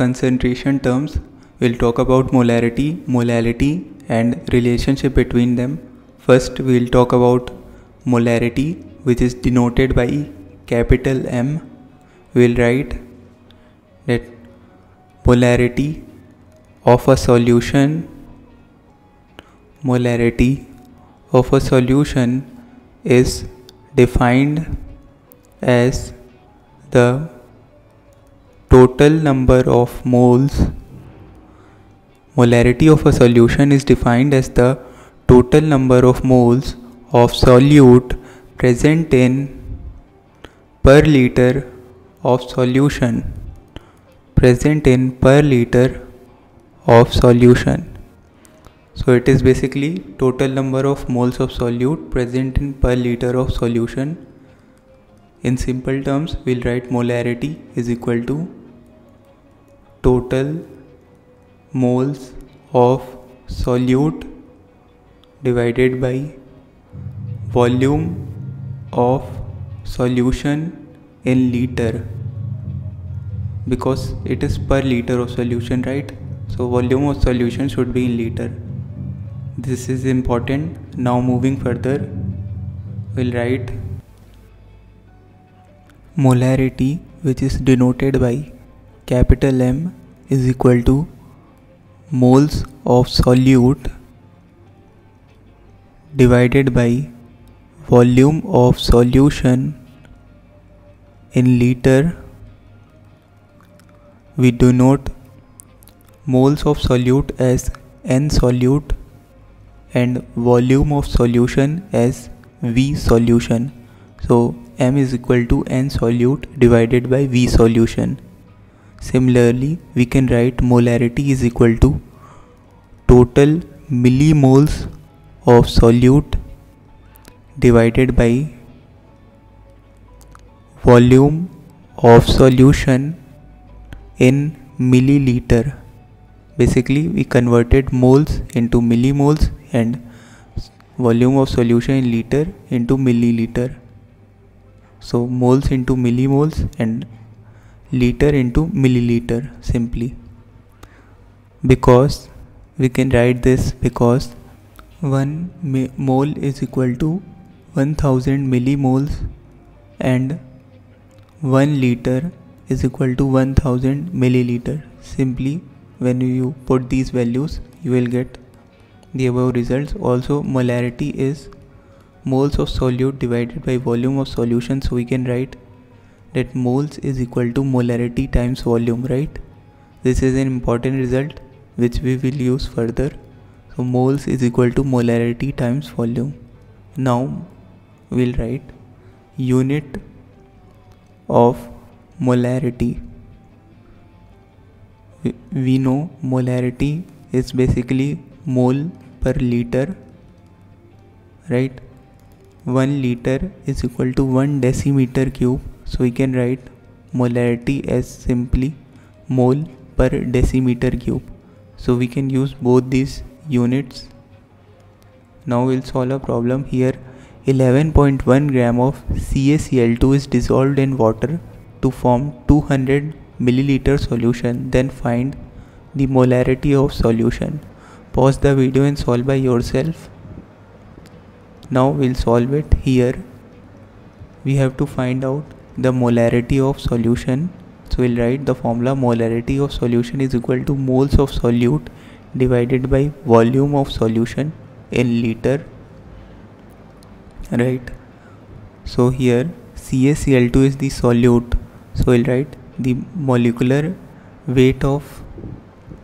concentration terms, we'll talk about molarity, molality and relationship between them. First we'll talk about molarity, which is denoted by capital M. We'll write that molarity of a solution, molarity of a solution is defined as the total number of moles. Molarity of a solution is defined as the total number of moles of solute present in per liter of solution, present in per liter of solution. So it is basically total number of moles of solute present in per liter of solution. In simple terms, we'll write molarity is equal to total moles of solute divided by volume of solution in liter, because it is per liter of solution, right? So volume of solution should be in liter. This is important. Now moving further, we'll write molarity, which is denoted by capital M, is equal to moles of solute divided by volume of solution in liter. We denote moles of solute as N solute and volume of solution as V solution. So M is equal to N solute divided by V solution. Similarly, we can write molarity is equal to total millimoles of solute divided by volume of solution in milliliter. Basically, we converted moles into millimoles and volume of solution in liter into milliliter. So moles into millimoles and liter into milliliter simply. Because we can write this because 1 mole is equal to 1000 millimoles and 1 liter is equal to 1000 milliliter. Simply when you put these values, you will get the above results. Also, molarity is moles of solute divided by volume of solution. So we can write that moles is equal to molarity times volume, right? This is an important result which we will use further. So moles is equal to molarity times volume. Now we'll write unit of molarity. We know molarity is basically mole per liter, right? 1 liter is equal to 1 decimeter cube. So we can write molarity as simply mole per decimeter cube. So we can use both these units. Now we'll solve a problem here. 11.1 gram of CaCl2 is dissolved in water to form 200 milliliter solution. Then find the molarity of solution. Pause the video and solve by yourself. Now we'll solve it here. We have to find out the molarity of solution. So we'll write the formula. Molarity of solution is equal to moles of solute divided by volume of solution in liter, right? So here CaCl2 is the solute, so we'll write the molecular weight of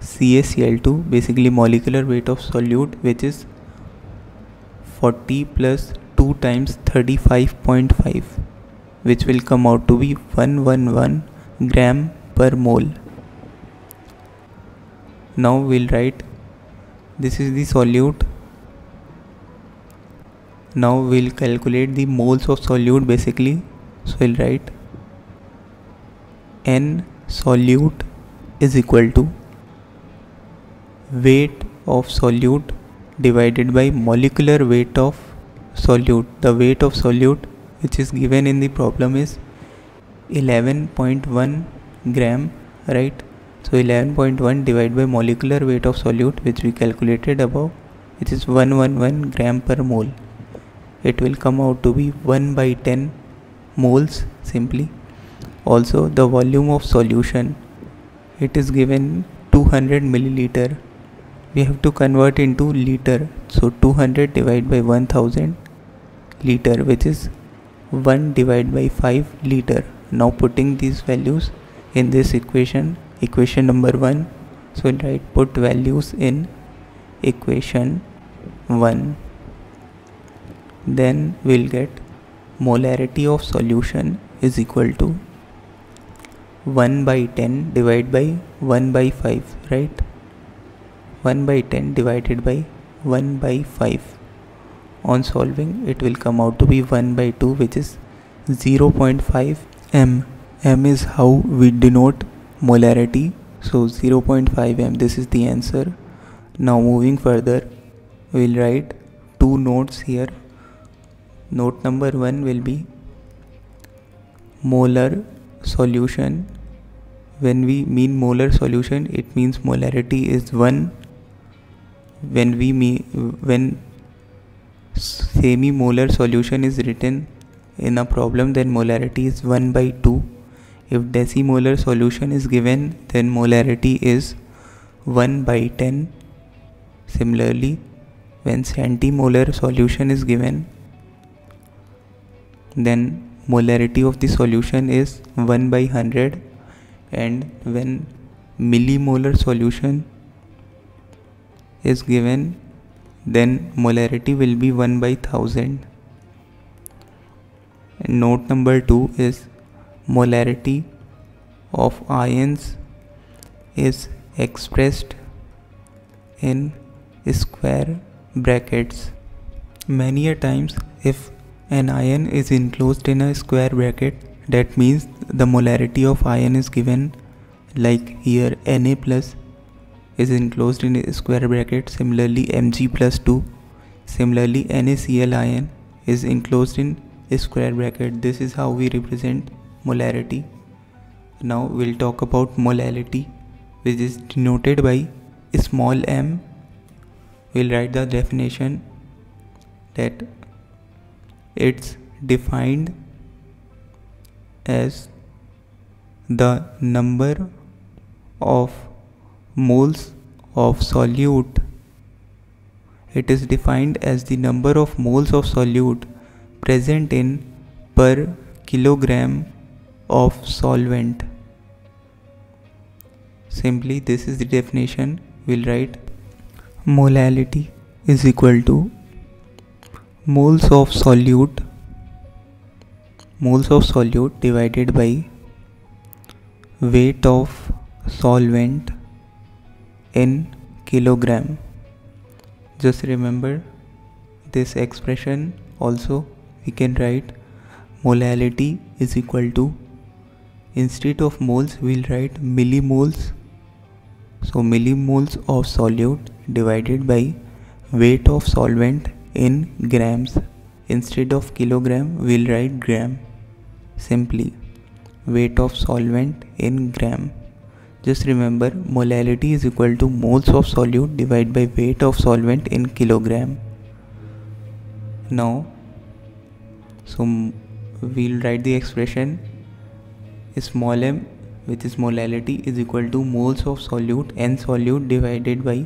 CaCl2, basically molecular weight of solute, which is 40 plus 2 times 35.5, which will come out to be 111 gram per mole. Now we'll write this is the solute. Now we'll calculate the moles of solute basically. So we'll write N solute is equal to weight of solute divided by molecular weight of solute. The weight of solute which is given in the problem is 11.1 gram, right? So 11.1 divided by molecular weight of solute, which we calculated above, which is 111 gram per mole. It will come out to be 1/10 moles simply. Also the volume of solution, it is given 200 milliliter. We have to convert into liter. So 200 divided by 1000 liter, which is 1 divided by 5 liter. Now putting these values in this equation, equation number 1. So right, put values in equation 1. Then we'll get molarity of solution is equal to 1/10 divided by 1/5, right? 1/10 divided by 1/5. On solving, it will come out to be 1/2, which is 0.5 m. M is how we denote molarity. So 0.5 m, this is the answer. Now moving further, we will write two notes here. Note number 1 will be molar solution. When we mean molar solution, it means molarity is 1. When we mean, when semi-molar solution is written in a problem, then molarity is 1/2. If decimolar solution is given, then molarity is 1/10. Similarly, when centimolar solution is given, then molarity of the solution is 1/100, and when millimolar solution is given, then molarity will be 1/1000. And note number 2 is molarity of ions is expressed in square brackets. Many a times, if an ion is enclosed in a square bracket, that means the molarity of ion is given, like here Na plus is enclosed in a square bracket, similarly Mg+2, similarly NaCl ion is enclosed in a square bracket. This is how we represent molarity. Now we'll talk about molality, which is denoted by small m. We'll write the definition that it's defined as the number of moles of solute. It is defined as the number of moles of solute present in per kilogram of solvent. Simply, this is the definition. We'll write molality is equal to moles of solute divided by weight of solvent in kilogram. Just remember this expression. Also we can write molality is equal to, instead of moles we'll write millimoles. So millimoles of solute divided by weight of solvent in grams. Instead of kilogram we'll write gram. Simply weight of solvent in gram. Just remember, molality is equal to moles of solute divided by weight of solvent in kilogram. Now, so we'll write the expression small m, which is molality, is equal to moles of solute n solute divided by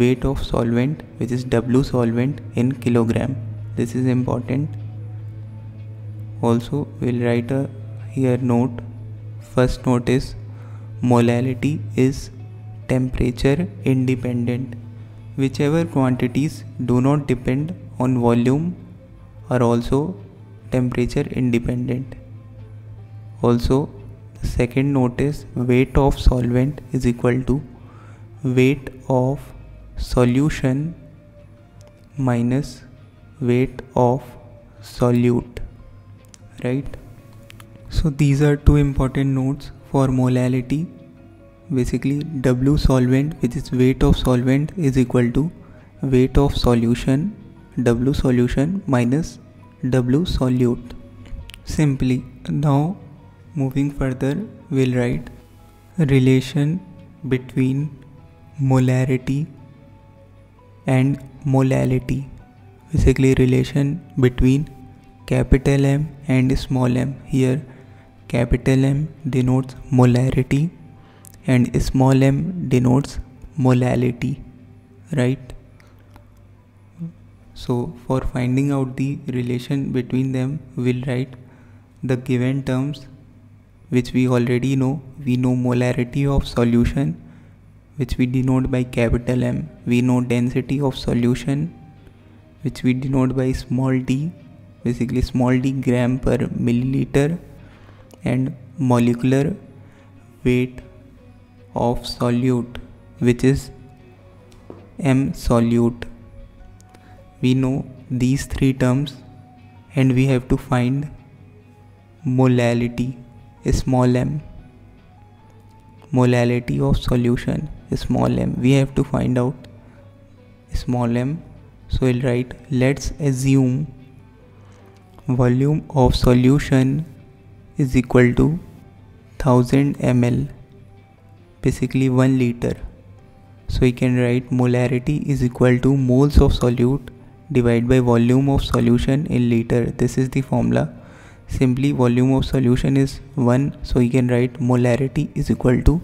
weight of solvent, which is W solvent in kilogram. This is important. Also we'll write a here note. First note is molality is temperature independent. Whichever quantities do not depend on volume are also temperature independent. Also the second note is weight of solvent is equal to weight of solution minus weight of solute, right? So these are two important notes for molality. Basically W solvent, which is weight of solvent, is equal to weight of solution, W solution minus W solute, simply. Now moving further, we'll write relation between molarity and molality, basically relation between capital M and small m. Here capital M denotes molarity and small m denotes molality, right? So for finding out the relation between them, we'll write the given terms which we already know. We know molarity of solution, which we denote by capital M. We know density of solution, which we denote by small d, basically small d gram per milliliter, and molecular weight of solute, which is M solute. We know these three terms and we have to find molality, small m, molality of solution, small m. We have to find out small m. So we'll write, let's assume volume of solution is equal to 1000 ml, basically 1 liter. So we can write molarity is equal to moles of solute divided by volume of solution in liter. This is the formula. Simply volume of solution is 1, so we can write molarity is equal to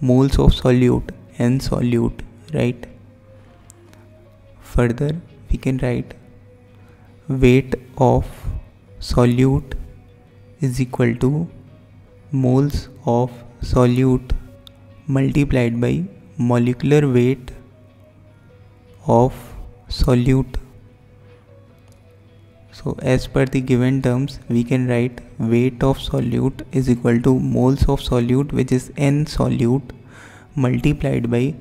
moles of solute, and solute, right? Further we can write weight of solute is equal to moles of solute multiplied by molecular weight of solute. So as per the given terms, we can write weight of solute is equal to moles of solute, which is N solute, multiplied by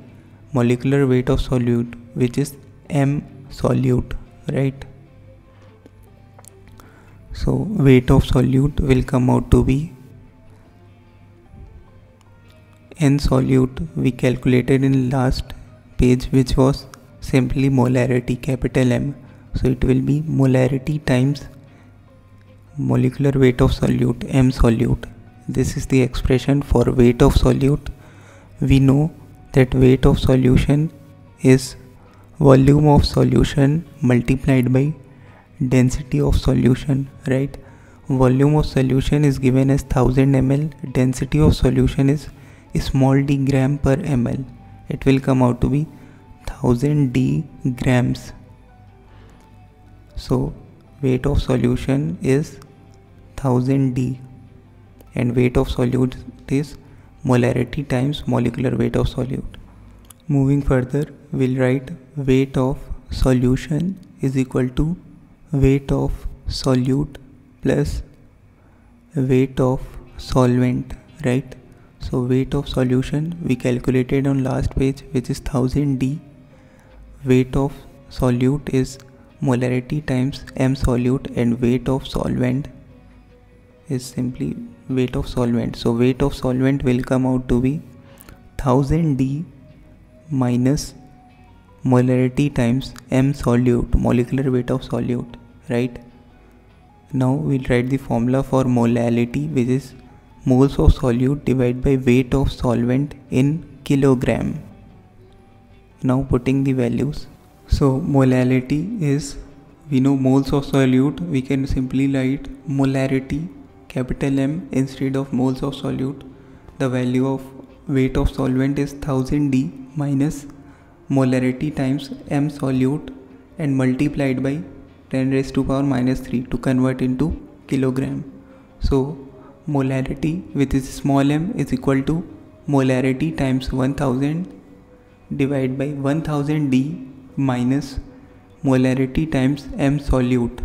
molecular weight of solute, which is M solute, right? So weight of solute will come out to be N solute, we calculated in last page, which was simply molarity, capital M. So it will be molarity times molecular weight of solute, M solute. This is the expression for weight of solute. We know that weight of solution is volume of solution multiplied by density of solution, right? Volume of solution is given as 1000 ml. Density of solution is small d gram per ml. It will come out to be 1000 d grams. So weight of solution is 1000 d and weight of solute is molarity times molecular weight of solute. Moving further, we'll write weight of solution is equal to weight of solute plus weight of solvent, right? So weight of solution we calculated on last page, which is 1000 d. Weight of solute is molarity times M solute, and weight of solvent is simply weight of solvent. So weight of solvent will come out to be 1000 d minus molarity times M solute, molecular weight of solute, right? Now we'll write the formula for molality, which is moles of solute divided by weight of solvent in kilogram. Now putting the values. So molality is, we know moles of solute, we can simply write molarity, capital M, instead of moles of solute. The value of weight of solvent is 1000 d minus molarity times M solute and multiplied by 10⁻³ to convert into kilogram. So molarity, which is small m, is equal to molarity times 1000 divided by 1000 d minus molarity times M solute.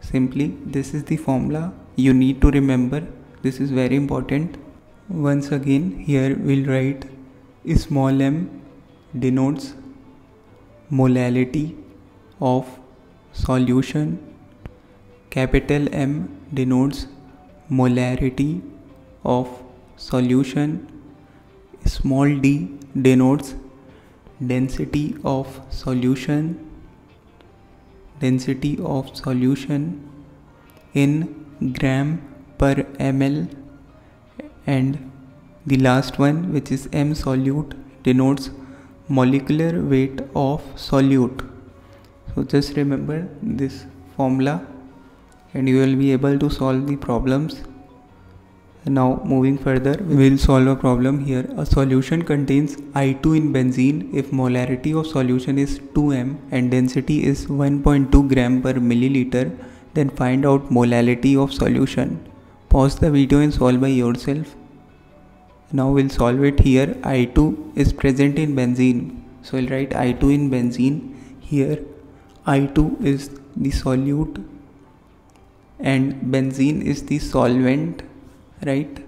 Simply this is the formula you need to remember. This is very important. Once again, here we'll write small m denotes molality of solution, capital M denotes molarity of solution, small d denotes density of solution, density of solution in gram per ml, and The last one, which is M solute, denotes molecular weight of solute. So just remember this formula and you will be able to solve the problems. Now moving further, we will solve a problem here. A solution contains I2 in benzene if molarity of solution is 2m and density is 1.2 gram per milliliter. Then find out molality of solution. Pause the video and solve by yourself. Now we'll solve it here. I2 is present in benzene, so we'll write I2 in benzene here. I2 is the solute and benzene is the solvent, right?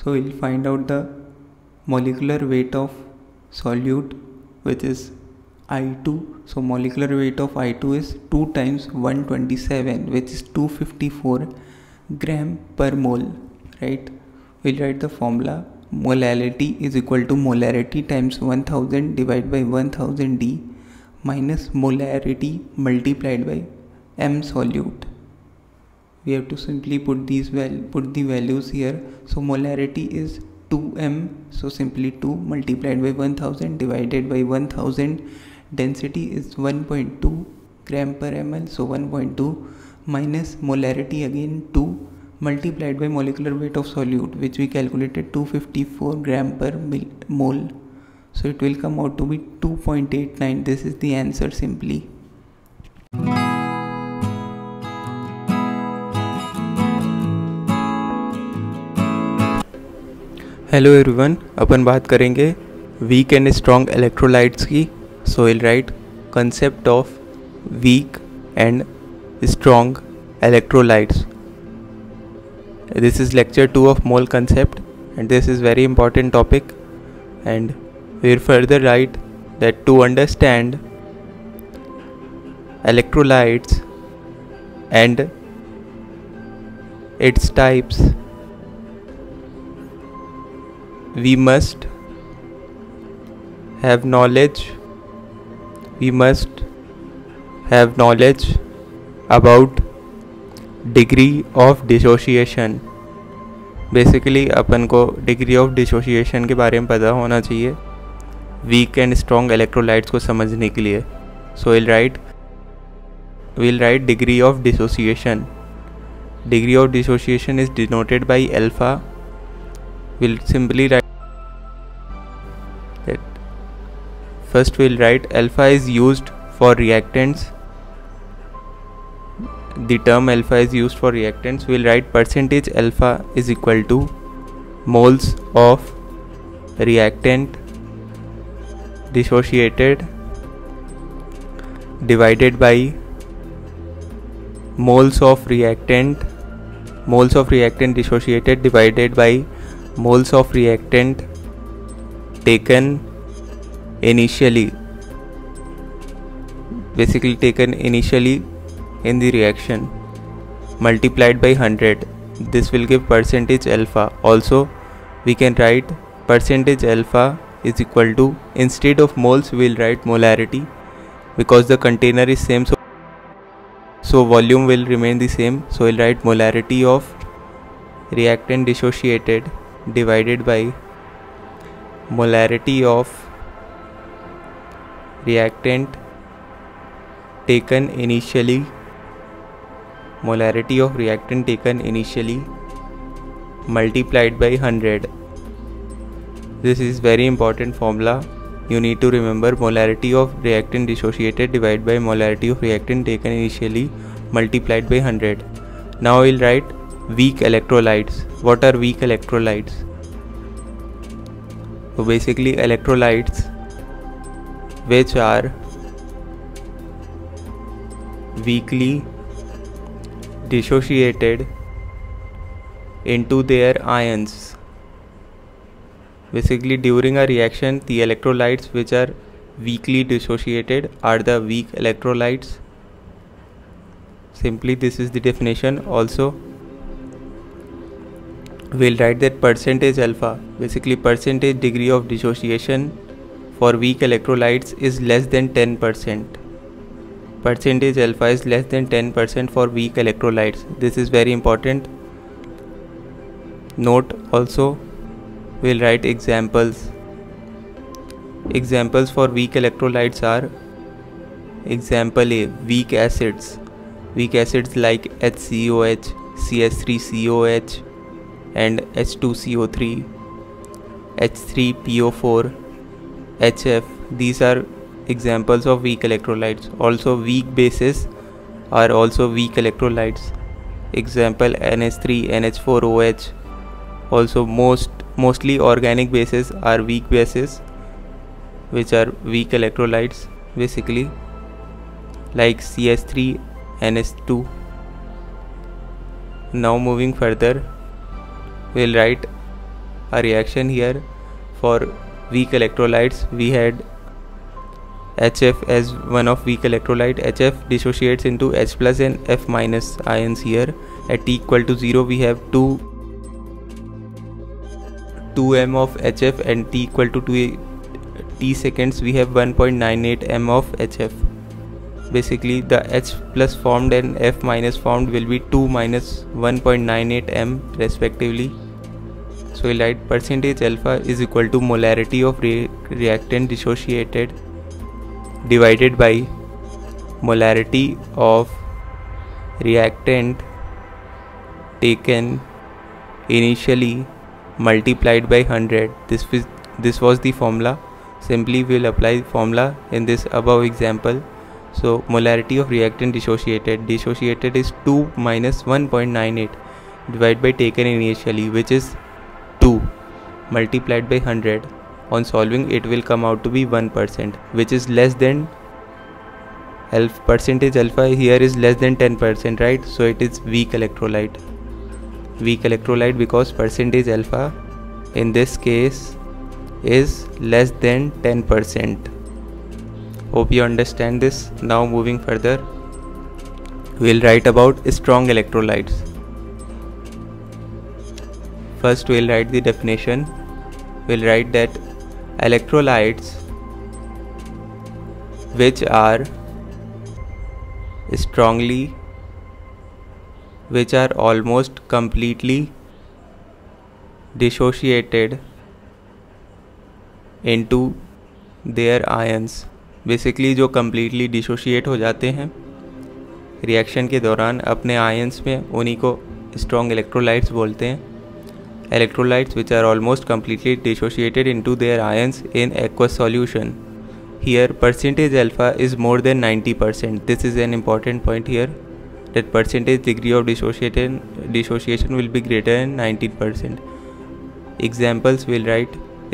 So we'll find out the molecular weight of solute, which is I2. So molecular weight of I2 is 2 times 127, which is 254 gram per mole, right? We'll write the formula. Molality is equal to molarity times 1000 divided by 1000 D minus molarity multiplied by M solute. We have to simply put the values here. So molarity is 2m, so simply 2 multiplied by 1000 divided by 1000. Density is 1.2 gram per ml, so 1.2 minus molarity again 2 multiplied by molecular weight of solute, which we calculated 254 gram per mole. So it will come out to be 2.89. This is the answer simply. Hello everyone, अपन बात करेंगे weak and strong electrolytes की. So will write concept of weak and strong electrolytes. This is lecture 2 of mole concept and this is very important topic. And we will further write that to understand electrolytes and its types, we must have knowledge. We must have knowledge about degree of dissociation. Basically, अपन को degree of dissociation के बारे में पता होना चाहिए weak and strong electrolytes को समझने के लिए. So we'll write degree of dissociation. Degree of dissociation is denoted by alpha. We'll simply write that. First we'll write alpha is used for reactants. The term alpha is used for reactants. We'll write percentage alpha is equal to moles of reactant dissociated divided by moles of reactant dissociated divided by moles of reactant taken initially, basically taken initially in the reaction, multiplied by 100. This will give percentage alpha. Also we can write percentage alpha is equal to, instead of moles we will write molarity, because the container is same, so volume will remain the same. So we will write molarity of reactant dissociated divided by molarity of reactant taken initially, molarity of reactant taken initially multiplied by 100. This is very important formula. You need to remember molarity of reactant dissociated divided by molarity of reactant taken initially multiplied by 100. Now we'll write weak electrolytes. What are weak electrolytes? So basically electrolytes which are weakly dissociated into their ions. Basically during a reaction, the electrolytes which are weakly dissociated are the weak electrolytes. Simply this is the definition. Also we'll write that percentage alpha, basically percentage degree of dissociation for weak electrolytes is less than 10%. Percentage alpha is less than 10% for weak electrolytes. This is very important. Note also, we'll write examples. Examples for weak electrolytes are example A, weak acids. Weak acids like HCOH, CH3COH and H2CO3, H3PO4, HF. These are examples of weak electrolytes. Also weak bases are also weak electrolytes. Example NH3, NH4OH. Also mostly organic bases are weak bases, which are weak electrolytes basically, like CH3, NH2. Now moving further, we'll write a reaction here. For weak electrolytes, we had HF as one of weak electrolyte. HF dissociates into H plus and F minus ions here. At T equal to 0, we have 2 m of HF, and T equal to 2 t seconds, we have 1.98 m of HF. Basically, the H plus formed and F minus formed will be 2 minus 1.98 m respectively. So we'll write percentage alpha is equal to molarity of reactant dissociated divided by molarity of reactant taken initially multiplied by 100. This was the formula. Simply we'll apply formula in this above example. So molarity of reactant dissociated is 2 minus 1.98 divided by taken initially, which is 2 multiplied by 100. On solving, it will come out to be 1%, which is less than percentage alpha here is less than 10%, right? So it is weak electrolyte because percentage alpha in this case is less than 10%. Hope you understand this. Now moving further, we'll write about strong electrolytes. First we'll write the definition. We'll write that electrolytes which are almost completely dissociated into their ions. Basically जो completely dissociate हो जाते हैं reaction के दौरान अपने ions में, उन्हीं को strong electrolytes बोलते हैं. Electrolytes which are almost completely dissociated into their ions in aqueous solution. Here percentage alpha is more than 90%. This is an important point here, that percentage degree of dissociation will be greater than 19%. Examples will write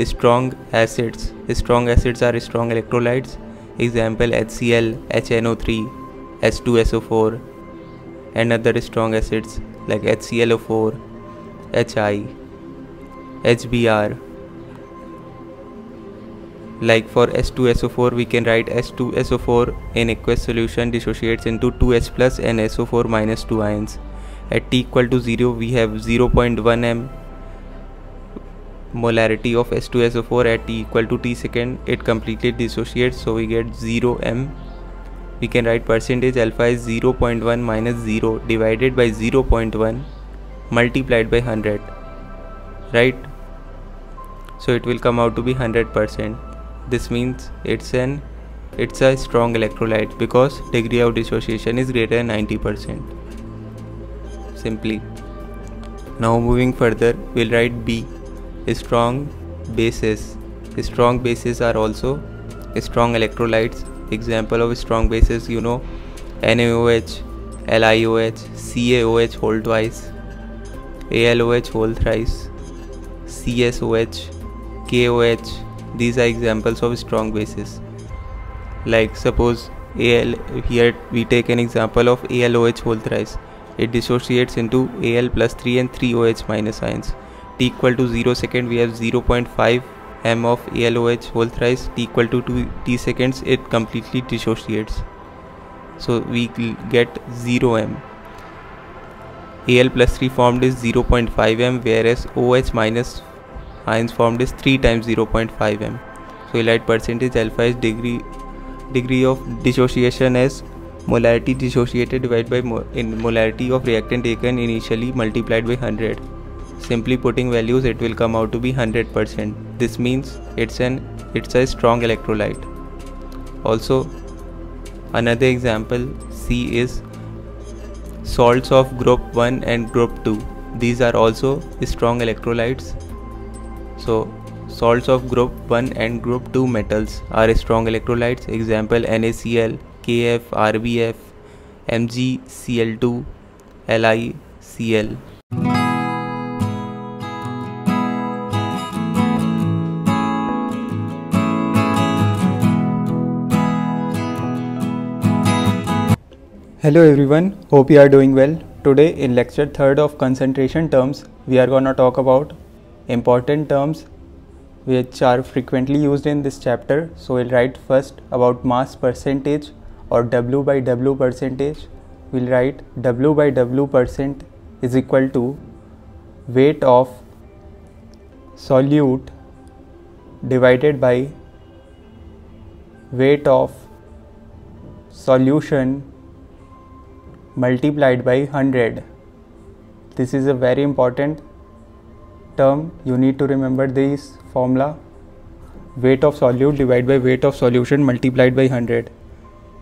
strong acids. Strong acids are strong electrolytes. Example HCl, HNO3, H2SO4 and other strong acids like HClO4, HI, HBr. Like for H2SO4, we can write H2SO4 in aqueous solution dissociates into 2H plus and SO4 minus 2 ions. At T equal to 0, we have 0.1 m molarity of H2SO4. At T equal to T second, it completely dissociates, so we get 0 m. We can write percentage alpha is 0.1 minus 0 divided by 0.1 multiplied by 100, right? So it will come out to be 100%. This means it's a strong electrolyte because degree of dissociation is greater than 90%. Simply. Now moving further, we'll write B, strong bases. Strong bases are also strong electrolytes. Example of strong bases, you know, NaOH, AlOH, CaOH whole twice, AlOH whole thrice, CSOH, KOH. These are examples of strong bases. Like suppose here we take an example of AlOH whole thrice. It dissociates into Al plus 3 and 3 OH minus ions. T equal to 0 second, we have 0.5 m of AlOH whole thrice. T equal to 2 t seconds, it completely dissociates. So we get 0 m. Al plus 3 formed is 0.5 m, whereas OH minus ions formed is 3 times 0.5 m. So we'll write percentage alpha is degree of dissociation as molarity dissociated divided by in molarity of reactant taken initially multiplied by 100. Simply putting values, it will come out to be 100%. This means it's a strong electrolyte. Also, another example C is salts of group 1 and group 2. These are also strong electrolytes. So salts of group 1 and group 2 metals are strong electrolytes. Example NaCl, KF, RBF, MgCl2, LiCl. Hello everyone, hope you are doing well. Today in lecture 3rd of concentration terms, we are gonna talk about important terms which are frequently used in this chapter. So we'll write first about mass percentage or W by W percentage. We'll write W by W percent is equal to weight of solute divided by weight of solution multiplied by 100. This is a very important term. You need to remember this formula, weight of solute divided by weight of solution multiplied by 100.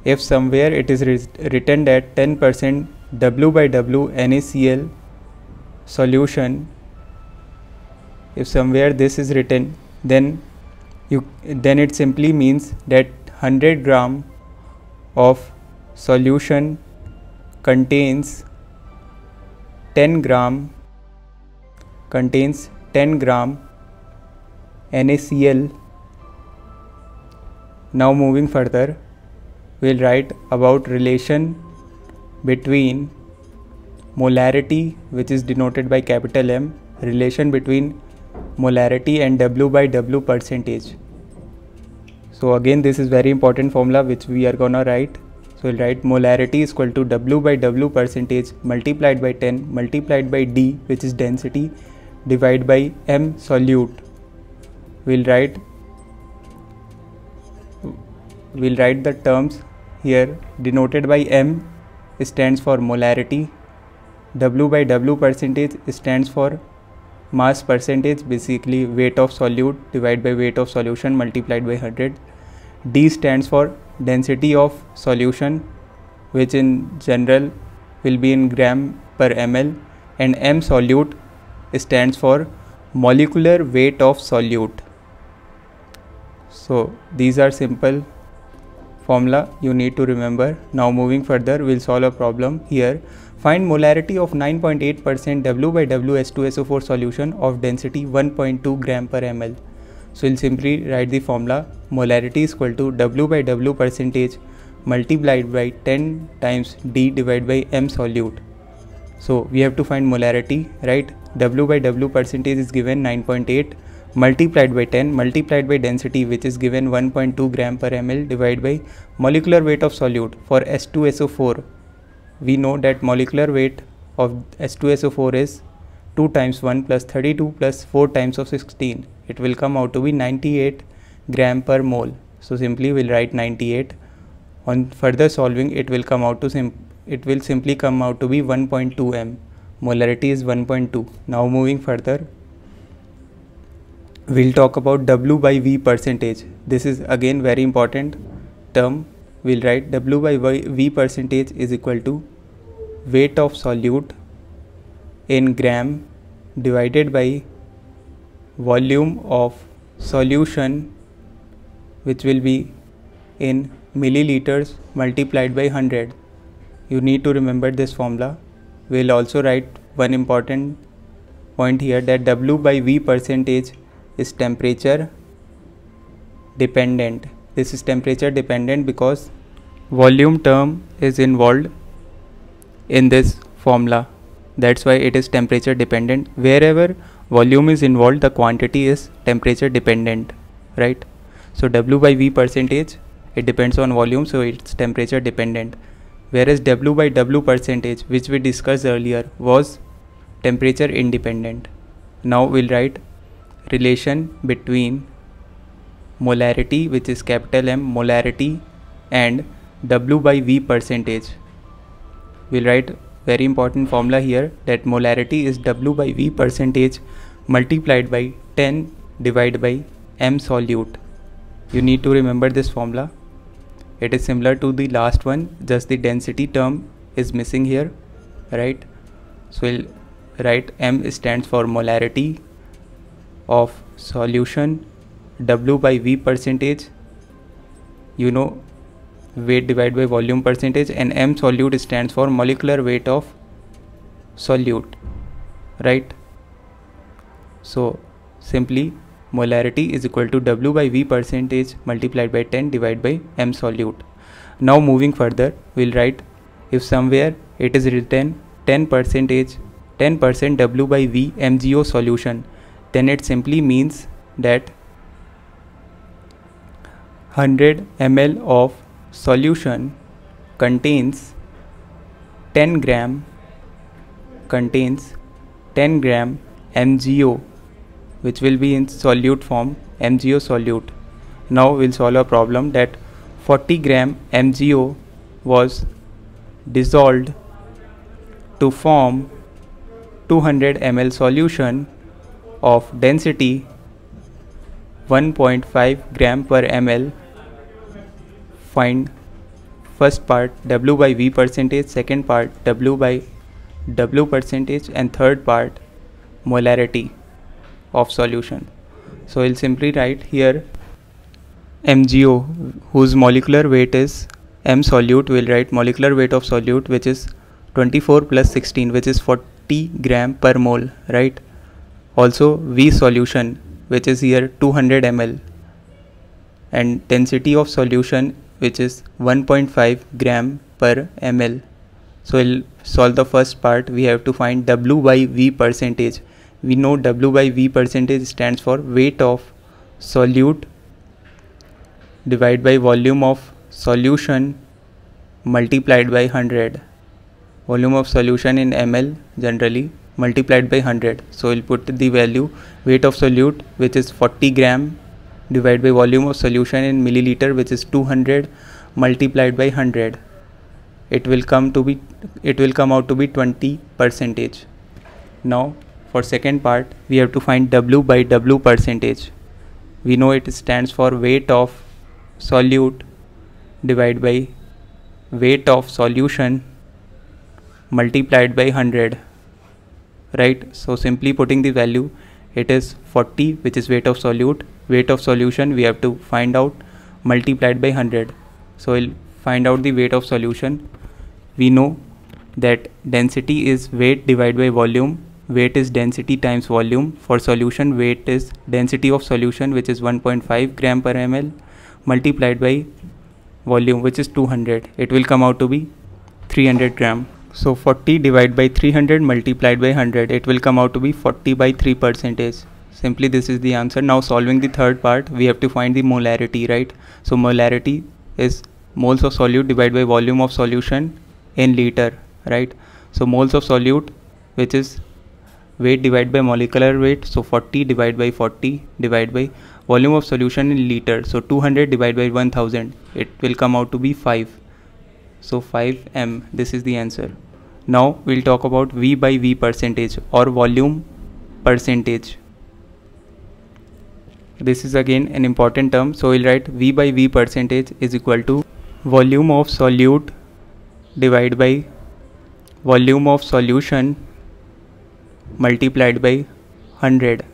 If somewhere it is written at 10% W by W NaCl solution, if somewhere this is written, then it simply means that 100 gram of solution contains 10 gram NaCl. Now moving further, we'll write about relation between molarity, which is denoted by capital M, relation between molarity and W by W percentage. So again, this is very important formula which we are gonna write. So we'll write molarity is equal to W by W percentage multiplied by 10 multiplied by D, which is density, divided by M solute. We'll write the terms here denoted by M stands for molarity, W by W percentage stands for mass percentage, basically weight of solute divided by weight of solution multiplied by 100. D stands for density of solution, which in general will be in gram per ml, and M solute stands for molecular weight of solute. So these are simple formula you need to remember. Now moving further, we'll solve a problem here. Find molarity of 9.8% W by W H2SO4 solution of density 1.2 gram per ml. So we'll simply write the formula, molarity is equal to W by W percentage multiplied by 10 times D divided by M solute. So we have to find molarity, right? W by W percentage is given 9.8 multiplied by 10 multiplied by density, which is given 1.2 gram per ml, divided by molecular weight of solute. For H2SO4, we know that molecular weight of H2SO4 is 2 times 1 plus 32 plus 4 times of 16. It will come out to be 98 gram per mole. So simply we'll write 98. On further solving, it will come out to simply come out to be 1.2 M. Molarity is 1.2. Now moving further, we'll talk about W by V percentage. This is again very important term. We'll write W by V percentage is equal to weight of solute in gram divided by volume of solution, which will be in milliliters multiplied by 100. You need to remember this formula. We'll also write one important point here, that W by V percentage is temperature dependent. This is temperature dependent because volume term is involved in this formula. That's why it is temperature dependent. Wherever volume is involved, the quantity is temperature dependent, right? So W by V percentage, it depends on volume, so it's temperature dependent. Whereas W by W percentage, which we discussed earlier, was temperature independent. Now we'll write relation between molarity, which is capital M, molarity, and W by V percentage. We'll write very important formula here that molarity is W by V percentage multiplied by 10 divided by M solute. You need to remember this formula. It is similar to the last one, just the density term is missing here, right? So we'll write M stands for molarity of solution, W by V percentage, you know, weight divided by volume percentage, and M solute stands for molecular weight of solute, right? So simply molarity is equal to W by V percentage multiplied by 10 divided by M solute. Now moving further, we'll write if somewhere it is written 10% W by V MgO solution, then it simply means that 100 ml of solution contains 10 gram MgO, which will be in solute form, MgO solute. Now we'll solve a problem that 40 gram MgO was dissolved to form 200 ml solution of density 1.5 gram per ml. Find first part W by V percentage, second part W by W percentage, and third part molarity of solution. So we'll simply write here MgO, whose molecular weight is M solute, we'll write molecular weight of solute, which is 24 plus 16, which is 40 gram per mole, right? Also V solution, which is here 200 ml, and density of solution, which is 1.5 gram per ml. So we'll solve the first part. We have to find W by V percentage. We know W by V percentage stands for weight of solute divided by volume of solution multiplied by 100. Volume of solution in ml generally multiplied by 100. So we'll put the value weight of solute, which is 40 gram divided by volume of solution in milliliter, which is 200 multiplied by 100. It will come out to be 20%. Now for second part, we have to find W by W percentage. We know it stands for weight of solute divided by weight of solution multiplied by 100, right? So simply putting the value, it is 40, which is weight of solute, weight of solution we have to find out, multiplied by 100. So we'll find out the weight of solution. We know that density is weight divided by volume. Weight is density times volume. For solution, weight is density of solution, which is 1.5 gram per ml multiplied by volume, which is 200. It will come out to be 300 gram. So 40 divided by 300 multiplied by 100. It will come out to be 40 by 3%. Simply this is the answer. Now solving the third part, we have to find the molarity, right? So molarity is moles of solute divided by volume of solution in liter, right? So moles of solute, which is weight divided by molecular weight, so 40 divided by 40 divided by volume of solution in liter, so 200 divided by 1000, it will come out to be 5. So 5 m, this is the answer. Now we'll talk about V by V percentage or volume percentage. This is again an important term, so we'll write V by V percentage is equal to volume of solute divided by volume of solution multiplied by 100.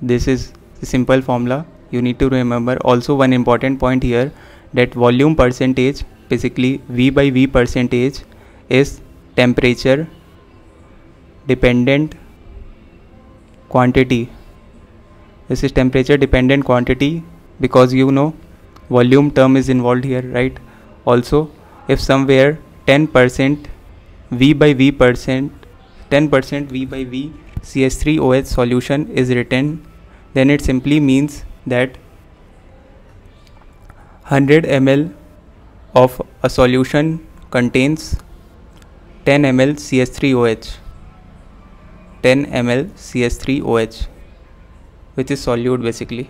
This is a simple formula, you need to remember. Also one important point here, that volume percentage, basically V by V percentage, is temperature dependent quantity. This is temperature dependent quantity because you know volume term is involved here, right? Also if somewhere 10% V by V CH3OH solution is written, then it simply means that 100 ml of a solution contains 10 ml CH3OH, which is solute basically.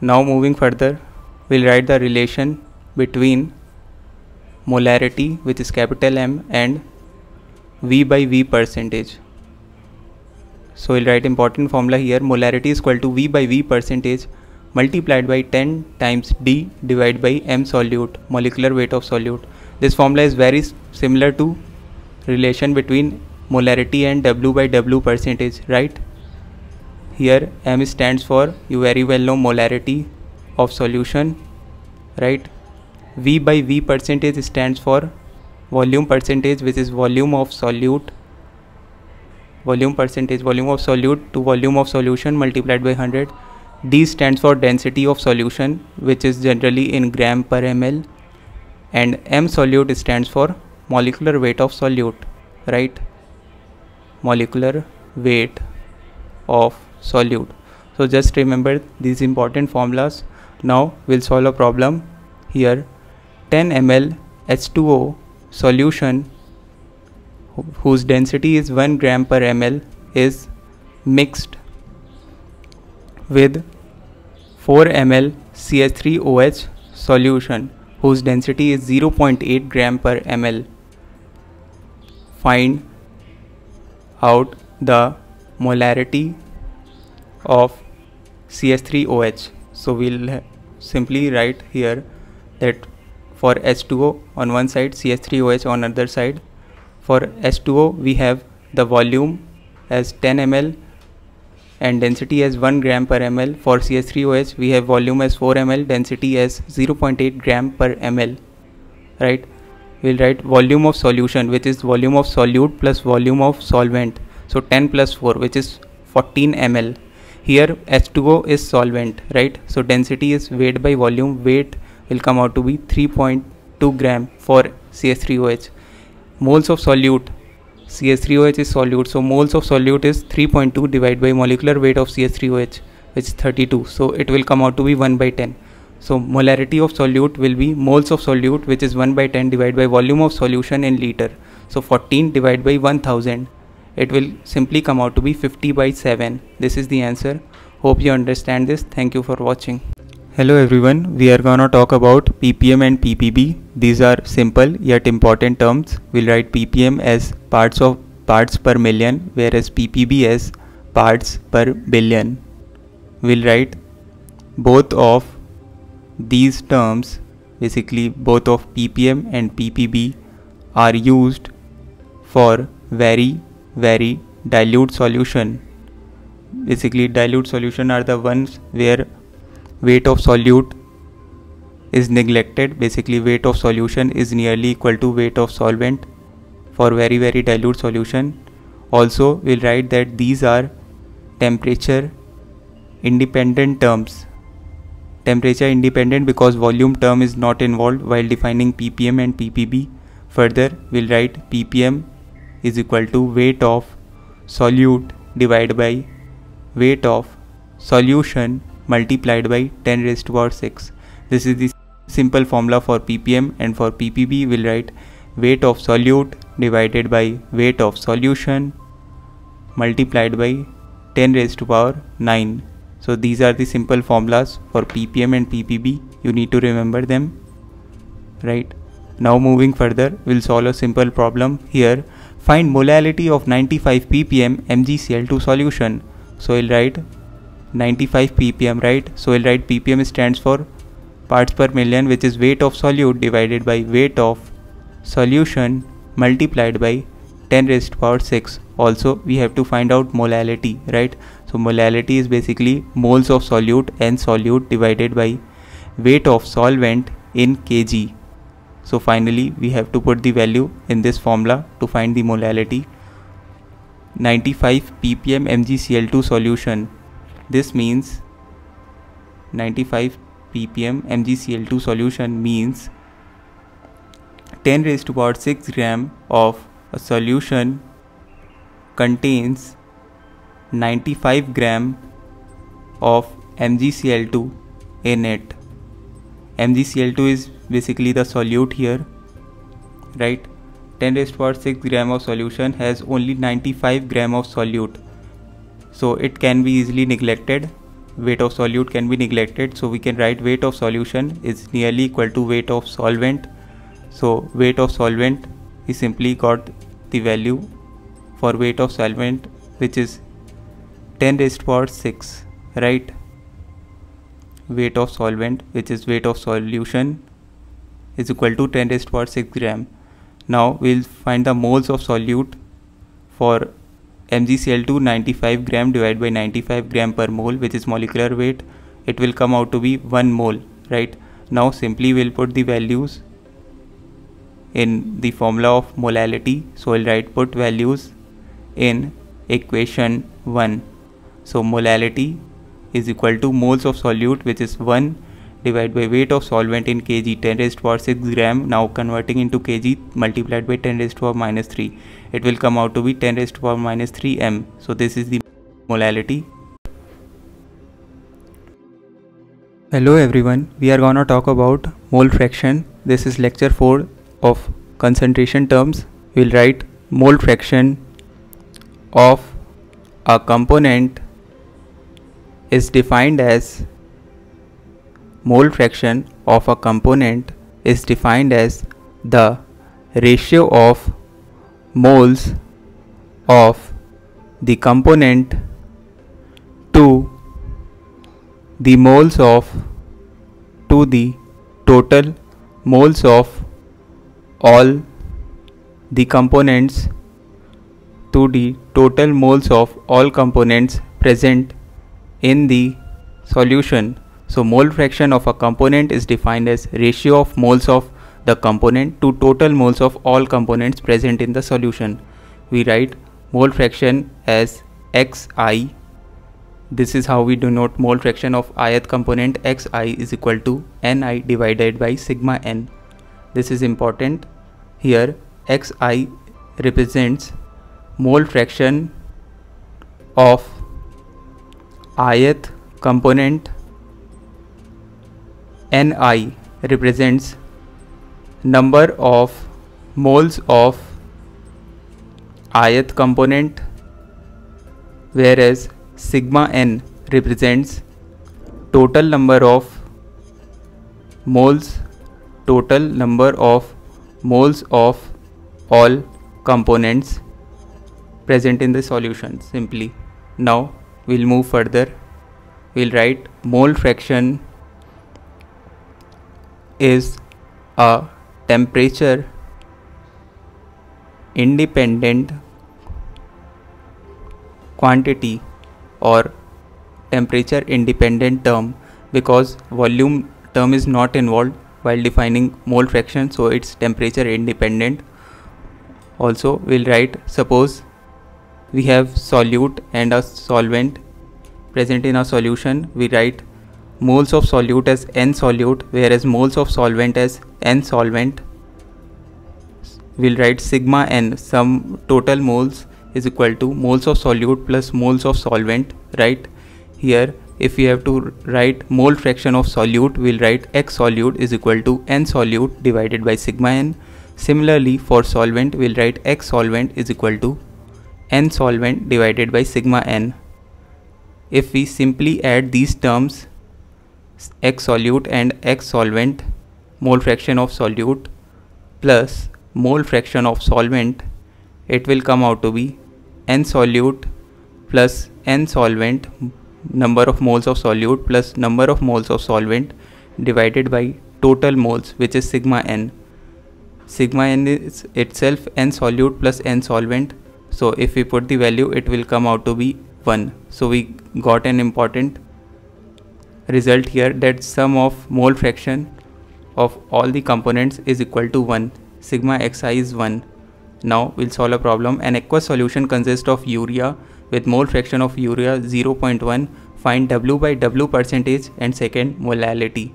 Now moving further, we'll write the relation between molarity, which is capital M, and V by V percentage. So we'll write important formula here. Molarity is equal to V by V percentage multiplied by 10 times D divided by M solute, molecular weight of solute. This formula is very similar to relation between molarity and W by W percentage, right? Here M stands for, you very well know, molarity of solution, right? V by V percentage stands for volume percentage, which is volume of solute, volume percentage, volume of solute to volume of solution multiplied by 100. D stands for density of solution, which is generally in gram per ml, and M solute stands for molecular weight of solute, right? Molecular weight of solute. So just remember these important formulas. Now we'll solve a problem here. 10 ml H2O solution whose density is 1 gram per ml is mixed with 4 ml CH3OH solution whose density is 0.8 gram per ml. Find out the molarity of CH3OH. So we'll simply write here that for H2O on one side, CH3OH on other side. For H2O we have the volume as 10 ml and density as 1 gram per ml. For CH3OH we have volume as 4 ml, density as 0.8 gram per ml, right? We'll write volume of solution, which is volume of solute plus volume of solvent. So 10 plus 4, which is 14 ml. Here H2O is solvent, right? So density is weight by volume. Weight will come out to be 3.2 gram for CH3OH. Moles of solute, CH3OH is solute, so moles of solute is 3.2 divided by molecular weight of CH3OH, which is 32, so it will come out to be 1 by 10. So molarity of solute will be moles of solute, which is 1 by 10 divided by volume of solution in liter, so 14 divided by 1000. It will simply come out to be 50 by 7. This is the answer. Hope you understand this. Thank you for watching. Hello everyone, we are gonna talk about ppm and ppb. These are simple yet important terms. We'll write ppm as parts per million, whereas ppb as parts per billion. We'll write both of these terms, basically both of ppm and ppb, are used for very dilute solution. Basically dilute solution are the ones where weight of solute is neglected. Basically weight of solution is nearly equal to weight of solvent for very dilute solution. Also we'll write that these are temperature independent terms. Temperature independent because volume term is not involved while defining ppm and ppb. Further we'll write ppm is equal to weight of solute divided by weight of solution multiplied by 10⁶. This is the simple formula for ppm, and for ppb we'll write weight of solute divided by weight of solution multiplied by 10⁹. So these are the simple formulas for ppm and ppb. You need to remember them, right? Now moving further, we'll solve a simple problem here. Find molarity of 95 ppm MgCl2 solution. So we'll write 95 ppm, right? So we'll write ppm stands for parts per million, which is weight of solute divided by weight of solution multiplied by 10⁶. Also we have to find out molality, right? So molality is basically moles of solute and solute divided by weight of solvent in kg. So finally we have to put the value in this formula to find the molality. 95 ppm MgCl2 solution. This means 95 ppm MgCl2 solution means 10⁶ gram of a solution contains 95 gram of MgCl2 in it. MgCl2 is basically the solute here, right? 10⁶ gram of solution has only 95 gram of solute, so it can be easily neglected. Weight of solute can be neglected, so we can write weight of solution is nearly equal to weight of solvent. So weight of solvent is simply got the value for weight of solvent, which is 10⁶, right? Weight of solvent, which is weight of solution, is equal to 10⁶ gram. Now we'll find the moles of solute for MgCl2, 95 gram divided by 95 gram per mole, which is molecular weight. It will come out to be 1 mole, right? Now simply we'll put the values in the formula of molality. So we'll write put values in equation 1. So molality is equal to moles of solute, which is 1, divided by weight of solvent in kg, 10⁶ gram. Now converting into kg, multiplied by 10⁻⁻3, it will come out to be 10⁻³ m. So this is the molality. Hello everyone, we are gonna talk about mole fraction. This is lecture 4 of concentration terms. We'll write mole fraction of a component is defined as mole fraction of a component is defined as the ratio of moles of the component to the moles of the total moles of all the components to the total moles of all components present in the solution. So mole fraction of a component is defined as ratio of moles of the component to total moles of all components present in the solution. We write mole fraction as xi. This is how we denote mole fraction of ith component. Xi is equal to ni divided by sigma n. This is important. Here xi represents mole fraction of ith component. Ni represents number of moles of ith component, whereas sigma n represents total number of moles of all components present in the solution, simply. Now we'll move further. We'll write mole fraction is a temperature independent quantity or temperature independent term, because volume term is not involved while defining mole fraction, so it's temperature independent. Also we'll write, suppose we have solute and a solvent present in a solution. We write moles of solute as n solute, whereas moles of solvent as n solvent. We'll write sigma n, sum total moles, is equal to moles of solute plus moles of solvent, right? Here if we have to write mole fraction of solute, we'll write x solute is equal to n solute divided by sigma n. Similarly for solvent, we'll write x solvent is equal to n solvent divided by sigma n. If we simply add these terms, x solute and x solvent, mole fraction of solute plus mole fraction of solvent, it will come out to be n solute plus n solvent, number of moles of solute plus number of moles of solvent, divided by total moles, which is sigma n. Sigma n is itself n solute plus n solvent, so if we put the value, it will come out to be 1. So we got an important result here, that sum of mole fraction of all the components is equal to 1. Sigma xi is 1. Now we'll solve a problem. An aqueous solution consists of urea with mole fraction of urea 0.1. Find W by W percentage and second molality.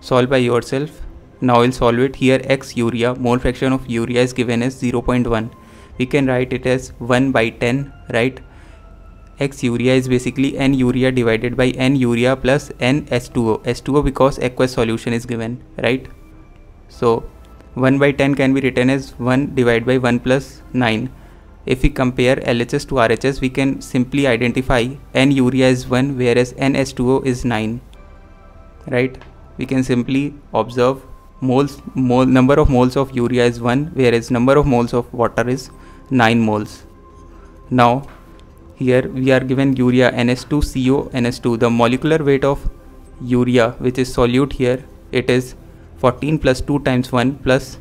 Solve by yourself. Now we'll solve it. Here x urea, mole fraction of urea is given as 0.1. We can write it as 1 by 10, right? X urea is basically n urea divided by n urea plus n H2O. H2O because aqueous solution is given, right? So 1 by 10 can be written as 1 divided by 1 plus 9. If we compare LHS to RHS, we can simply identify n urea is 1, whereas n H2O is 9, right? We can simply observe number of moles of urea is 1, whereas number of moles of water is 9 moles. Now here we are given urea NH2CO NH2. The molecular weight of urea, which is solute here, it is 14 plus 2 times 1 plus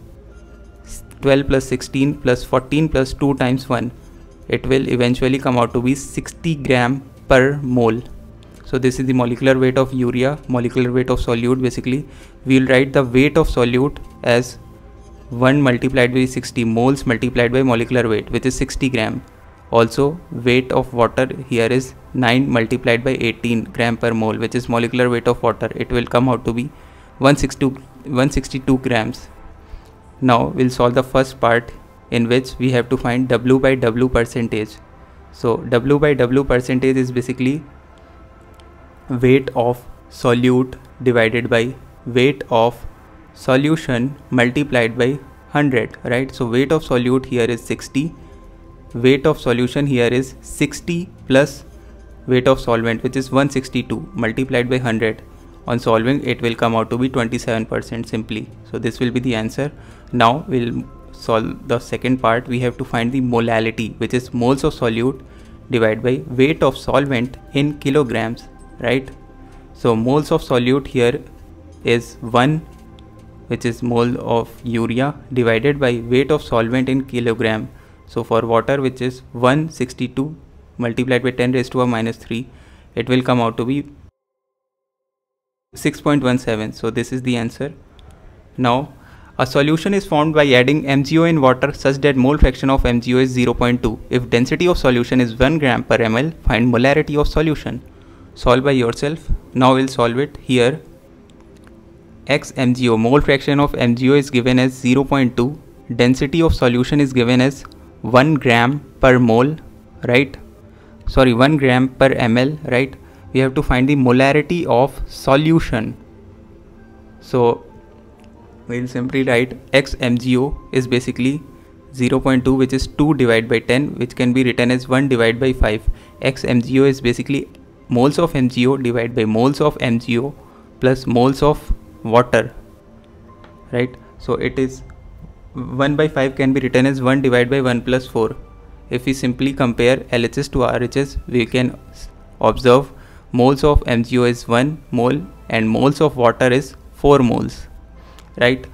12 plus 16 plus 14 plus 2 times 1. It will eventually come out to be 60 gram per mole. So this is the molecular weight of urea, molecular weight of solute. Basically we will write the weight of solute as 1 multiplied by 60 moles multiplied by molecular weight, which is 60 gram. Also weight of water here is 9 multiplied by 18 gram per mole, which is molecular weight of water. It will come out to be 162 grams. Now we'll solve the first part, in which we have to find W by W percentage. So W by W percentage is basically weight of solute divided by weight of solution multiplied by 100, right? So weight of solute here is 60, weight of solution here is 60 plus weight of solvent, which is 162 multiplied by 100. On solving, it will come out to be 27% simply. So this will be the answer. Now we'll solve the second part. We have to find the molality, which is moles of solute divided by weight of solvent in kilograms, right? So moles of solute here is 1, which is mole of urea, divided by weight of solvent in kilogram. So for water, which is 162 multiplied by 10 raised to a minus 3, it will come out to be 6.17. So this is the answer. Now a solution is formed by adding MgO in water such that mole fraction of MgO is 0.2. If density of solution is 1 gram per ml, find molarity of solution. Solve by yourself. Now we'll solve it here. X MgO, mole fraction of MgO is given as 0.2. Density of solution is given as 1 gram per mole, right? Sorry, 1 gram per ml, right? We have to find the molarity of solution. So we will simply write X MgO is basically 0.2, which is 2 divided by 10, which can be written as 1 divided by 5. X MgO is basically moles of MgO divided by moles of MgO plus moles of water, right? So it is 1 by 5 can be written as 1 divided by 1 plus 4. If we simply compare LHS to RHS, we can observe moles of MgO is 1 mole and moles of water is 4 moles. Right,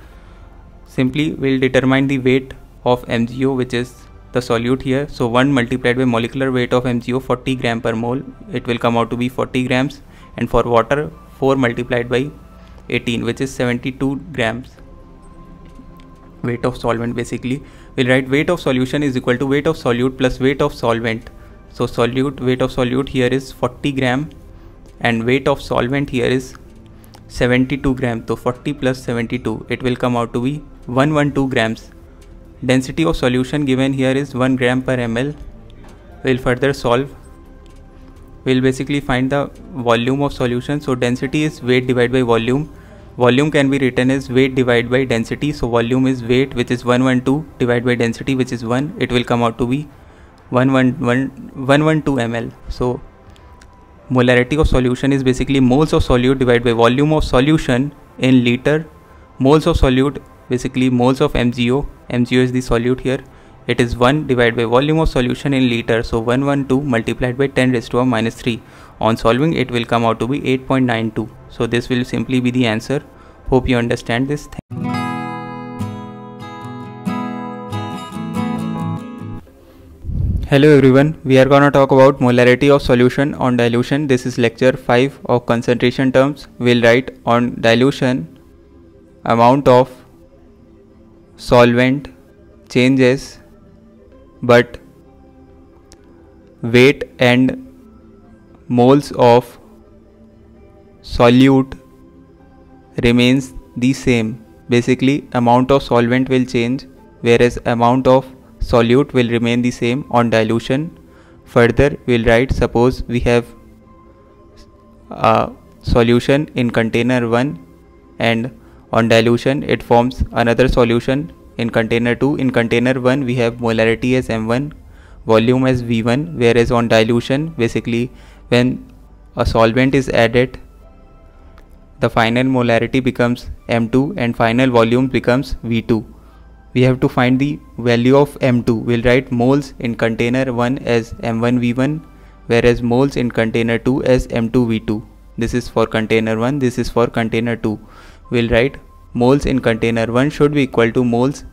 simply we'll determine the weight of MgO, which is the solute here. So 1 multiplied by molecular weight of MgO, 40 gram per mole, it will come out to be 40 grams, and for water 4 multiplied by 18, which is 72 grams. Weight of solvent, basically we'll write weight of solution is equal to weight of solute plus weight of solvent. So solute, weight of solute here is 40 gram and weight of solvent here is 72 grams. So 40 plus 72, it will come out to be 112 grams. Density of solution given here is 1 gram per ml. We'll further solve. We'll basically find the volume of solution. So density is weight divided by volume. Volume can be written as weight divided by density. So volume is weight, which is 112 divided by density, which is 1. It will come out to be 112 ml. So molarity of solution is basically moles of solute divided by volume of solution in liter. Moles of solute, basically moles of MgO, MgO is the solute here, it is 1 divided by volume of solution in liter. So 112 multiplied by 10 raised to a minus 3. On solving, it will come out to be 8.92. So this will simply be the answer. Hope you understand this thing. Hello everyone, we are gonna talk about molarity of solution on dilution. This is lecture 5 of concentration terms. We'll write on dilution, amount of solvent changes but weight and moles of solute remains the same. Basically amount of solvent will change, whereas amount of solute will remain the same on dilution. Further we'll write, suppose we have a solution in container 1 and on dilution it forms another solution in container 2. In container 1 we have molarity as M1, volume as V1, whereas on dilution basically when a solvent is added, the final molarity becomes M2 and final volume becomes V2. we have to find the value of M2. We'll write moles in container 1 as M1V1, whereas moles in container 2 as M2V2. This is for container 1, this is for container 2. We'll write moles in container 1 should be equal to moles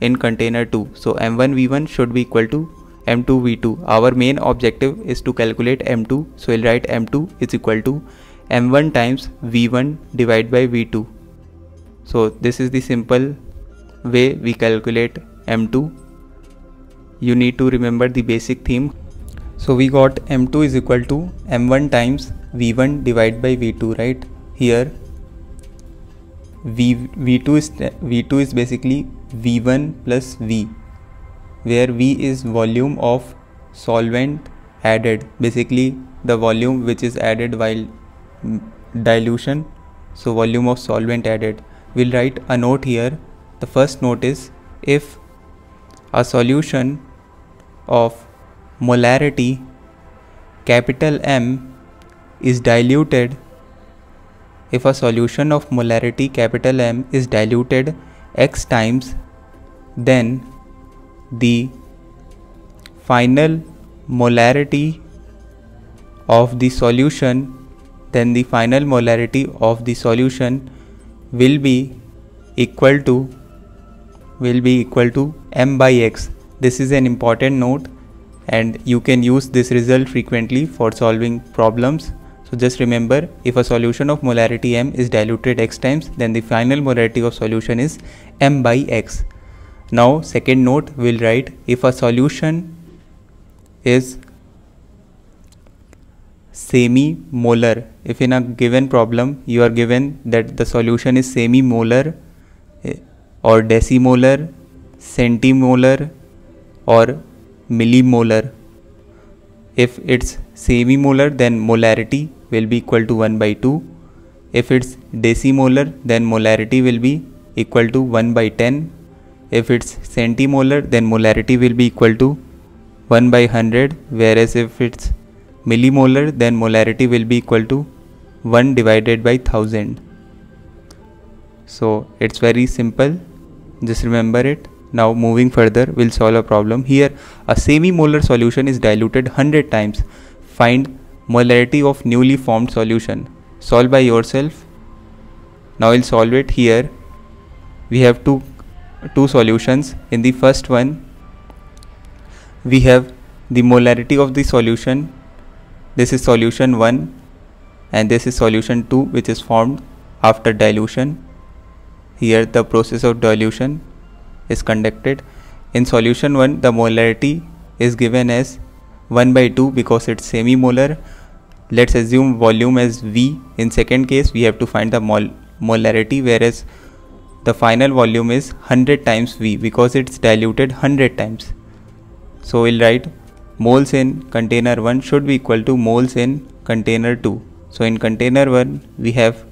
in container 2. So M1V1 should be equal to M2V2. Our main objective is to calculate M2. So we'll write M2 is equal to M1 times V1 divided by V2. So this is the simple way we calculate M2. You need to remember the basic theme. So we got M2 is equal to M1 times V1 divided by V2, right? Here V2 is basically V1 plus V, where V is volume of solvent added, basically the volume which is added while dilution. So volume of solvent added. We'll write a note here. The first note is, if a solution of molarity capital M is diluted, if a solution of molarity capital M is diluted x times, then the final molarity of the solution will be equal to M by X. This is an important note, and you can use this result frequently for solving problems. So just remember, if a solution of molarity M is diluted x times, then the final molarity of solution is M by X. Now second note we'll write, if a solution is semi-molar, if in a given problem you are given that the solution is semi-molar or decimolar, centimolar or millimolar. If it's semi-molar, then molarity will be equal to 1 by 2. If it's decimolar, then molarity will be equal to 1 by 10. If it's centimolar, then molarity will be equal to 1 by 100. Whereas if it's millimolar, then molarity will be equal to 1 divided by 1000. So it's very simple. Just remember it. Now moving further, we'll solve a problem. Here a semi-molar solution is diluted 100 times. Find molarity of newly formed solution. Solve by yourself. Now we'll solve it. Here we have two solutions. In the first one we have the molarity of the solution. This is solution 1 and this is solution 2, which is formed after dilution. Here the process of dilution is conducted. In solution 1 the molarity is given as 1 by 2 because it's semi-molar. Let's assume volume as V. In second case we have to find the molarity, whereas the final volume is 100 times V because it's diluted 100 times. So we'll write moles in container 1 should be equal to moles in container 2. So in container 1 we have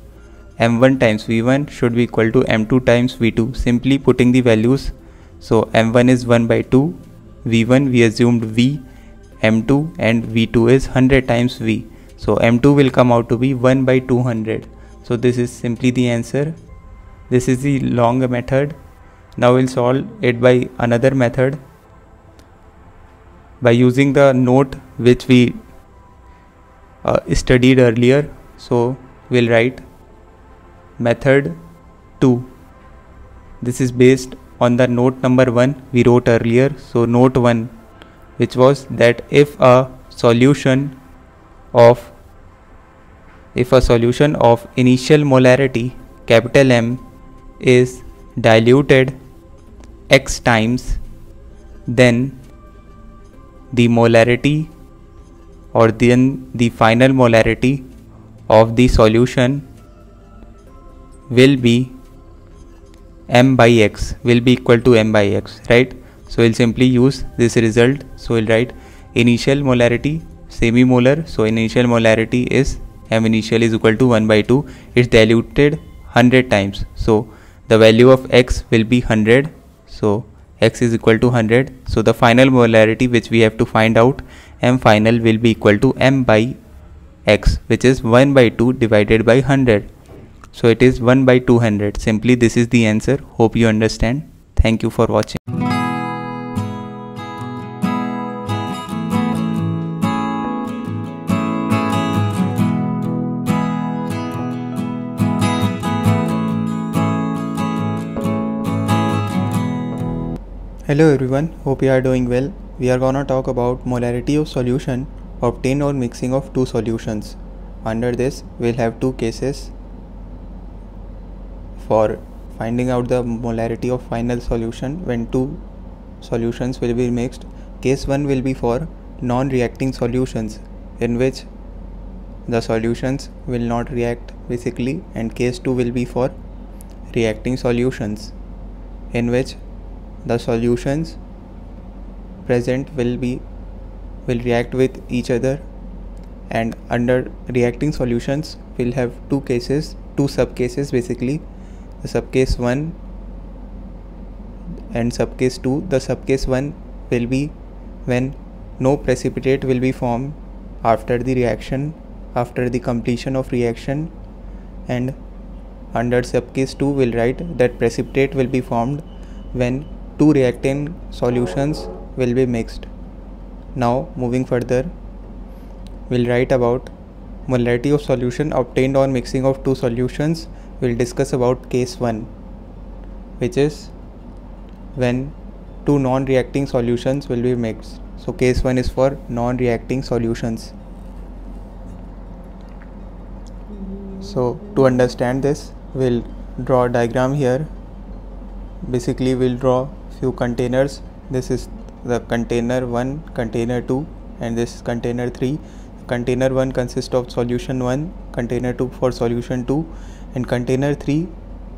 M1 times V1 should be equal to M2 times V2, simply putting the values. So M1 is 1 by 2, V1 we assumed V, M2 and V2 is 100 times V. So M2 will come out to be 1 by 200. So this is simply the answer. This is the long method. Now we'll solve it by another method, by using the note which we studied earlier. So we'll write method 2. This is based on the note number 1 we wrote earlier. So note 1, which was that if a solution of initial molarity capital M is diluted x times, then the molarity or then the final molarity of the solution will be M by X, will be equal to M by X, right? So we'll simply use this result. So we'll write initial molarity semi-molar. So initial molarity is M initial is equal to 1 by 2. It's diluted 100 times. So the value of X will be 100. So X is equal to 100. So the final molarity which we have to find out, M final, will be equal to M by X, which is 1 by 2 divided by 100. So it is 1 by 200. Simply this is the answer. Hope you understand. Thank you for watching. Hello everyone, hope you are doing well. We are gonna talk about molarity of solution obtained on mixing of two solutions. Under this, we'll have two cases for finding out the molarity of final solution when two solutions will be mixed. Case 1 will be for non-reacting solutions in which the solutions will not react basically, and case 2 will be for reacting solutions in which the solutions present will react with each other. And under reacting solutions we'll have two cases, two subcases basically, the subcase 1 and subcase 2. The subcase 1 will be when no precipitate will be formed after the reaction, after the completion of reaction, and under subcase 2 we'll write that precipitate will be formed when two reactant solutions will be mixed. Now moving further, we'll write about molarity of solution obtained on mixing of two solutions. We'll discuss about case 1, which is when two non-reacting solutions will be mixed. So case 1 is for non-reacting solutions. So to understand this, we'll draw a diagram here. Basically we'll draw few containers. This is the container 1, container 2, and this is container 3. Container 1 consists of solution 1, container 2 for solution 2, and container 3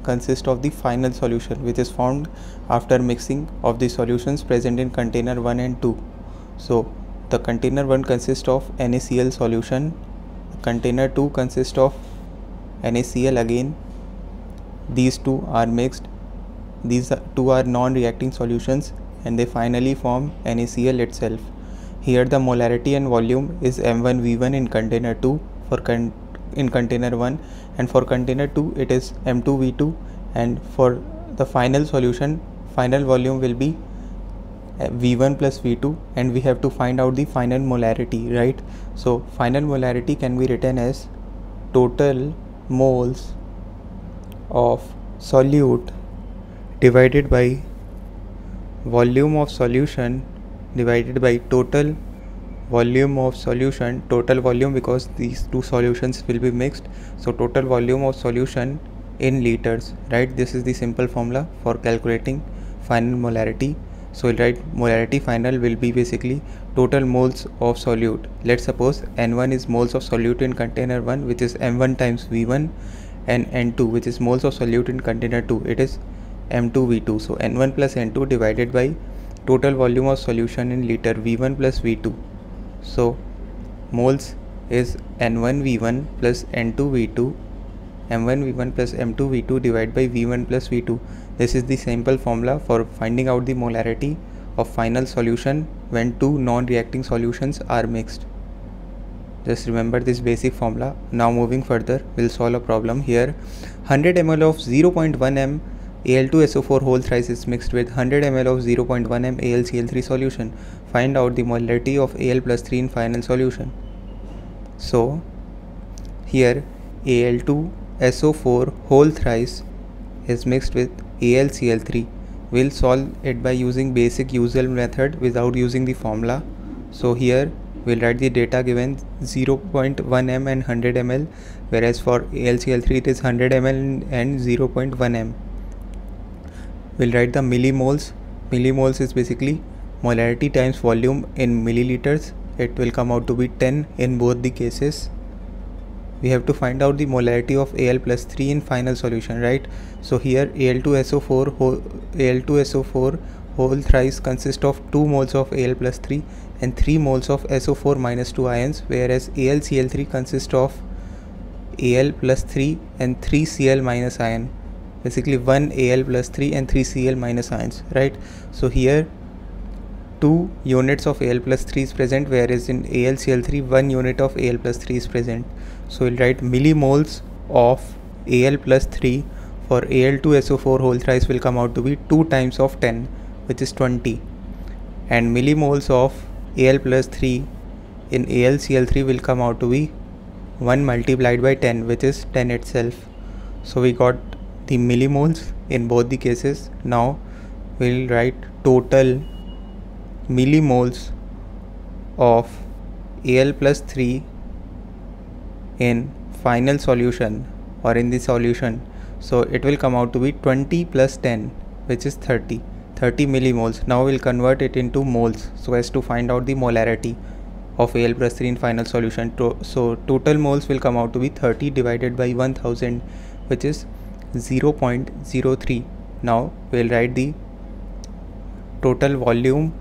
consists of the final solution which is formed after mixing of the solutions present in container 1 and 2. So the container 1 consists of NaCl solution, container 2 consists of NaCl again. These two are mixed. These two are non-reacting solutions and they finally form NaCl itself. Here the molarity and volume is M1V1 in container 2 for in container 1, and for container 2 it is M2V2, and for the final solution final volume will be V1 plus V2, and we have to find out the final molarity, right? So final molarity can be written as total moles of solute divided by volume of solution divided by total volume of solution. Total volume because these two solutions will be mixed, so total volume of solution in liters, right? This is the simple formula for calculating final molarity. So we'll write molarity final will be basically total moles of solute. Let's suppose N1 is moles of solute in container 1, which is M1 times V1, and N2, which is moles of solute in container 2, it is M2V2. So N1 plus N2 divided by total volume of solution in liter, V1 plus V2. So moles is N1V1 plus N2V2, M1V1 plus M2V2 divided by V1 plus V2. This is the simple formula for finding out the molarity of final solution when two non-reacting solutions are mixed. Just remember this basic formula. Now moving further, we'll solve a problem here. 100 ml of 0.1 m Al2SO4 whole thrice is mixed with 100 ml of 0.1 m AlCl3 solution. Find out the molarity of Al plus 3 in final solution. So here Al2SO4 whole thrice is mixed with AlCl3. We'll solve it by using basic usual method without using the formula. So here we'll write the data given 0.1 m and 100 ml, whereas for AlCl3 it is 100 ml and 0.1 m. We'll write the millimoles. Millimoles is basically molarity times volume in milliliters. It will come out to be 10 in both the cases. We have to find out the molarity of Al plus 3 in final solution, right? So here Al2SO4 whole thrice consists of 2 moles of Al plus 3 and 3 moles of SO4 minus 2 ions, whereas AlCl3 consists of Al plus 3 and 3 Cl minus ion. Basically 1 Al plus 3 and 3 Cl minus ions, right? So here 2 units of Al plus 3 is present, whereas in AlCl3 1 unit of Al plus 3 is present. So we'll write millimoles of Al plus 3 for Al2SO4 whole thrice will come out to be 2 times of 10, which is 20, and millimoles of Al plus 3 in AlCl3 will come out to be 1 multiplied by 10, which is 10 itself. So we got the millimoles in both the cases. Now we'll write total millimoles of Al plus 3 in final solution or in the solution. So it will come out to be 20 plus 10, which is 30 millimoles. Now we'll convert it into moles so as to find out the molarity of Al plus 3 in final solution. So total moles will come out to be 30 divided by 1000, which is 0.03. Now we'll write the total volume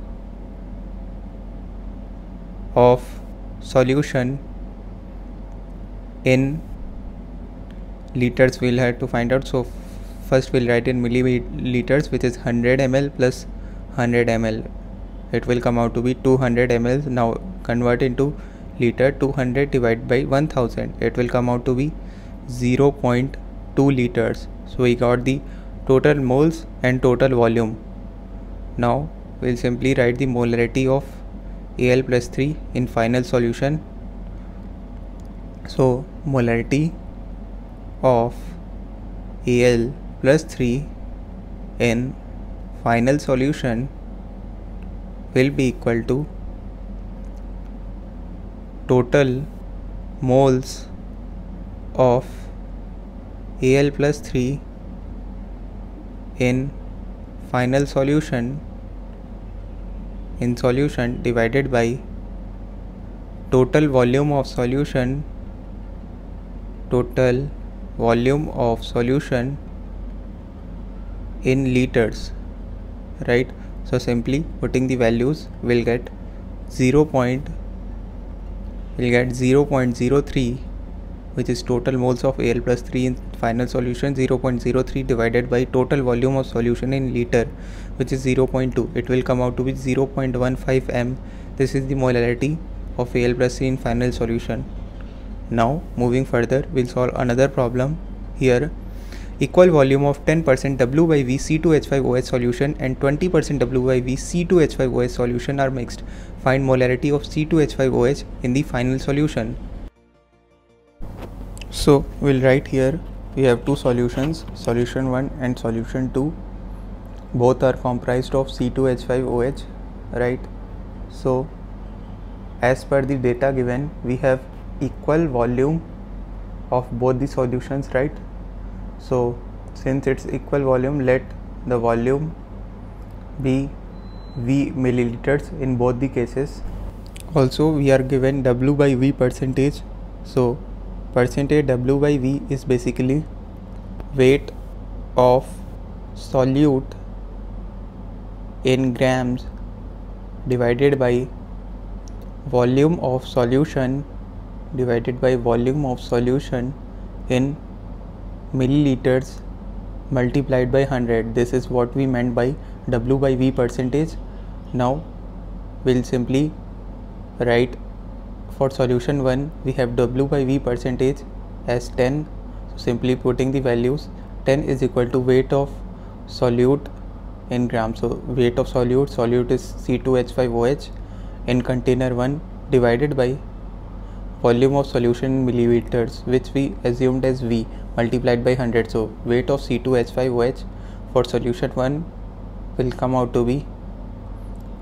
of solution in liters. We'll have to find out, so first we'll write in milliliters, which is 100 ml plus 100 ml. It will come out to be 200 ml. Now convert into liter. 200 divided by 1000, it will come out to be 0.2 liters. So we got the total moles and total volume. Now we'll simply write the molarity of Al plus 3 in final solution. So molarity of Al plus 3 in final solution will be equal to total moles of Al plus 3 in final solution divided by total volume of solution in liters, right? So simply putting the values, we'll get 0.03, which is total moles of Al plus 3 in final solution, 0.03 divided by total volume of solution in liter, which is 0.2. It will come out to be 0.15 m. This is the molarity of Al plus 3 in final solution. Now moving further, we'll solve another problem here. Equal volume of 10% W/V C2H5OH solution and 20% W/V C2H5OH solution are mixed. Find molarity of C2H5OH in the final solution. So we'll write here, we have two solutions, solution 1 and solution 2. Both are comprised of C2H5OH, right? So as per the data given, we have equal volume of both the solutions, right? So since it's equal volume, let the volume be V milliliters in both the cases. Also we are given W/V percentage. So percentage W/V is basically weight of solute in grams divided by volume of solution in milliliters multiplied by 100. This is what we meant by W/V percentage. Now we'll simply write for solution 1, we have W/V percentage as 10. So simply putting the values, 10 is equal to weight of solute in grams. So weight of solute, is C2H5OH in container 1 divided by volume of solution in milliliters, which we assumed as V, multiplied by 100. So weight of C2H5OH for solution 1 will come out to be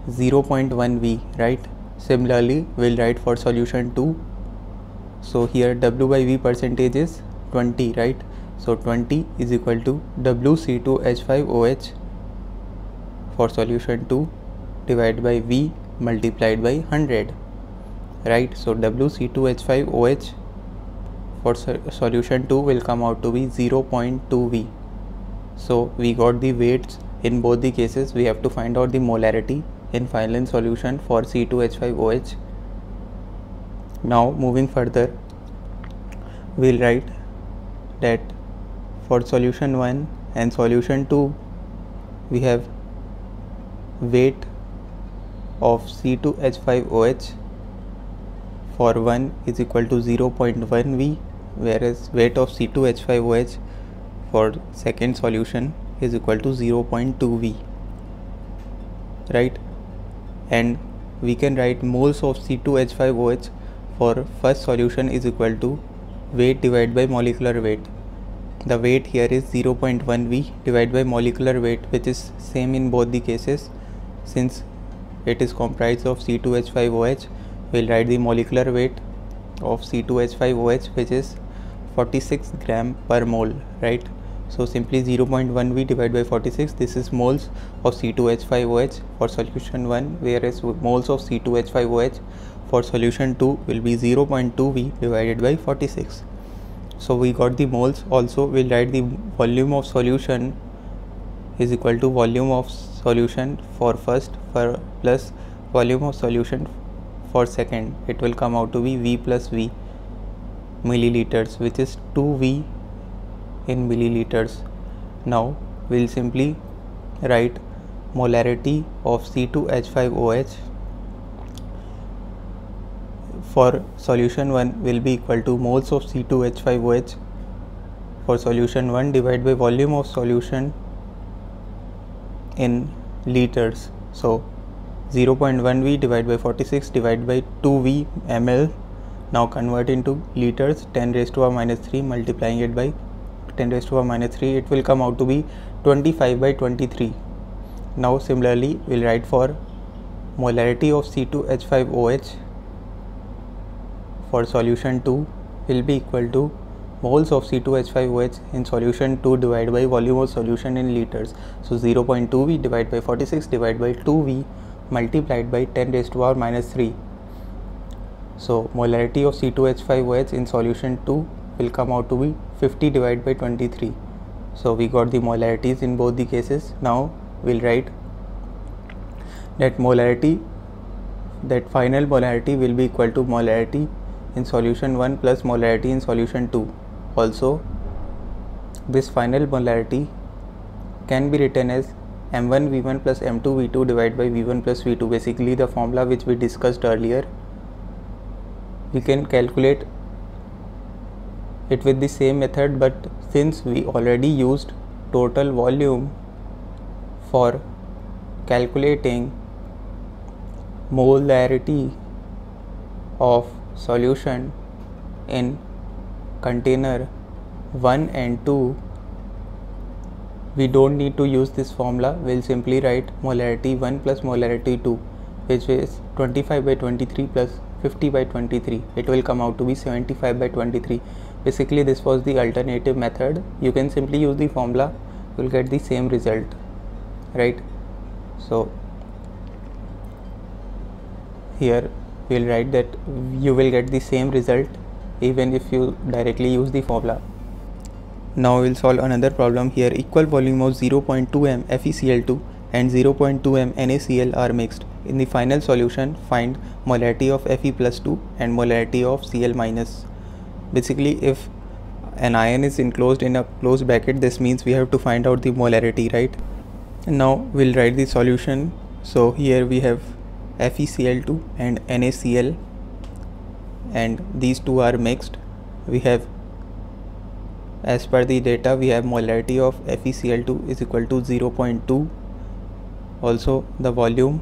0.1 V, right? Similarly, we'll write for solution 2. So here W/V percentage is 20, right? So 20 is equal to WC2H5OH for solution 2 divided by V multiplied by 100. Right, so WC2H5OH for solution 2 will come out to be 0.2 V. So we got the weights in both the cases. We have to find out the molarity in final solution for C2H5OH. Now moving further, we'll write that for solution 1 and solution 2, we have weight of C2H5OH for 1 is equal to 0.1 V, whereas weight of C2H5OH for second solution is equal to 0.2V, right? And we can write moles of C2H5OH for first solution is equal to weight divided by molecular weight. The weight here is 0.1V divided by molecular weight, which is same in both the cases. Since it is comprised of C2H5OH, we'll write the molecular weight of C2H5OH, which is 46 gram per mole, right? So simply 0.1V divided by 46. This is moles of C2H5OH for solution 1, whereas moles of C2H5OH for solution 2 will be 0.2V divided by 46. So we got the moles. Also we'll write the volume of solution is equal to volume of solution for first plus volume of solution for second. It will come out to be V plus V milliliters, which is 2V in milliliters. Now we'll simply write molarity of C2H5OH for solution 1 will be equal to moles of C2H5OH for solution 1 divided by volume of solution in liters. So 0.1V divided by 46 divided by 2V ml. Now convert into liters, 10⁻³ multiplying it by 10⁻³ it will come out to be 25/23. Now similarly we'll write for molarity of C2H5OH for solution 2 will be equal to moles of C2H5OH in solution 2 divided by volume of solution in liters. So 0.2V divided by 46 divided by 2V multiplied by 10⁻³ . So molarity of C2H5OH in solution 2 will come out to be 50 divided by 23. So we got the molarities in both the cases. Now we'll write that molarity, that final molarity will be equal to molarity in solution 1 plus molarity in solution 2. Also this final molarity can be written as M1V1 plus M2V2 divided by V1 plus V2, basically the formula which we discussed earlier. We can calculate it with the same method, but since we already used total volume for calculating molarity of solution in container 1 and 2, we don't need to use this formula. We'll simply write molarity 1 plus molarity 2, which is 25/23 plus 50/23. It will come out to be 75/23. Basically this was the alternative method. You can simply use the formula, you will get the same result, right? So here we will write that you will get the same result even if you directly use the formula. Now we will solve another problem here. Equal volume of 0.2 m FeCl2 and 0.2 m NaCl are mixed. In the final solution, find molarity of Fe plus 2 and molarity of Cl minus. Basically, if an ion is enclosed in a closed bracket, this means we have to find out the molarity, right? Now we'll write the solution. So here we have FeCl2 and NaCl, and these two are mixed. We have, as per the data, we have molarity of FeCl2 is equal to 0.2. Also the volume,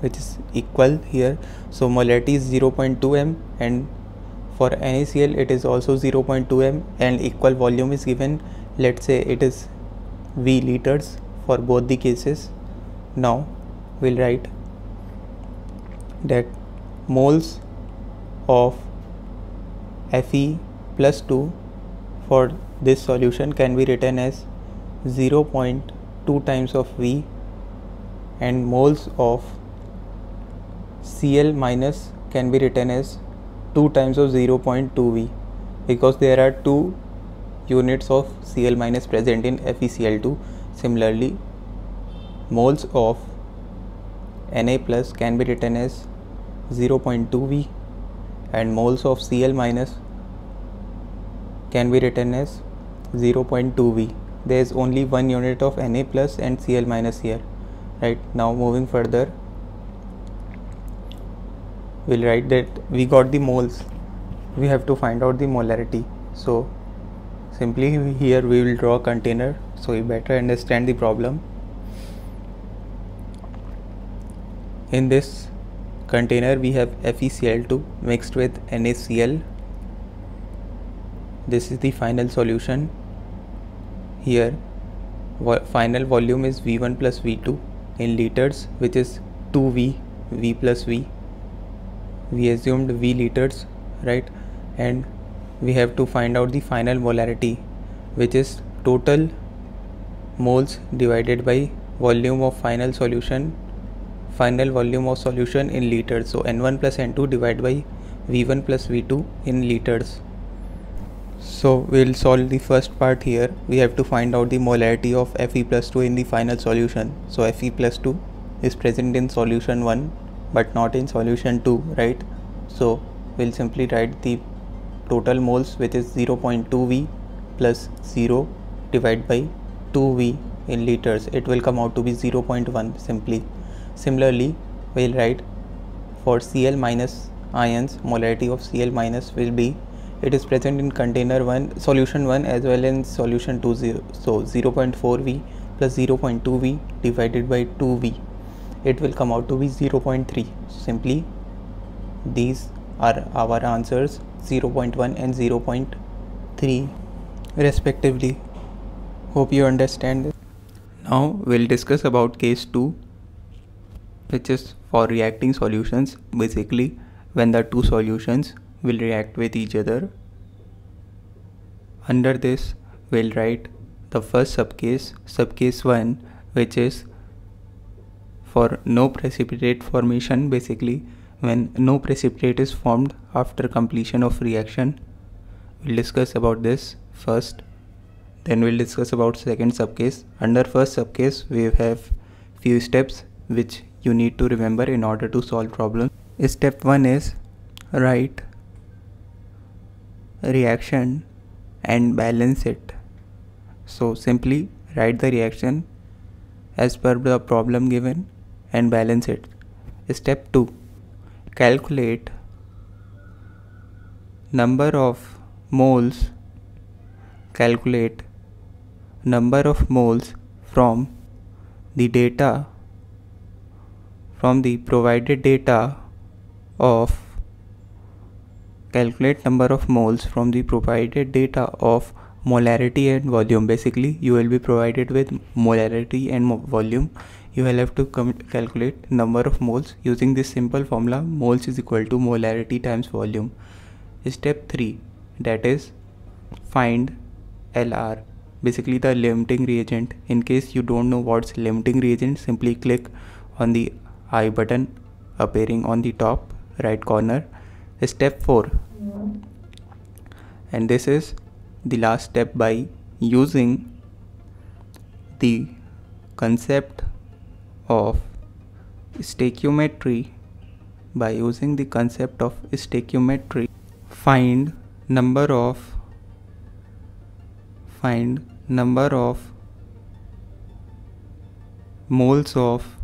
which is equal here, so molarity is 0.2 m, and for NaCl it is also 0.2 m, and equal volume is given. Let's say it is V liters for both the cases. Now we'll write that moles of Fe plus 2 for this solution can be written as 0.2 times of V, and moles of Cl minus can be written as 2 times of 0.2V, because there are 2 units of Cl minus present in FeCl2. Similarly, moles of Na plus can be written as 0.2V, and moles of Cl minus can be written as 0.2V. There is only 1 unit of Na plus and Cl minus here, right? Now moving further, we'll write that we got the moles, we have to find out the molarity. So Simply here we will draw a container so we better understand the problem. In this container we have FeCl2 mixed with NaCl. This is the final solution. Here final volume is V1 plus V2 in liters, which is 2V, V plus V. We assumed V liters, right? And we have to find out the final molarity, which is total moles divided by volume of final solution, final volume of solution in liters. So N1 plus N2 divided by V1 plus V2 in liters. So we'll solve the first part here. We have to find out the molarity of Fe+2 in the final solution. So Fe+2 is present in solution 1 but not in solution 2, right? So we'll simply write the total moles, which is 0.2V plus 0 divided by 2V in liters. It will come out to be 0.1 simply. Similarly, we'll write for Cl- ions, molarity of Cl- will be, it is present in container 1, solution 1 as well in solution 2, so 0.4V plus 0.2V divided by 2V. It will come out to be 0.3. Simply these are our answers, 0.1 and 0.3 respectively. Hope you understand this. Now we'll discuss about case 2, which is for reacting solutions. Basically when the two solutions will react with each other. Under this we'll write the first subcase, subcase 1, which is for no precipitate formation. Basically when no precipitate is formed after completion of reaction. We'll discuss about this first, then we'll discuss about second subcase. Under first subcase we have few steps which you need to remember in order to solve problem. Step 1 is write reaction and balance it. So simply write the reaction as per the problem given and balance it. Step 2, calculate number of moles, calculate number of moles from the data, from the provided data of, calculate number of moles from the provided data of molarity and volume. Basically you will be provided with molarity and volume. You will have to calculate number of moles using this simple formula, moles is equal to molarity times volume. Step 3, that is find LR, basically the limiting reagent. In case you don't know what's limiting reagent, simply click on the I button appearing on the top right corner. Step 4, and this is the last step, by using the concept of stoichiometry, by using the concept of stoichiometry, find number of moles of,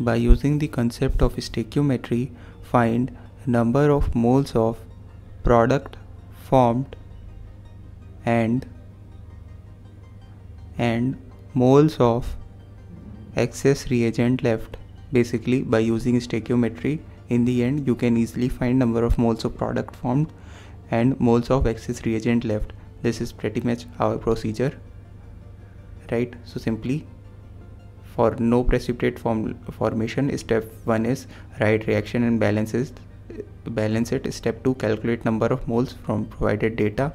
by using the concept of stoichiometry, find number of moles of product formed and moles of excess reagent left. Basically by using stoichiometry, in the end you can easily find number of moles of product formed and moles of excess reagent left. This is pretty much our procedure, right? So simply for no precipitate formation, step 1 is write reaction and balance it. Step 2, calculate number of moles from provided data.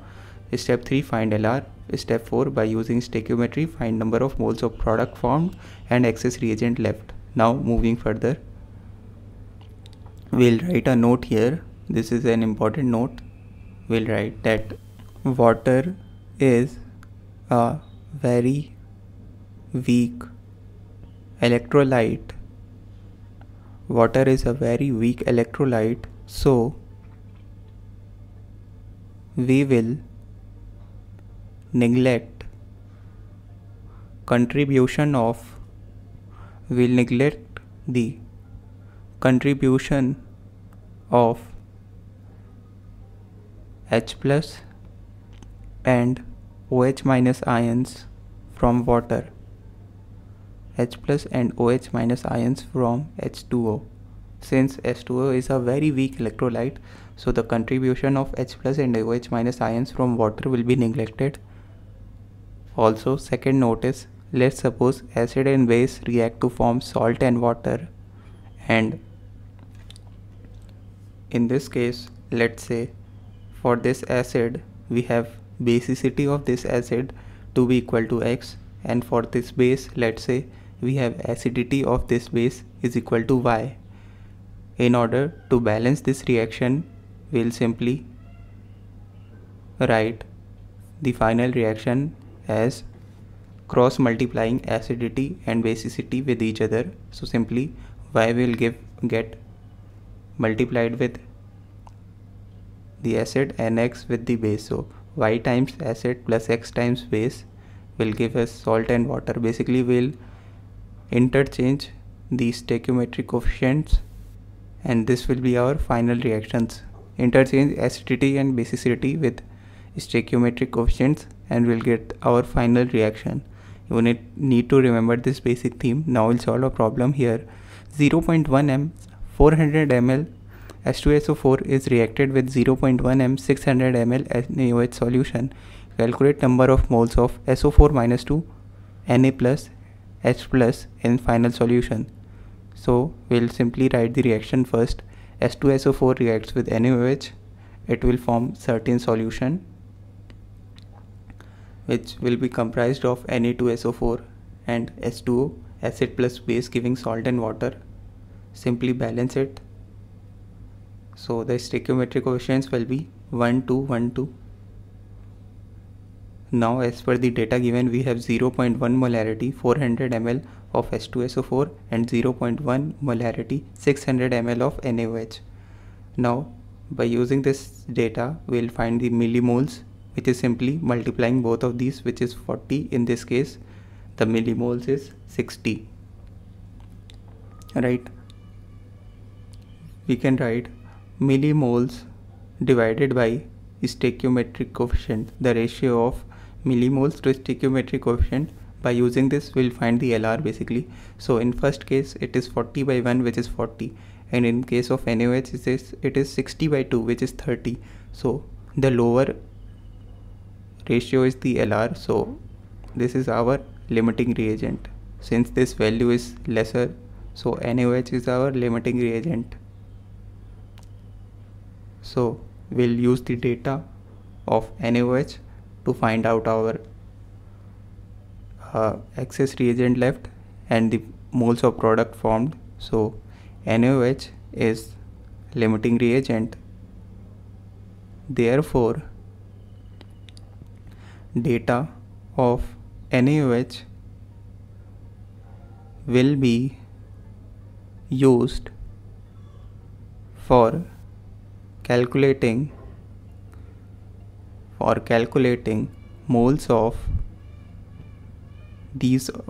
Step 3, find LR. Step 4, by using stoichiometry, find number of moles of product formed and excess reagent left. Now moving further, we'll write a note here. This is an important note. We'll write that water is a very weak electrolyte. Water is a very weak electrolyte, so we will neglect contribution of, we'll neglect the contribution of H plus and OH- ions from water, H+ and OH- ions from H2O. Since H2O is a very weak electrolyte, so the contribution of H+ and OH- ions from water will be neglected. Also, second note is, let's suppose acid and base react to form salt and water, and in this case, let's say for this acid we have basicity of this acid to be equal to x, and for this base, let's say we have acidity of this base is equal to y. In order to balance this reaction, we'll simply write the final reaction as cross multiplying acidity and basicity with each other. So simply y will get multiplied with the acid and x with the base. So y times acid plus x times base will give us salt and water. Basically, we'll interchange these stoichiometric coefficients, and this will be our final reactions. Interchange acidity and basicity with stoichiometric coefficients and we'll get our final reaction. You need to remember this basic theme. Now we'll solve a problem here. 0.1 m 400 ml H2SO4 is reacted with 0.1 m 600 ml NaOH solution. Calculate number of moles of SO4 - 2, Na plus, H plus in final solution. So we'll simply write the reaction first. H2SO4 reacts with NaOH. It will form certain solution which will be comprised of Na2SO4 and H2O, acid plus base giving salt and water. Simply balance it. So the stoichiometric coefficients will be 1, 2, 1, 2. Now as per the data given, we have 0.1 molarity 400 ml of H2SO4 and 0.1 molarity 600 ml of NaOH. Now by using this data, we will find the millimoles, which is simply multiplying both of these, which is 40. In this case, the millimoles is 60. Right? We can write millimoles divided by stoichiometric coefficient, the ratio of millimoles to stoichiometric coefficient. By using this, we'll find the LR basically. So in first case, it is 40/1, which is 40, and in case of NaOH, it is 60/2, which is 30. So the lower ratio is the LR. So this is our limiting reagent. Since this value is lesser, so NaOH is our limiting reagent. So we'll use the data of NaOH to find out our excess reagent left and the moles of product formed. So NaOH is limiting reagent. Therefore, data of NaOH will be used for calculating moles of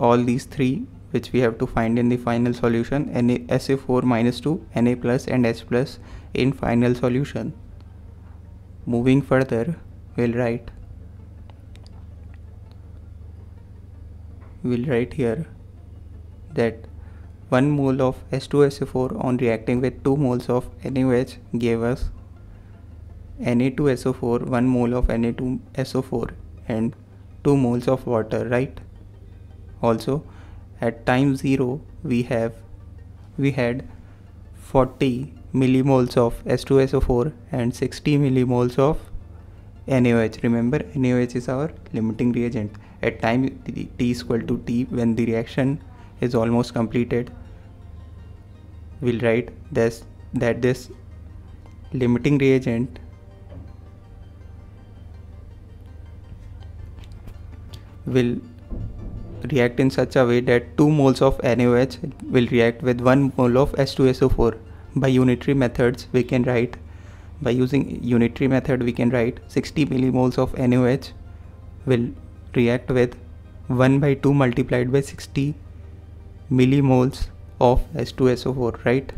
all these three, which we have to find in the final solution, SO4 - 2, Na plus and H plus in final solution. Moving further, we'll write here that 1 mole of H2SO4 on reacting with 2 moles of NaOH gave us Na2SO4, 1 mole of Na2SO4 and 2 moles of water, right? Also, at time 0 we had 40 millimoles of H2SO4 and 60 millimoles of NaOH. Remember, NaOH is our limiting reagent. At time t = t, when the reaction is almost completed, we'll write that this limiting reagent will react in such a way that 2 moles of NaOH will react with 1 mole of H2SO4. By using unitary method we can write 60 millimoles of NaOH will react with 1/2 multiplied by 60 millimoles of H2SO4, right?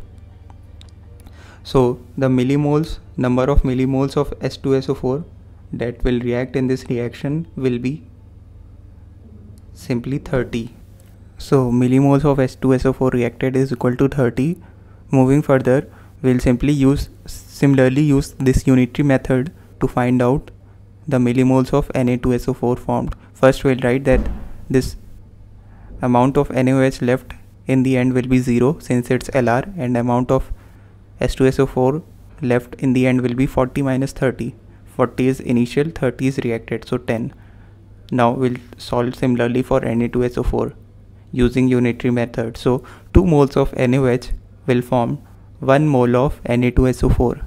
So the number of millimoles of H2SO4 that will react in this reaction will be simply 30. So millimoles of H2SO4 reacted is equal to 30. Moving further, we'll simply similarly use this unitary method to find out the millimoles of Na2SO4 formed. First we'll write that this amount of NaOH left in the end will be 0 since it's Lr, and amount of H2SO4 left in the end will be 40 minus 30. 40 is initial, 30 is reacted, so 10. Now we'll solve similarly for Na2SO4 using unitary method. So 2 moles of NaOH will form 1 mole of Na2SO4.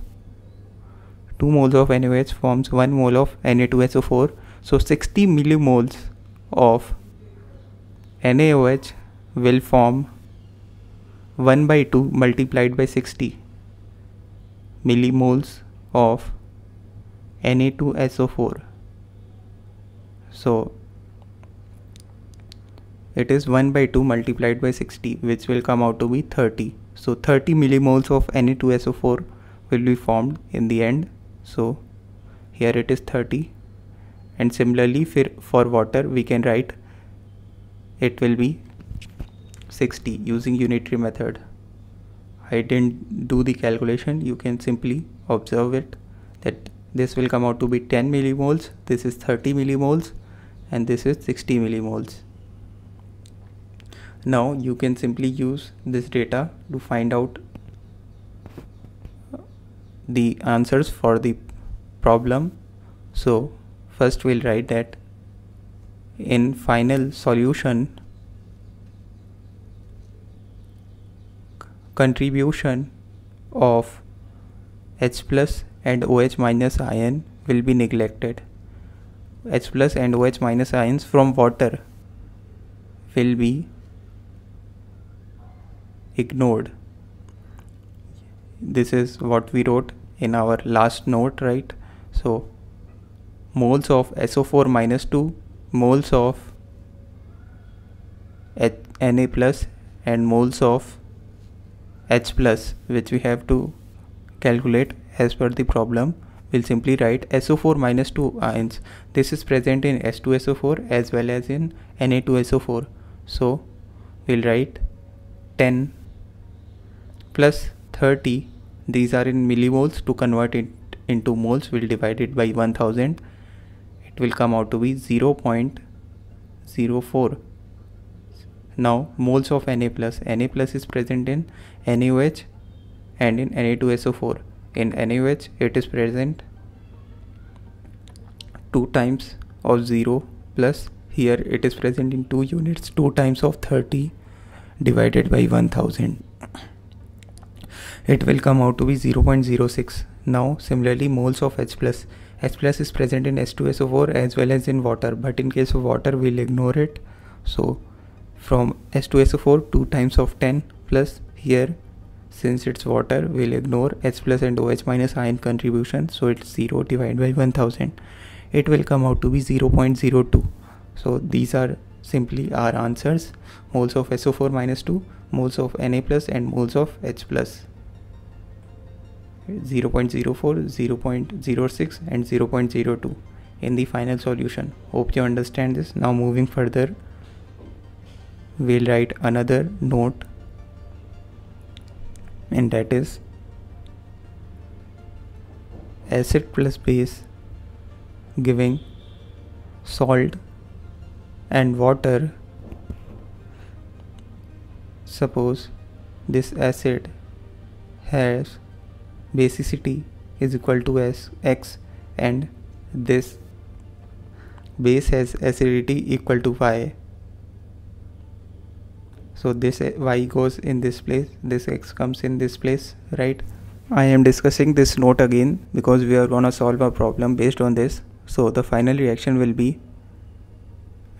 2 moles of NaOH forms 1 mole of Na2SO4. So 60 millimoles of NaOH will form 1 by 2 multiplied by 60 millimoles of Na2SO4. So it is 1 by 2 multiplied by 60, which will come out to be 30. So 30 millimoles of Na2SO4 will be formed in the end. So here it is 30, and similarly for water we can write it will be 60 using unitary method. I didn't do the calculation, you can simply observe it, that this will come out to be 10 millimoles, this is 30 millimoles, and this is 60 millimoles. Now you can simply use this data to find out the answers for the problem. So first we'll write that in final solution, contribution of H plus and OH minus ion will be neglected. H plus and OH minus ions from water will be ignored. This is what we wrote in our last note, right? So moles of SO4 minus 2, moles of Na plus, and moles of H plus, which we have to calculate as per the problem. We'll simply write SO4 minus 2 ions. This is present in H2SO4 as well as in Na2SO4. So we'll write 10 plus 30. These are in millimoles. To convert it into moles, we'll divide it by 1000. It will come out to be 0.04. Now moles of Na plus. Na plus is present in NaOH and in Na2SO4. In NaOH it is present 2 times of 0 plus, here it is present in 2 units, 2 times of 30 divided by 1000. It will come out to be 0.06. Now similarly moles of H plus. H plus is present in H2SO4 as well as in water, but in case of water we will ignore it. So from H2SO4 2 times of 10 plus, here since it's water we'll ignore H plus and OH minus ion contribution, so it's 0 divided by 1000. It will come out to be 0.02. So these are simply our answers: moles of SO4 minus 2, moles of Na plus, and moles of H plus. 0.04, 0.06, and 0.02 in the final solution. Hope you understand this. Now moving further, we'll write another note, and that is acid plus base giving salt and water. Suppose this acid has basicity is equal to X and this base has acidity equal to Y. So this Y goes in this place, this X comes in this place, right? I am discussing this note again because we are gonna solve a problem based on this. So the final reaction will be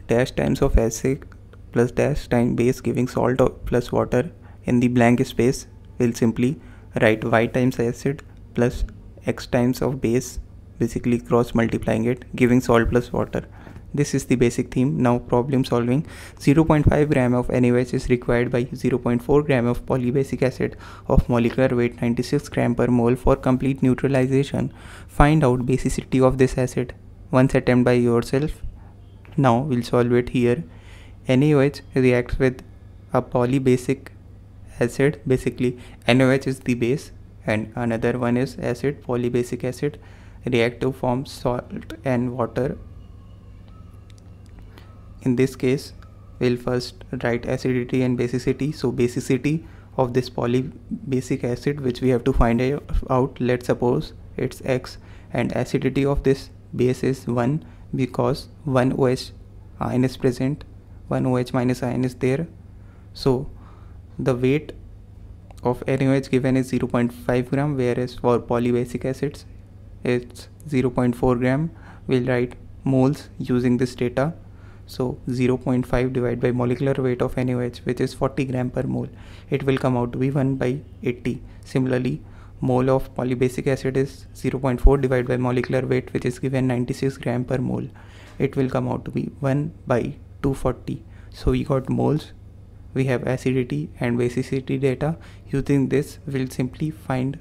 dash times of acid plus dash times base giving salt plus water. In the blank space we'll simply write Y times acid plus X times of base, basically cross multiplying it, giving salt plus water. This is the basic theme. Now problem solving. 0.5 gram of NaOH is required by 0.4 gram of polybasic acid of molecular weight 96 gram per mole for complete neutralization. Find out basicity of this acid. Once attempt by yourself. Now we'll solve it here. NaOH reacts with a polybasic acid. Basically NaOH is the base and another one is acid, polybasic acid, react to form salt and water. In this case we'll first write acidity and basicity. So basicity of this polybasic acid which we have to find out, let's suppose it's X, and acidity of this base is 1 because 1 OH ion is present, 1 OH minus ion is there. So the weight of NaOH given is 0.5 gram, whereas for polybasic acids it's 0.4 gram. We'll write moles using this data. So 0.5 divided by molecular weight of NaOH, which is 40 gram per mole. It will come out to be 1 by 80. Similarly, mole of polybasic acid is 0.4 divided by molecular weight, which is given 96 gram per mole. It will come out to be 1 by 240. So we got moles, we have acidity and basicity data. Using this, we'll simply find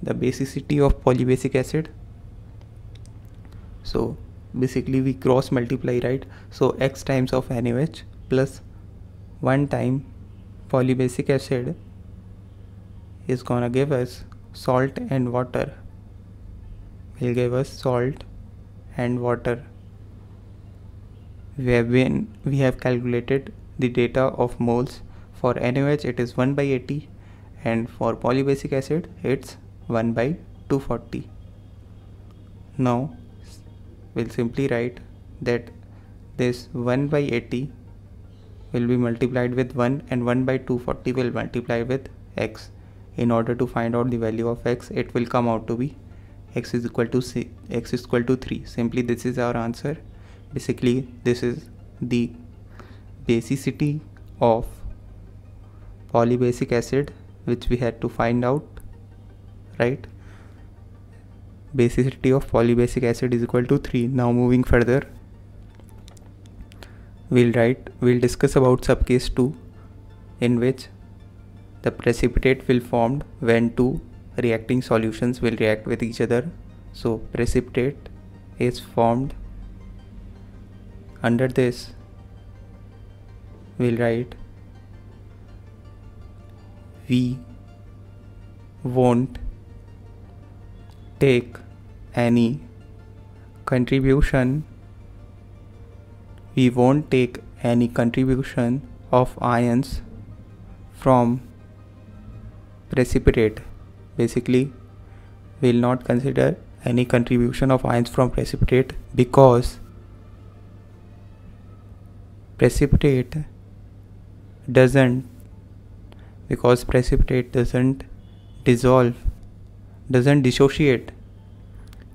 the basicity of polybasic acid. So basically we cross multiply, right? So X times of NaOH plus 1 time polybasic acid is gonna give us salt and water. Will give us salt and water. We have calculated the data of moles. For NaOH it is 1 by 80 and for polybasic acid it's 1 by 240. Now we'll simply write that this 1 by 80 will be multiplied with 1 and 1 by 240 will multiply with X. In order to find out the value of X, it will come out to be X is equal to 3. Simply this is our answer. Basically this is the basicity of polybasic acid which we had to find out, right? Basicity of polybasic acid is equal to 3. Now moving further, we'll discuss about subcase 2, in which the precipitate will formed when two reacting solutions will react with each other. So precipitate is formed. Under this we'll write we won't take any contribution. We won't take any contribution of ions from precipitate. Basically we'll not consider any contribution of ions from precipitate because precipitate doesn't dissolve, doesn't dissociate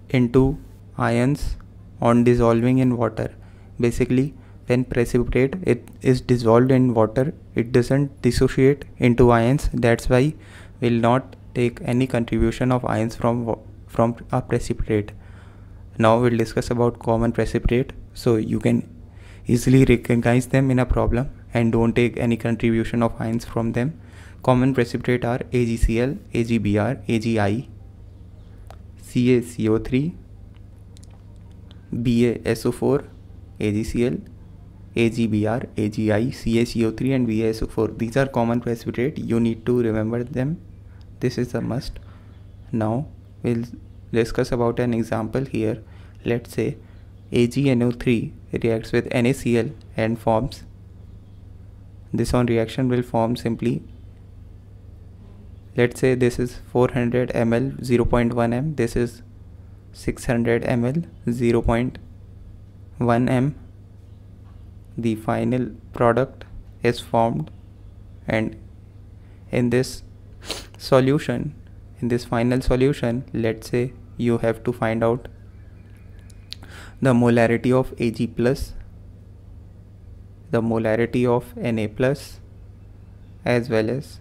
into ions on dissolving in water. Basically when precipitate it is dissolved in water, it doesn't dissociate into ions. That's why we will not take any contribution of ions from a precipitate. Now we'll discuss about common precipitate. So you can easily recognize them in a problem and don't take any contribution of ions from them. Common precipitate are AgCl, AgBr, AgI, CaCO3, BaSO4, AgCl, AgBr, AgI, CaCO3 and BaSO4. These are common precipitate. You need to remember them. This is a must. Now we'll discuss about an example here. Let's say AgNO3 reacts with NaCl and forms. This on reaction will form simply, let's say this is 400 ml 0.1 m, this is 600 ml 0.1 m. The final product is formed, and in this final solution let's say you have to find out the molarity of Ag plus, the molarity of Na plus, as well as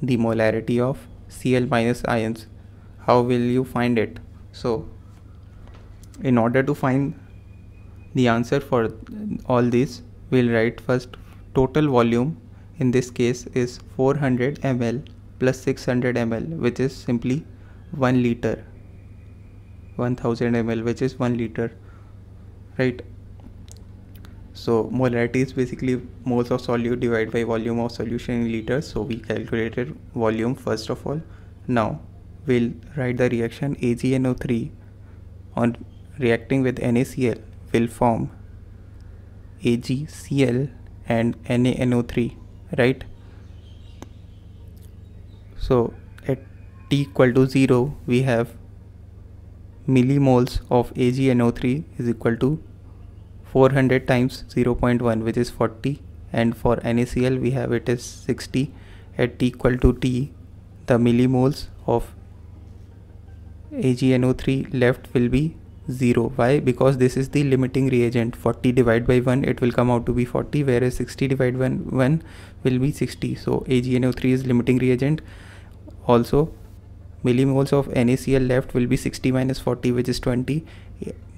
the molarity of Cl minus ions. How will you find it? So in order to find The answer for all these we'll write first. Total volume in this case is 400 ml plus 600 ml, which is simply 1 liter. 1000 ml, which is 1 liter, right? So molarity is basically moles of solute divided by volume of solution in liters. So we calculated volume first of all. Now we'll write the reaction. AgNO3 on reacting with NaCl will form AgCl and NaNO3, right? So at t equal to 0 we have millimoles of AgNO3 is equal to 400 times 0.1, which is 40, and for NaCl we have it is 60. At t equal to t, the millimoles of AgNO3 left will be 0. Why? Because this is the limiting reagent. 40 divided by 1, it will come out to be 40, whereas 60 divided by 1 will be 60. So AgNO3 is limiting reagent. Also millimoles of NaCl left will be 60 minus 40, which is 20.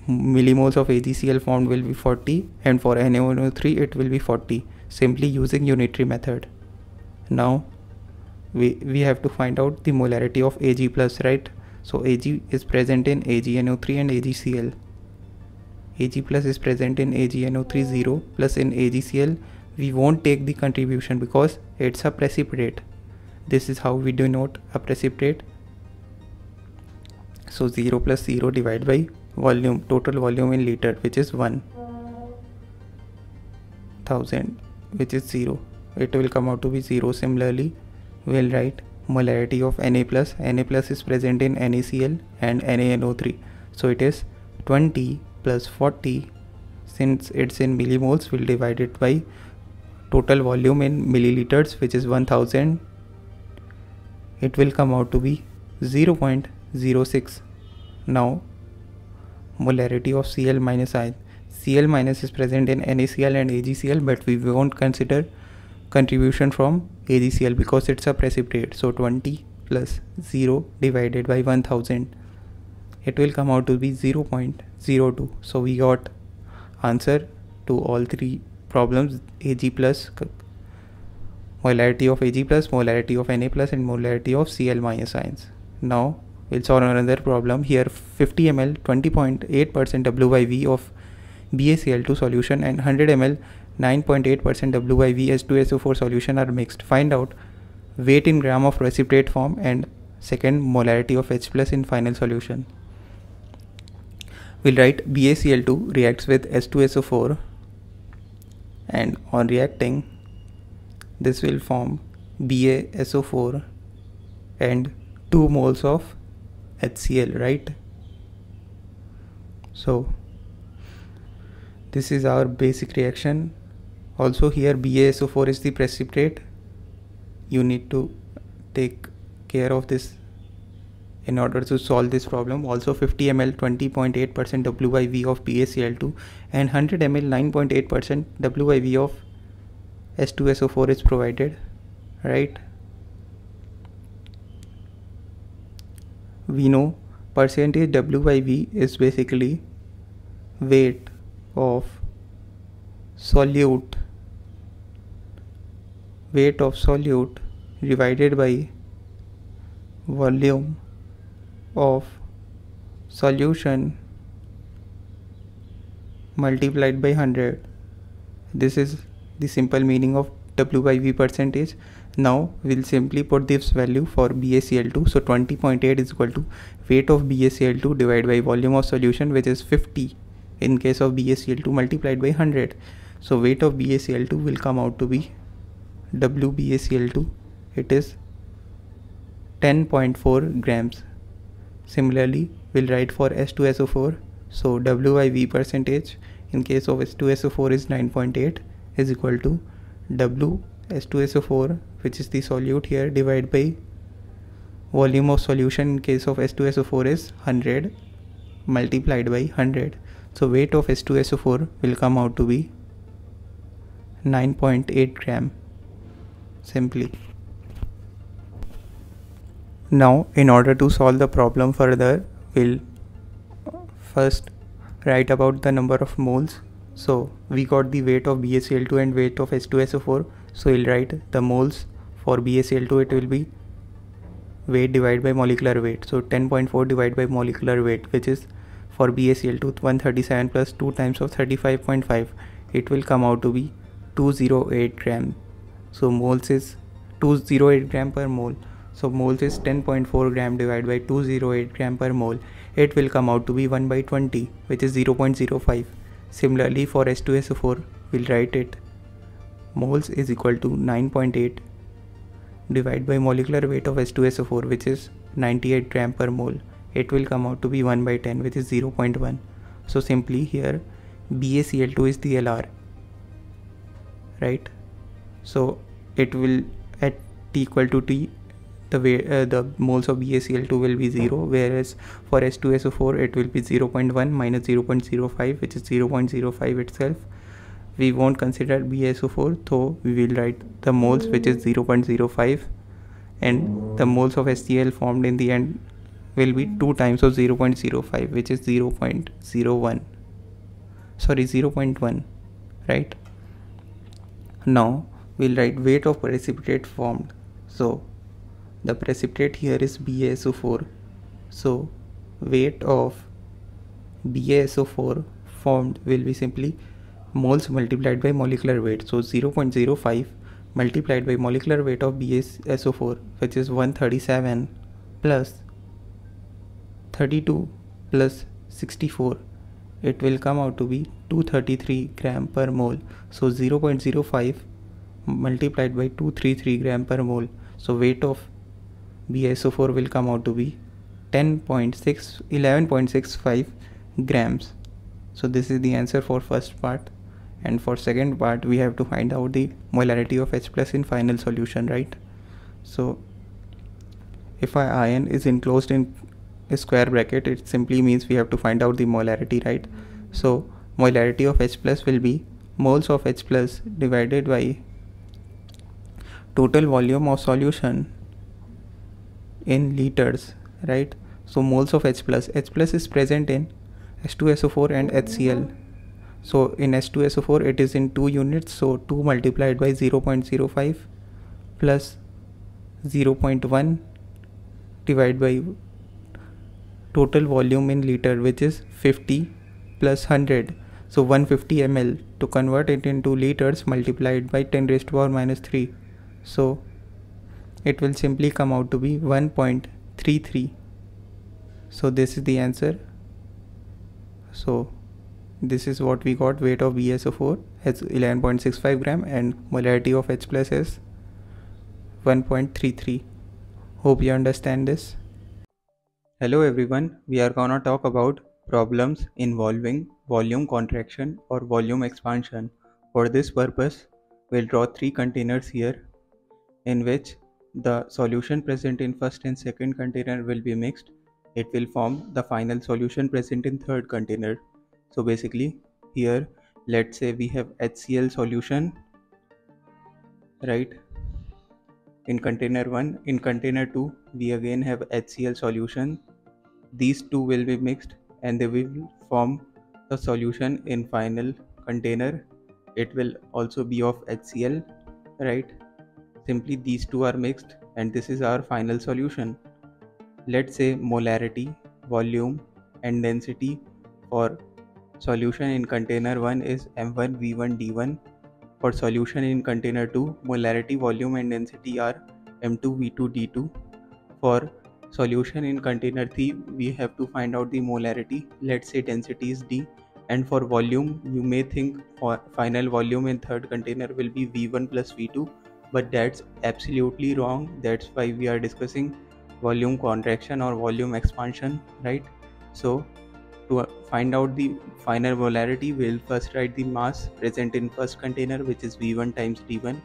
Millimoles of AgCl formed will be 40, and for NaNO3 it will be 40, simply using unitary method. Now we have to find out the molarity of Ag+, right? So Ag is present in AgNO3 and AgCl. Ag+ is present in AgNO3 0, plus in AgCl we won't take the contribution because it's a precipitate. This is how we denote a precipitate. So 0 plus 0 divided by volume, total volume in liter, which is 1000, which is 0. It will come out to be 0. Similarly, we will write molarity of Na+. Na+ is present in NaCl and NaNO3. So it is 20 plus 40. Since it's in millimoles, we'll divide it by total volume in milliliters, which is 1000. It will come out to be 0.06. Now molarity of Cl minus ion. Cl minus is present in NaCl and AgCl, but we won't consider contribution from AgCl because it's a precipitate. So 20 plus 0 divided by 1000, it will come out to be 0.02. so we got answer to all three problems: Ag+, molarity of Ag+, molarity of Na+, and molarity of Cl minus ions. Now we'll solve another problem. Here 50 ml 20.8% W/V of BaCl2 solution and 100 ml 9.8% W/V H2SO4 solution are mixed. Find out weight in gram of precipitate form and second molarity of H+ in final solution. We'll write BaCl2 reacts with H2SO4, and on reacting this will form BaSO4 and 2 moles of HCl, right? So this is our basic reaction. Also here BaSO4 is the precipitate. You need to take care of this in order to solve this problem. Also 50 ml 20.8% W/V of BaCl2 and 100 ml 9.8% W/V of H2SO4 is provided, right? We know percentage W/V is basically weight of solute divided by volume of solution multiplied by 100. This is the simple meaning of W/V percentage. Now we'll simply put this value for BaCl2. So 20.8 is equal to weight of BaCl2 divided by volume of solution, which is 50 in case of BaCl2, multiplied by 100. So weight of BaCl2 will come out to be WBaCl2. It is 10.4 grams. Similarly, we'll write for H2SO4. So W/V percentage in case of H2SO4 is 9.8 is equal to W H2SO4, which is the solute here, divided by volume of solution in case of H2SO4 is 100 multiplied by 100. So weight of H2SO4 will come out to be 9.8 gram simply. Now in order to solve the problem further, we'll first write about the number of moles. So we got the weight of BaCl2 and weight of H2SO4. So we'll write the moles for BaCl2, it will be weight divided by molecular weight. So 10.4 divided by molecular weight, which is for BaCl2 137 plus 2 times of 35.5. It will come out to be 208 gram. So moles is 208 gram per mole. So moles is 10.4 gram divided by 208 gram per mole. It will come out to be 1 by 20, which is 0.05. Similarly for H2SO4, we'll write it. Moles is equal to 9.8 divided by molecular weight of H2SO4, which is 98 gram per mole. It will come out to be 1 by 10, which is 0.1. So simply here BaCl2 is the LR, right? So it will, at t equal to t, the moles of BaCl2 will be 0, whereas for H2SO4 it will be 0.1 minus 0.05, which is 0.05 itself. We won't consider BaSO4, so we will write the moles, which is 0.05, and the moles of HCl formed in the end will be 2 times of 0.05, which is 0.1, right? Now we'll write weight of precipitate formed. So the precipitate here is BaSO4, so weight of BaSO4 formed will be simply moles multiplied by molecular weight. So 0.05 multiplied by molecular weight of BaSO4, which is 137 plus 32 plus 64. It will come out to be 233 gram per mole. So 0.05 multiplied by 233 gram per mole. So weight of BaSO4 will come out to be 11.65 grams. So this is the answer for first part, and for second part we have to find out the molarity of H plus in final solution, right? So if our ion is enclosed in a square bracket, it simply means we have to find out the molarity, right? So molarity of H plus will be moles of H plus divided by total volume of solution in liters, right? So moles of H plus, H plus is present in H2SO4 and HCl. So in H2SO4 it is in 2 units, so 2 multiplied by 0.05 plus 0.1 divided by total volume in liter, which is 50 plus 100, so 150 ml. To convert it into liters, multiplied by 10 raised to power minus 3, so it will simply come out to be 1.33. so this is the answer. So this is what we got. Weight of BaSO4 has 11.65 gram and molarity of H plus is 1.33. Hope you understand this. Hello everyone, we are gonna talk about problems involving volume contraction or volume expansion. For this purpose, we'll draw 3 containers here, in which the solution present in first and second container will be mixed. It will form the final solution present in third container. So basically here, let's say we have HCl solution, right, in container 1. In container 2, we again have HCl solution. These two will be mixed and they will form the solution in final container. It will also be of HCl, right? Simply these two are mixed and this is our final solution. Let's say molarity, volume and density for solution in container 1 is m1v1d1. For solution in container 2, molarity, volume and density are m2v2d2. For solution in container 3, we have to find out the molarity. Let's say density is d, and for volume you may think final volume in third container will be v1 plus v2, but that's absolutely wrong. That's why we are discussing volume contraction or volume expansion, right? So to find out the final molarity, we'll first write the mass present in first container, which is v1 times d1.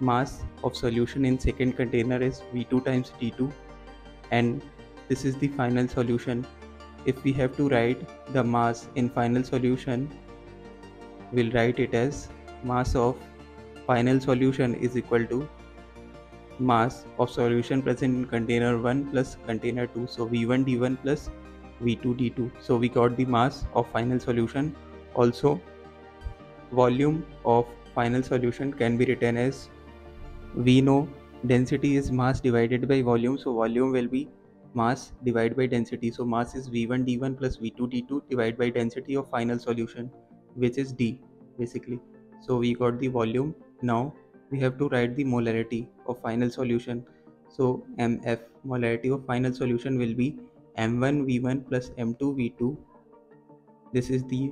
Mass of solution in second container is v2 times d2, and this is the final solution. If we have to write the mass in final solution, we'll write it as mass of final solution is equal to mass of solution present in container 1 plus container 2. So v1 d1 plus V2D2. So we got the mass of final solution. Also, volume of final solution can be written as, we know density is mass divided by volume, so volume will be mass divided by density. So mass is V1D1 plus V2D2 divided by density of final solution, which is D basically. So we got the volume. Now we have to write the molarity of final solution. So MF, molarity of final solution, will be M1V1 plus M2V2. This is the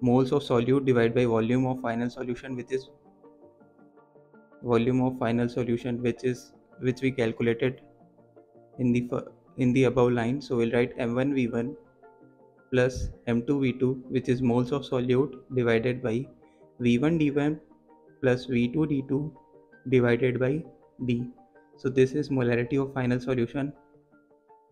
moles of solute divided by volume of final solution, which is volume of final solution, which we calculated in the above line. So we'll write M1V1 plus M2V2, which is moles of solute divided by V1D1 plus V2D2 divided by D. So this is molarity of final solution.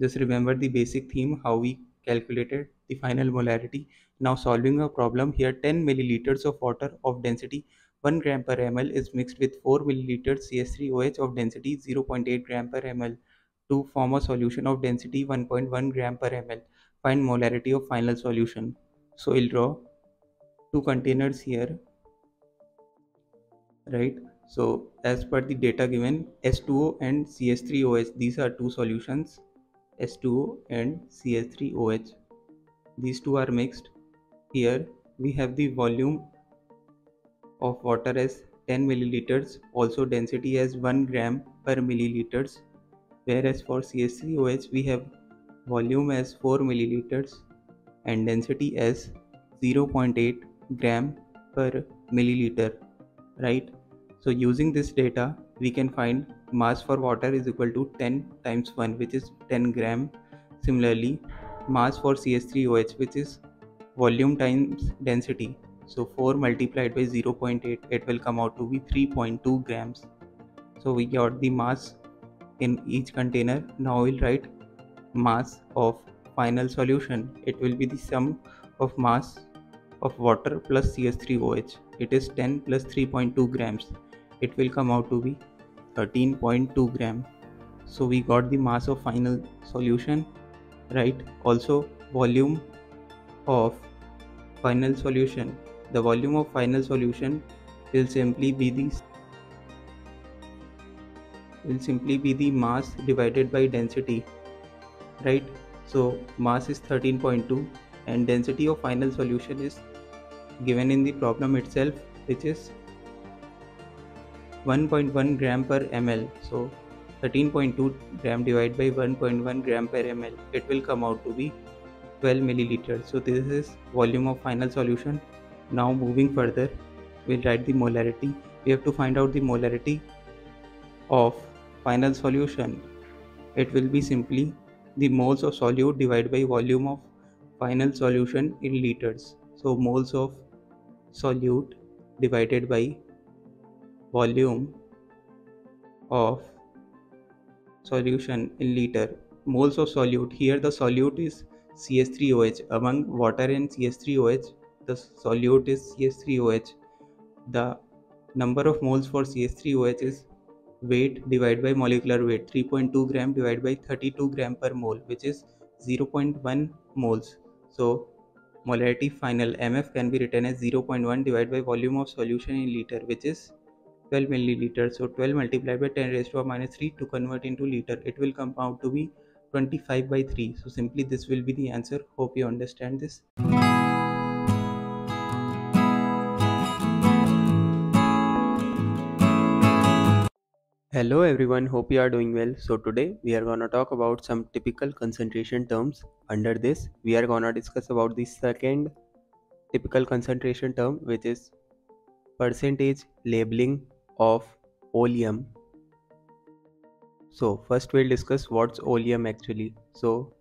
Just remember the basic theme, how we calculated the final molarity. Now solving a problem here, 10 milliliters of water of density 1 gram per ml is mixed with 4 milliliters CH3OH of density 0.8 gram per ml to form a solution of density 1.1 gram per ml. Find molarity of final solution. So we'll draw two containers here, right? So as per the data given, H2O and CH3OH, these are two solutions, H2O and CH3OH. These two are mixed. Here we have the volume of water as 10 milliliters, also density as 1 gram per milliliters, whereas for CH3OH we have volume as 4 milliliters and density as 0.8 gram per milliliter, right? So using this data we can find mass for water is equal to 10 times 1, which is 10 gram. Similarly, mass for CH3OH, which is volume times density, so 4 multiplied by 0.8, it will come out to be 3.2 grams. So we got the mass in each container. Now we'll write mass of final solution. It will be the sum of mass of water plus CH3OH. It is 10 plus 3.2 grams. It will come out to be 13.2 gram. So we got the mass of final solution, right? Also volume of final solution. The volume of final solution will simply be the mass divided by density, right? So mass is 13.2 and density of final solution is given in the problem itself, which is 1.1 gram per ml. So 13.2 gram divided by 1.1 gram per ml, it will come out to be 12 milliliters. So this is volume of final solution. Now moving further, we'll write the molarity. We have to find out the molarity of final solution. It will be simply the moles of solute divided by volume of final solution in liters. So moles of solute divided by volume of solution in liter. Moles of solute, here the solute is CH3OH. Among water and CH3OH, the solute is CH3OH. The number of moles for CH3OH is weight divided by molecular weight, 3.2 gram divided by 32 gram per mole, which is 0.1 moles. So molarity final, MF, can be written as 0.1 divided by volume of solution in liter, which is 12 milliliters. So 12 multiplied by 10 raised to a minus 3 to convert into liter, it will come out to be 25/3. So simply this will be the answer. Hope you understand this. Hello everyone, hope you are doing well. So today we are gonna talk about some typical concentration terms. Under this we are gonna discuss about the second typical concentration term, which is percentage labeling of oleum. So first we'll discuss what's oleum actually. So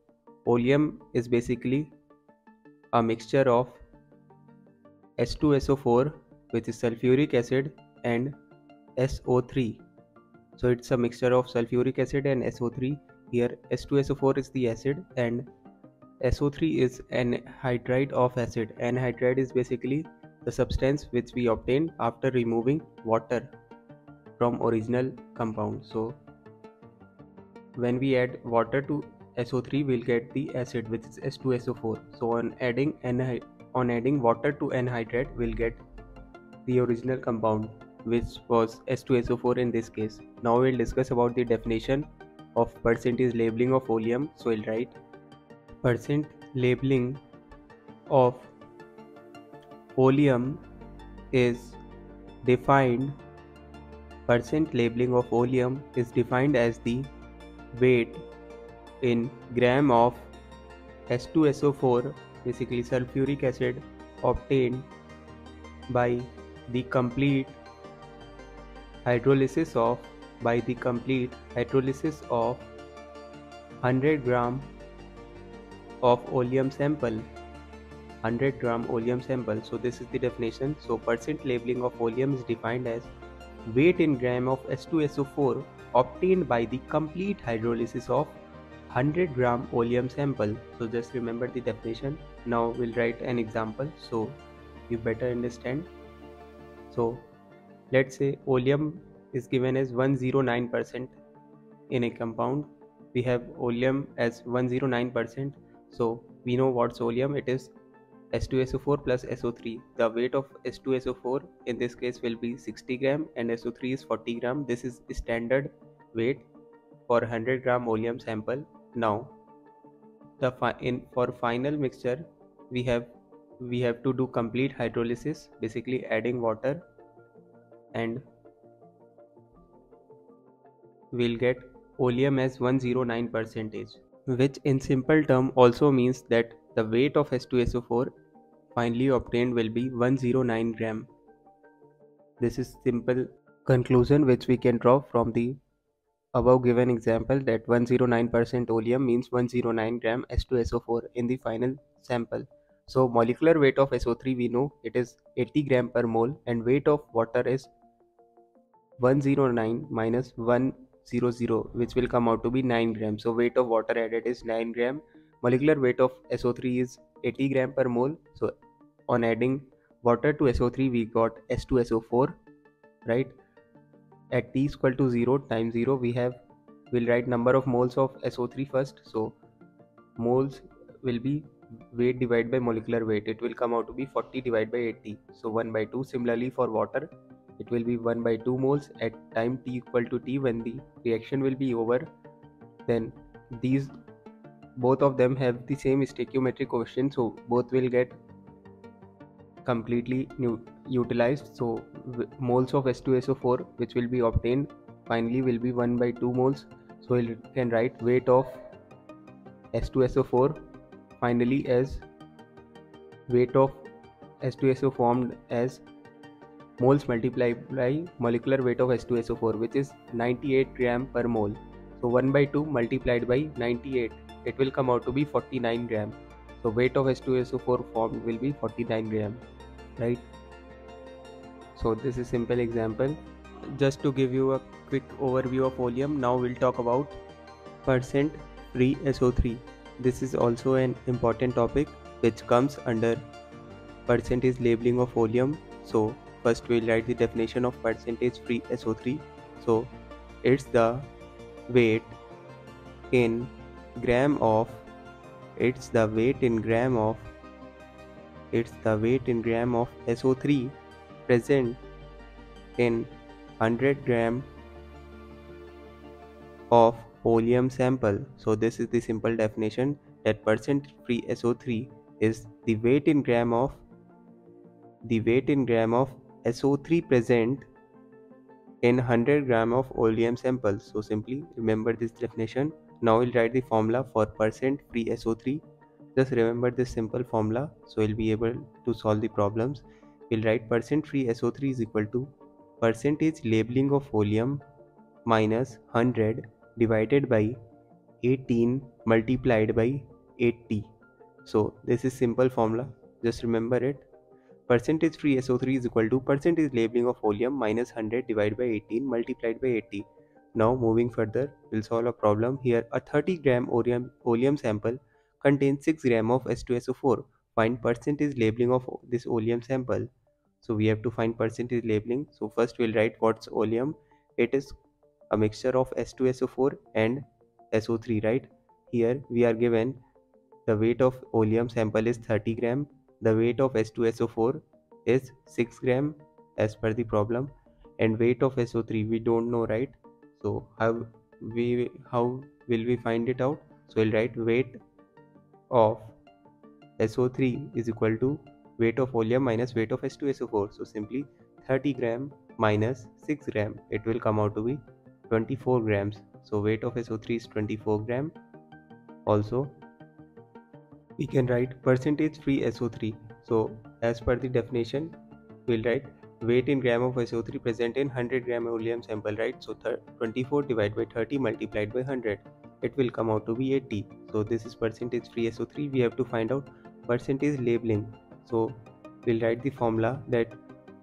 oleum is basically a mixture of H2SO4, which is sulfuric acid, and SO3. So it's a mixture of sulfuric acid and SO3. Here H2SO4 is the acid and SO3 is an anhydride of acid. Anhydride is basically the substance which we obtain after removing water from original compound. So when we add water to SO3 will get the acid, which is H2SO4. So on adding water to anhydride, we'll get the original compound, which was H2SO4 in this case. Now we'll discuss about the definition of percentage labeling of oleum. So we'll write percent labeling of oleum is defined. Percent labeling of oleum is defined as the weight in gram of H2SO4, basically sulfuric acid, obtained by the complete hydrolysis of 100 gram of oleum sample. 100 gram oleum sample. So this is the definition. So percent labeling of oleum is defined as weight in gram of H2SO4 obtained by the complete hydrolysis of 100 gram oleum sample. So just remember the definition. Now we'll write an example so you better understand. So let's say oleum is given as 109% in a compound. We have oleum as 109%. So we know what's oleum. It is H2SO4 plus SO3. The weight of H2SO4 in this case will be 60 gram and SO3 is 40 gram. This is standard weight for 100 gram oleum sample. Now for final mixture, we have to do complete hydrolysis, basically adding water, and we'll get oleum as 109%, which in simple term also means that the weight of H2SO4 finally obtained will be 109 gram. This is simple conclusion which we can draw from the above given example, that 109% oleum means 109 gram H2SO4 in the final sample. So molecular weight of SO3 we know it is 80 gram per mole, and weight of water is 109 minus 100, which will come out to be 9 gram. So weight of water added is 9 gram. Molecular weight of SO3 is 80 gram per mole. So on adding water to SO3 we got H2SO4, right? At T is equal to 0 times 0 we'll write number of moles of SO3 first. So moles will be weight divided by molecular weight. It will come out to be 40 divided by 80. So 1/2. Similarly for water, it will be 1/2 moles at time T equal to T. When the reaction will be over, then these both of them have the same stoichiometric coefficient, so both will get completely utilized. So moles of H2SO4 which will be obtained finally will be 1/2 moles. So you can write weight of H2SO4 finally as weight of H2SO formed as moles multiplied by molecular weight of H2SO4, which is 98 gram per mole. So 1/2 multiplied by 98, it will come out to be 49 gram. So weight of H2SO4 formed will be 49 gram, right? So this is simple example just to give you a quick overview of oleum. Now we'll talk about percent free SO3. This is also an important topic which comes under percentage labeling of oleum. So first we'll write the definition of percentage free SO3. So it's the weight in gram of SO3 present in 100 gram of oleum sample. So this is the simple definition, that percent free SO3 is the weight in gram of SO3 present in 100 gram of oleum sample. So simply remember this definition. Now we'll write the formula for percent free SO3. Just remember this simple formula so you'll be able to solve the problems. We'll write percent free SO3 is equal to percentage labeling of oleum minus 100 divided by 18 multiplied by 80. So this is simple formula, just remember it. Percentage free SO3 is equal to percentage labeling of oleum minus 100 divided by 18 multiplied by 80. Now moving further, we'll solve a problem here. A 30 gram oleum sample contains 6 gram of H2SO4. Find percentage labeling of this oleum sample. So we have to find percentage labeling. So first we'll write what's oleum. It is a mixture of H2SO4 and SO3, right? Here we are given the weight of oleum sample is 30 gram, the weight of H2SO4 is 6 gram as per the problem, and weight of SO3 we don't know, right? So how will we find it out? So we'll write weight of SO3 is equal to weight of oleum minus weight of H2SO4. So simply 30 gram minus 6 gram, it will come out to be 24 grams. So weight of SO3 is 24 gram. Also we can write percentage free SO3. So as per the definition we'll write weight in gram of SO3 present in 100 gram oleum sample, right? So 24 divided by 30 multiplied by 100, it will come out to be 80. So this is percentage free SO3. We have to find out percentage labeling. So we'll write the formula that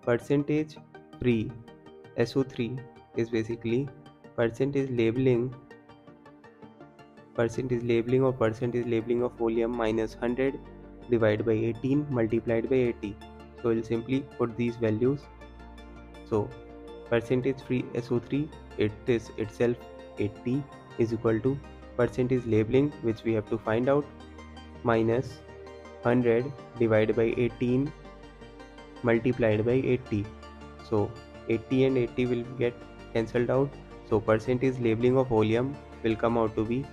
percentage free SO3 is basically percentage labeling or percentage labeling of oleum minus 100 divided by 18 multiplied by 80. So we'll simply put these values. So percentage free SO3, it is itself 80, is equal to percentage labeling, which we have to find out, minus 100 divided by 18 multiplied by 80. So 80 and 80 will get cancelled out. So percentage labeling of oleum will come out to be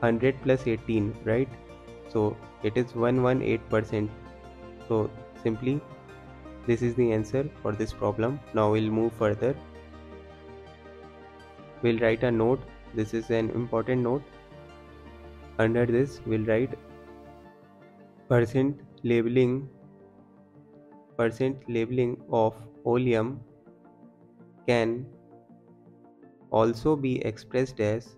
100 plus 18, right? So it is 118%. So simply this is the answer for this problem. Now we'll move further. We'll write a note. This is an important note. Under this we'll write percent labeling of oleum can also be expressed as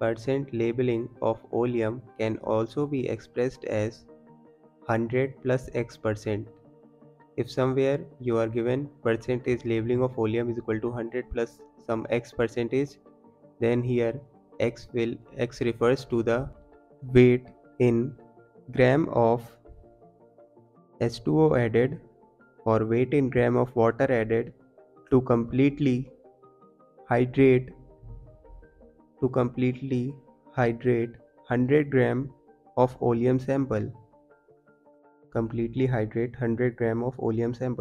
percent labeling of oleum can also be expressed as 100 plus x%. If somewhere you are given percentage labeling of oleum is equal to 100 plus some x%, then here x refers to the weight in gram of H2O added or weight in gram of water added to completely hydrate 100 gram of oleum sample.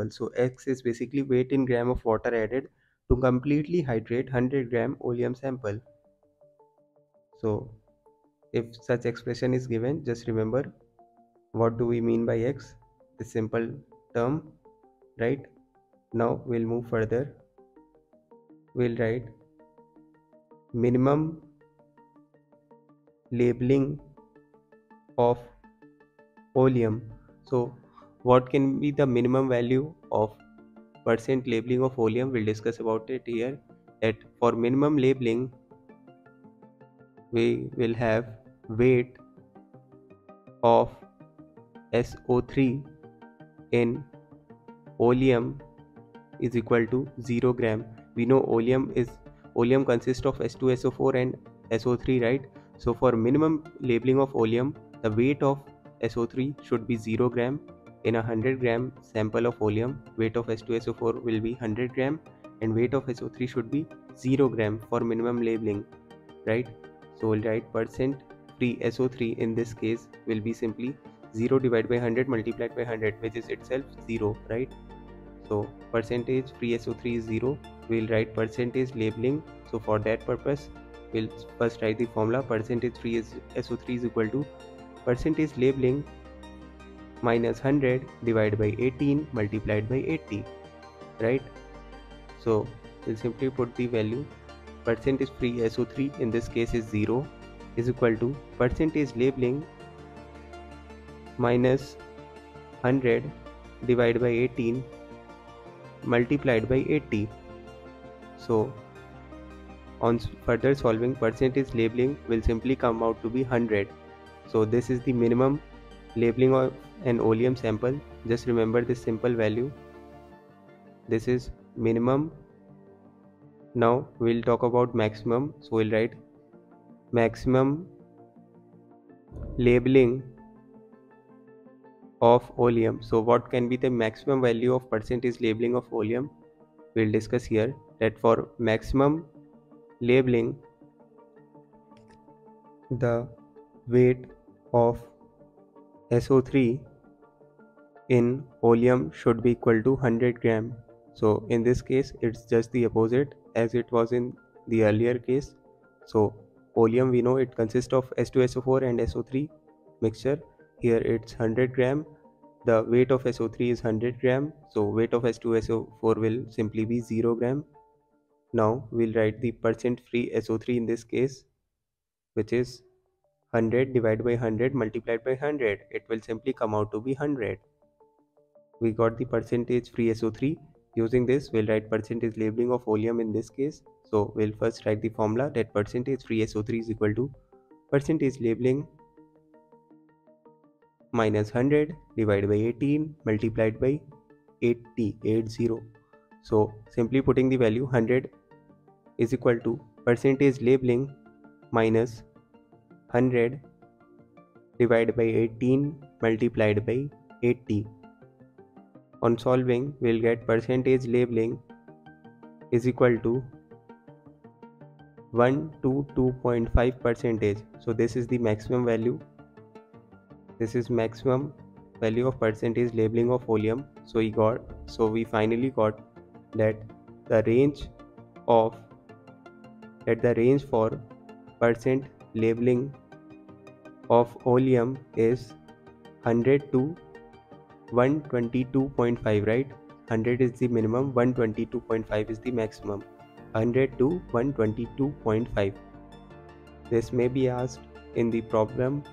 So x is basically weight in gram of water added to completely hydrate 100 gram oleum sample. So if such expression is given, just remember what do we mean by x, the simple term, right? Now we'll move further. We'll write minimum labeling of oleum. So what can be the minimum value of percent labeling of oleum? We'll discuss about it here. That for minimum labeling we will have weight of SO3 in oleum is equal to 0 gram. We know oleum consists of H2SO4 and SO3, right? So for minimum labeling of oleum, the weight of SO3 should be 0 gram in a 100 gram sample of oleum. Weight of H2SO4 will be 100 gram and weight of SO3 should be 0 gram for minimum labeling, right? So we'll write percent free SO3 in this case will be simply 0 divided by 100 multiplied by 100, which is itself 0, right? So percentage free SO3 is 0. We'll write percentage labeling. So for that purpose we'll first write the formula. Percentage free SO3 is equal to percentage labeling minus 100 divided by 18 multiplied by 80, right? So we'll simply put the value. Percentage free SO3 in this case is 0, is equal to percentage labeling minus 100 divided by 18 multiplied by 80. So on further solving, percentage labeling will simply come out to be 100. So this is the minimum labeling of an oleum sample. Just remember this simple value. This is minimum. Now we'll talk about maximum. So we'll write maximum labeling of oleum. So what can be the maximum value of percentage labeling of oleum? We'll discuss here that for maximum labeling the weight of SO3 in oleum should be equal to 100 gram. So in this case it's just the opposite as it was in the earlier case. So oleum, we know it consists of H2SO4 and SO3 mixture. Here it's 100 gram. The weight of SO3 is 100 gram. So weight of H2SO4 will simply be 0 gram. Now we'll write the percent free SO3 in this case, which is 100 divided by 100 multiplied by 100. It will simply come out to be 100. We got the percentage free SO3. Using this, we'll write percentage labeling of oleum in this case. So we'll first write the formula that percentage free SO3 is equal to percentage labeling minus 100 divided by 18 multiplied by 80. So simply putting the value 100 is equal to percentage labeling minus 100 divided by 18 multiplied by 80. On solving, we'll get percentage labeling is equal to 122.5%. So this is the maximum value. This is maximum value of percentage labeling of oleum. So we finally got that the range for percent labeling of oleum is 100 to 122.5, right? 100 is the minimum, 122.5 is the maximum. 100 to 122.5. This may be asked in the problem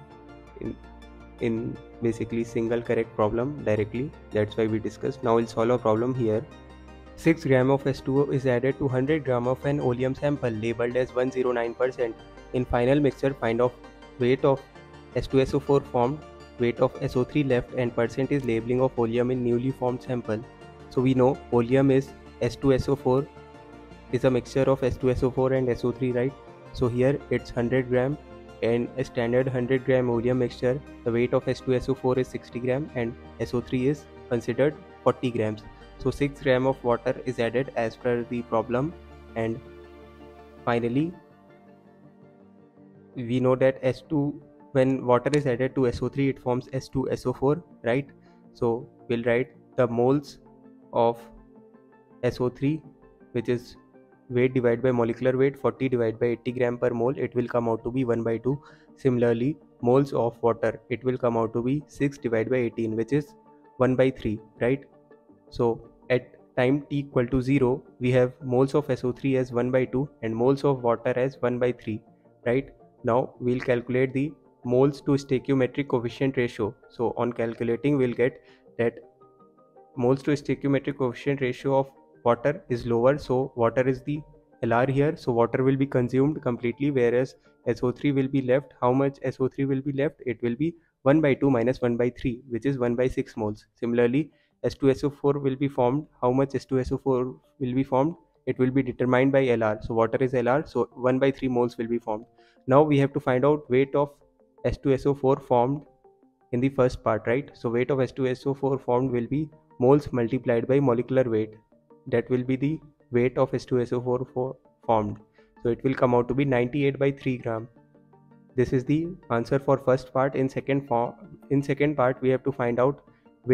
in basically single correct problem directly. That's why we discussed. Now we'll solve a problem here. 6 gram of H2O is added to 100 gram of an oleum sample labeled as 109%. In final mixture, find off weight of H2SO4 formed, weight of SO3 left, and percentage labeling of oleum in newly formed sample. So we know oleum is H2SO4, is a mixture of H2SO4 and SO3, right? So here it's 100 gram, and a standard 100 gram oleum mixture, the weight of H2SO4 is 60 gram and SO3 is considered 40 grams. So 6 gram of water is added as per the problem, and finally we know that when water is added to SO3, it forms H2SO4, right? So we'll write the moles of SO3, which is weight divided by molecular weight, 40 divided by 80 gram per mole. It will come out to be 1/2. Similarly, moles of water, it will come out to be 6 divided by 18, which is 1/3, right? So at time t equal to 0, we have moles of SO3 as 1/2 and moles of water as 1/3, right? Now we'll calculate the moles to stoichiometric coefficient ratio. So on calculating, we'll get that moles to stoichiometric coefficient ratio of water is lower. So water is the LR here. So water will be consumed completely, whereas SO3 will be left. How much SO3 will be left? It will be 1/2 minus 1/3, which is 1/6 moles. Similarly, H2SO4 will be formed. How much H2SO4 will be formed? It will be determined by LR. So water is LR, so 1/3 moles will be formed. Now we have to find out weight of H2SO4 formed in the first part, right? So weight of H2SO4 formed will be moles multiplied by molecular weight. That will be the weight of H2SO4 formed. So it will come out to be 98/3 gram. This is the answer for first part. In second part, we have to find out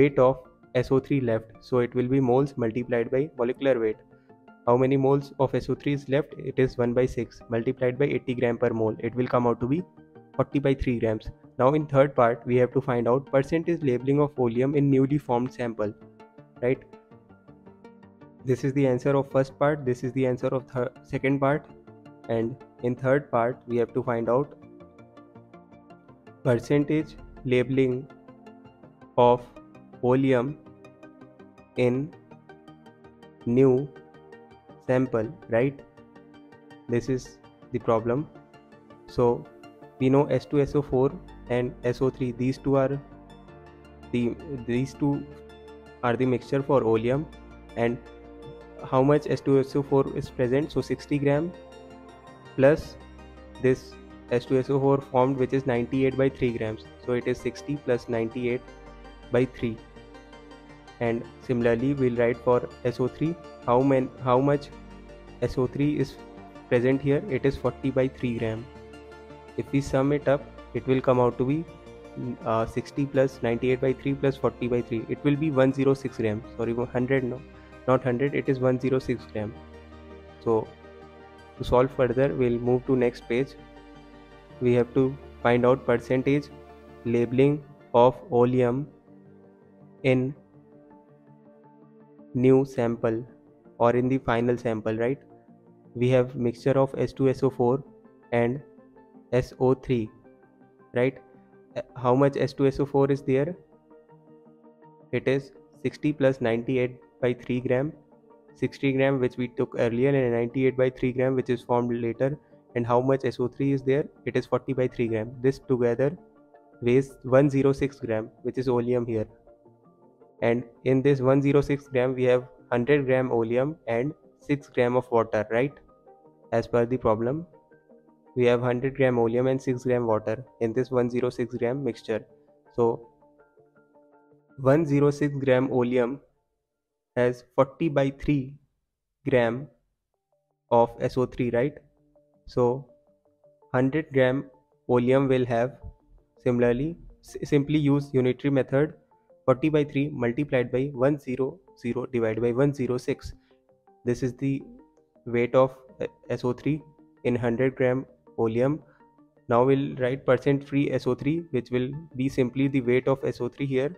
weight of SO3 left. So it will be moles multiplied by molecular weight. How many moles of SO3 is left? It is 1/6 multiplied by 80 gram per mole. It will come out to be 40/3 grams. Now in third part, we have to find out percentage labeling of oleum in newly formed sample, right? This is the answer of first part. This is the answer of second part. And in third part, we have to find out percentage labeling of oleum in new sample, right? This is the problem. So we know H2SO4 and SO3, these two are the mixture for oleum. And how much H2SO4 is present? So 60 gram plus this H2SO4 formed, which is 98/3 grams. So it is 60 plus 98/3. And similarly, we'll write for SO3. How much SO3 is present here? It is 40/3 gram. If we sum it up, it will come out to be 60 plus 98 by 3 plus 40 by 3. It will be 106 grams. Sorry, 100, no, not 100, it is 106 grams. So to solve further, we'll move to next page. We have to find out percentage labeling of oleum in new sample or in the final sample, right? We have mixture of H2SO4 and SO3, right? How much H2SO4 is there? It is 60 plus 98 by 3 gram, 60 gram which we took earlier, and 98 by 3 gram which is formed later. And how much SO3 is there? It is 40 by 3 gram. This together weighs 106 gram, which is oleum here. And in this 106 gram we have 100 gram oleum and 6 gram of water, right? As per the problem, we have 100 gram oleum and 6 gram water in this 106 gram mixture. So 106 gram oleum has 40 by 3 gram of SO3, right? So 100 gram oleum will have, similarly, simply use unitary method, 40 by 3 multiplied by 100 divided by 106. This is the weight of SO3 in 100 gram oleum. Now we'll write percent free SO3, which will be simply the weight of SO3 here.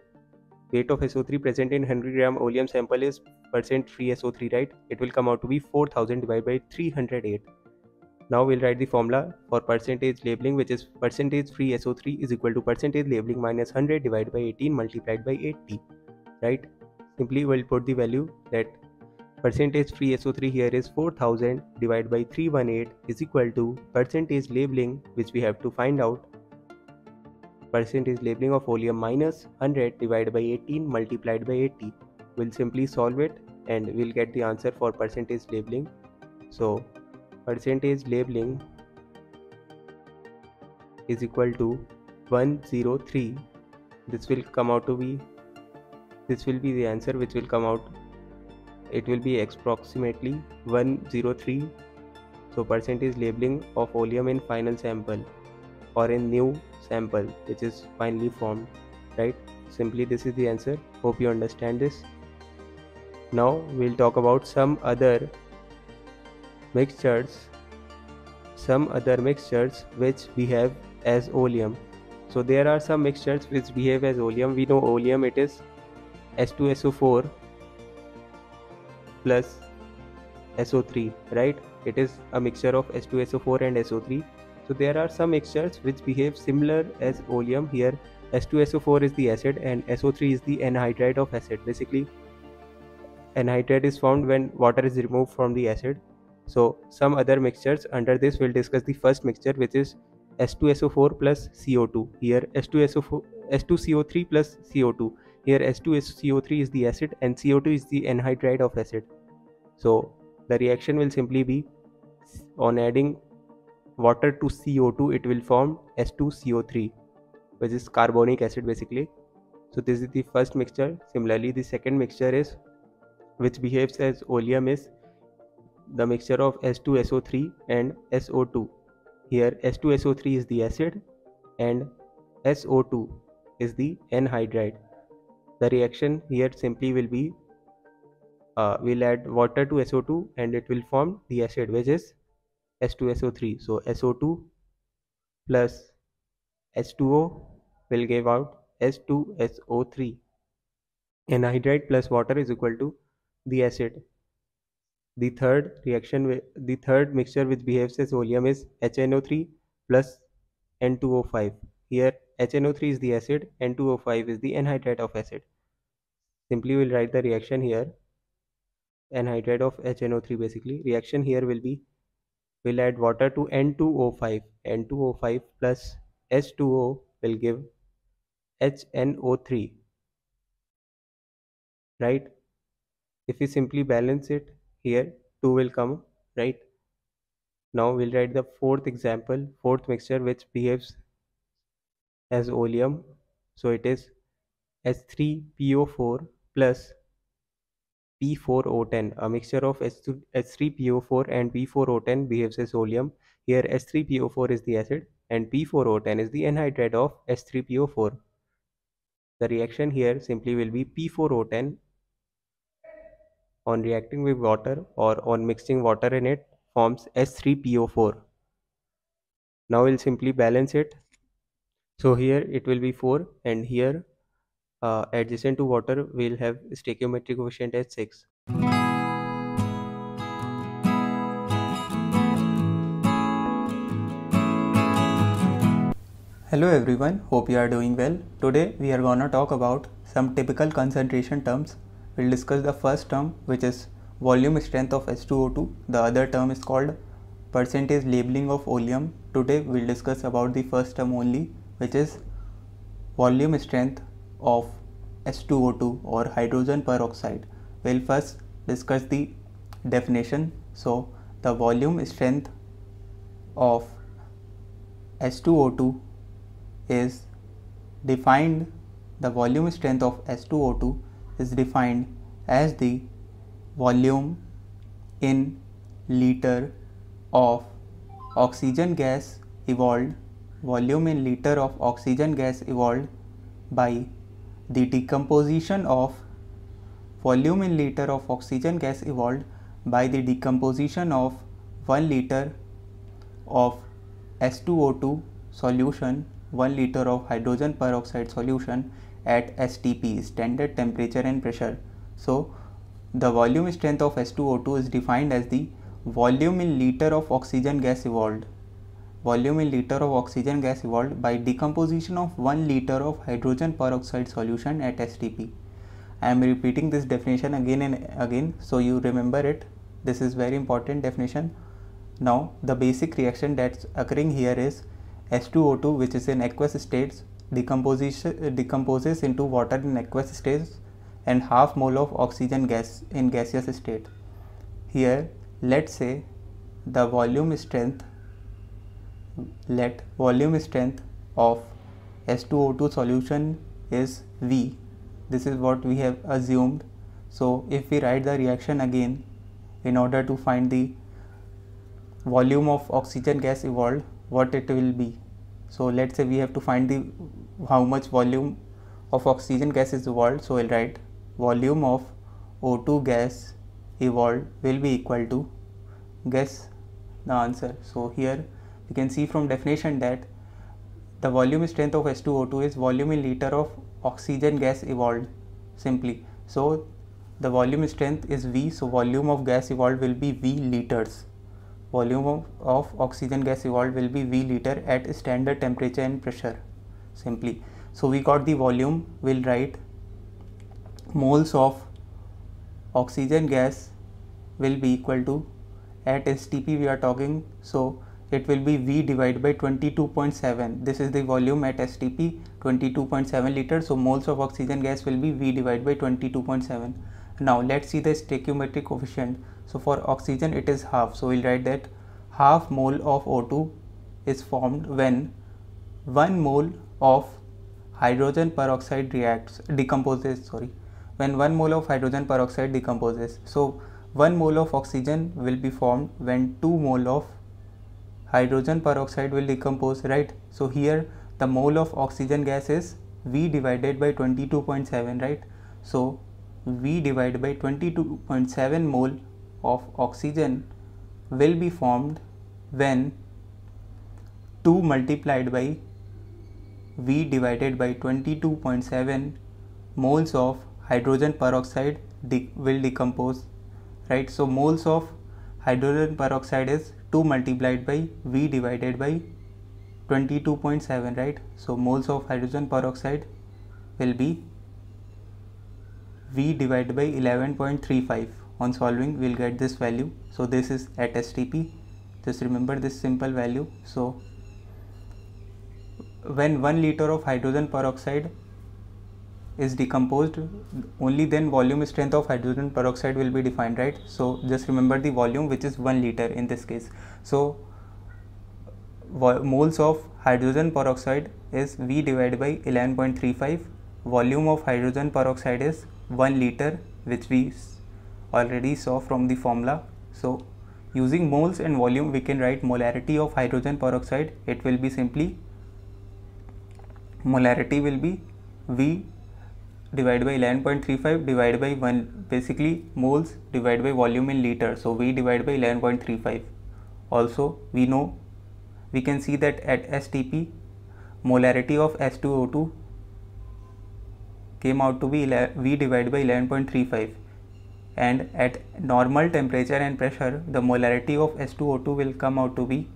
Weight of SO3 present in 100 gram oleum sample is percent free SO3, right? It will come out to be 4000 divided by 308. Now we'll write the formula for percentage labeling, which is percentage free SO3 is equal to percentage labeling minus 100 divided by 18 multiplied by 80, right? Simply we'll put the value that percentage free SO3 here is 4000 divided by 318 is equal to percentage labeling, which we have to find out, percentage labeling of oleum minus 100 divided by 18 multiplied by 80. We'll simply solve it and we'll get the answer for percentage labeling. So percentage labeling is equal to 103. This will come out to be, this will be the answer which will come out. It will be approximately 103. So percentage labeling of oleum in final sample or in new sample which is finally formed, right? Simply this is the answer. Hope you understand this. Now we'll talk about some other mixtures, which behave as oleum. So there are some mixtures which behave as oleum. We know oleum, it is H2SO4 plus SO3, right? It is a mixture of H2SO4 and SO3. So there are some mixtures which behave similar as oleum. Here H2SO4 is the acid and SO3 is the anhydride of acid. Basically anhydride is formed when water is removed from the acid. So some other mixtures under this, we'll discuss the first mixture, which is H2SO4 plus CO2. Here H2CO3 plus CO2. Here H2CO3 is the acid and CO2 is the anhydride of acid. So the reaction will simply be, on adding water to CO2, it will form H2CO3, which is carbonic acid basically. So this is the first mixture. Similarly, the second mixture is, which behaves as oleum, is the mixture of H2SO3 and SO2. Here H2SO3 is the acid and SO2 is the anhydride. The reaction here simply will be, we'll add water to SO2 and it will form the acid, which is H2SO3. So SO2 plus H2O will give out H2SO3. Anhydride plus water is equal to the acid. The third reaction, the third mixture which behaves as oleum is HNO3 plus N2O5. Here HNO3 is the acid, N2O5 is the anhydride of acid. Simply we'll write the reaction here, anhydride of HNO3 basically. Reaction here will be, we'll add water to N2O5. N2O5 plus H2O will give HNO3, right? If we simply balance it, here 2 will come, right? Now we'll write the fourth example, fourth mixture which behaves as oleum. So it is H3PO4 plus P4O10. A mixture of H3PO4 and P4O10 behaves as oleum. Here H3PO4 is the acid and P4O10 is the anhydride of H3PO4. The reaction here simply will be P4O10 on reacting with water or on mixing water in it forms H3PO4. Now we'll simply balance it. So here it will be 4 and here adjacent to water we'll have stoichiometric coefficient as 6. Hello everyone, hope you are doing well. Today we are gonna talk about some typical concentration terms. We'll discuss the first term, which is volume strength of H2O2. The other term is called percentage labeling of oleum. Today we'll discuss about the first term only, which is volume strength of H2O2 or hydrogen peroxide. We'll first discuss the definition. So the volume strength of H2O2 is defined, the volume strength of H2O2 is defined as the volume in liter of oxygen gas evolved, volume in liter of oxygen gas evolved by the decomposition of, volume in liter of oxygen gas evolved by the decomposition of 1 liter of H2O2 solution, 1 liter of hydrogen peroxide solution at STP, standard temperature and pressure. So the volume strength of H2O2 is defined as the volume in liter of oxygen gas evolved, volume in liter of oxygen gas evolved by decomposition of 1 liter of hydrogen peroxide solution at STP. I am repeating this definition again and again so you remember it. This is very important definition. Now the basic reaction that's occurring here is H2O2, which is in aqueous states, decomposes into water in aqueous states and half mole of oxygen gas in gaseous state. Here let's say the volume strength, let volume strength of H2O2 solution is V. This is what we have assumed. So if we write the reaction again in order to find the volume of oxygen gas evolved, what it will be. So let's say we have to find the how much volume of oxygen gas is evolved. So we'll write volume of O2 gas evolved will be equal to, guess the answer. So here we can see from definition that the volume strength of H2O2 is volume in liter of oxygen gas evolved simply. So the volume strength is V, so volume of gas evolved will be V liters. Volume of oxygen gas evolved will be V liter at standard temperature and pressure simply. So we got the volume, we'll write moles of oxygen gas will be equal to, at STP we are talking, so it will be V divided by 22.7. this is the volume at STP, 22.7 liter. So moles of oxygen gas will be V divided by 22.7. Now let's see the stoichiometric coefficient. So for oxygen it is half, so we'll write that half mole of O2 is formed when 1 mole of hydrogen peroxide when 1 mole of hydrogen peroxide decomposes. So 1 mole of oxygen will be formed when 2 mole of hydrogen peroxide will decompose, right? So here the mole of oxygen gas is V divided by 22.7, right? So V divided by 22.7 mole of oxygen will be formed when 2 multiplied by V divided by 22.7 moles of hydrogen peroxide will decompose, right? So moles of hydrogen peroxide is 2 multiplied by V divided by 22.7, right? So moles of hydrogen peroxide will be V divided by 11.35. on solving we'll get this value. So this is at STP, just remember this simple value. So when 1 liter of hydrogen peroxide is decomposed, only then volume strength of hydrogen peroxide will be defined, right? So just remember the volume, which is 1 liter in this case. So moles of hydrogen peroxide is V divided by 11.35, volume of hydrogen peroxide is 1 liter, which we already saw from the formula. So Using moles and volume, we can write molarity of hydrogen peroxide. It will be simply, molarity will be V divided by 11.35 divided by 1, basically moles divided by volume in liters. So V divided by 11.35. Also, we know, we can see that at STP, molarity of H2O2 came out to be V divided by 11.35, and at normal temperature and pressure, the molarity of H2O2 will come out to be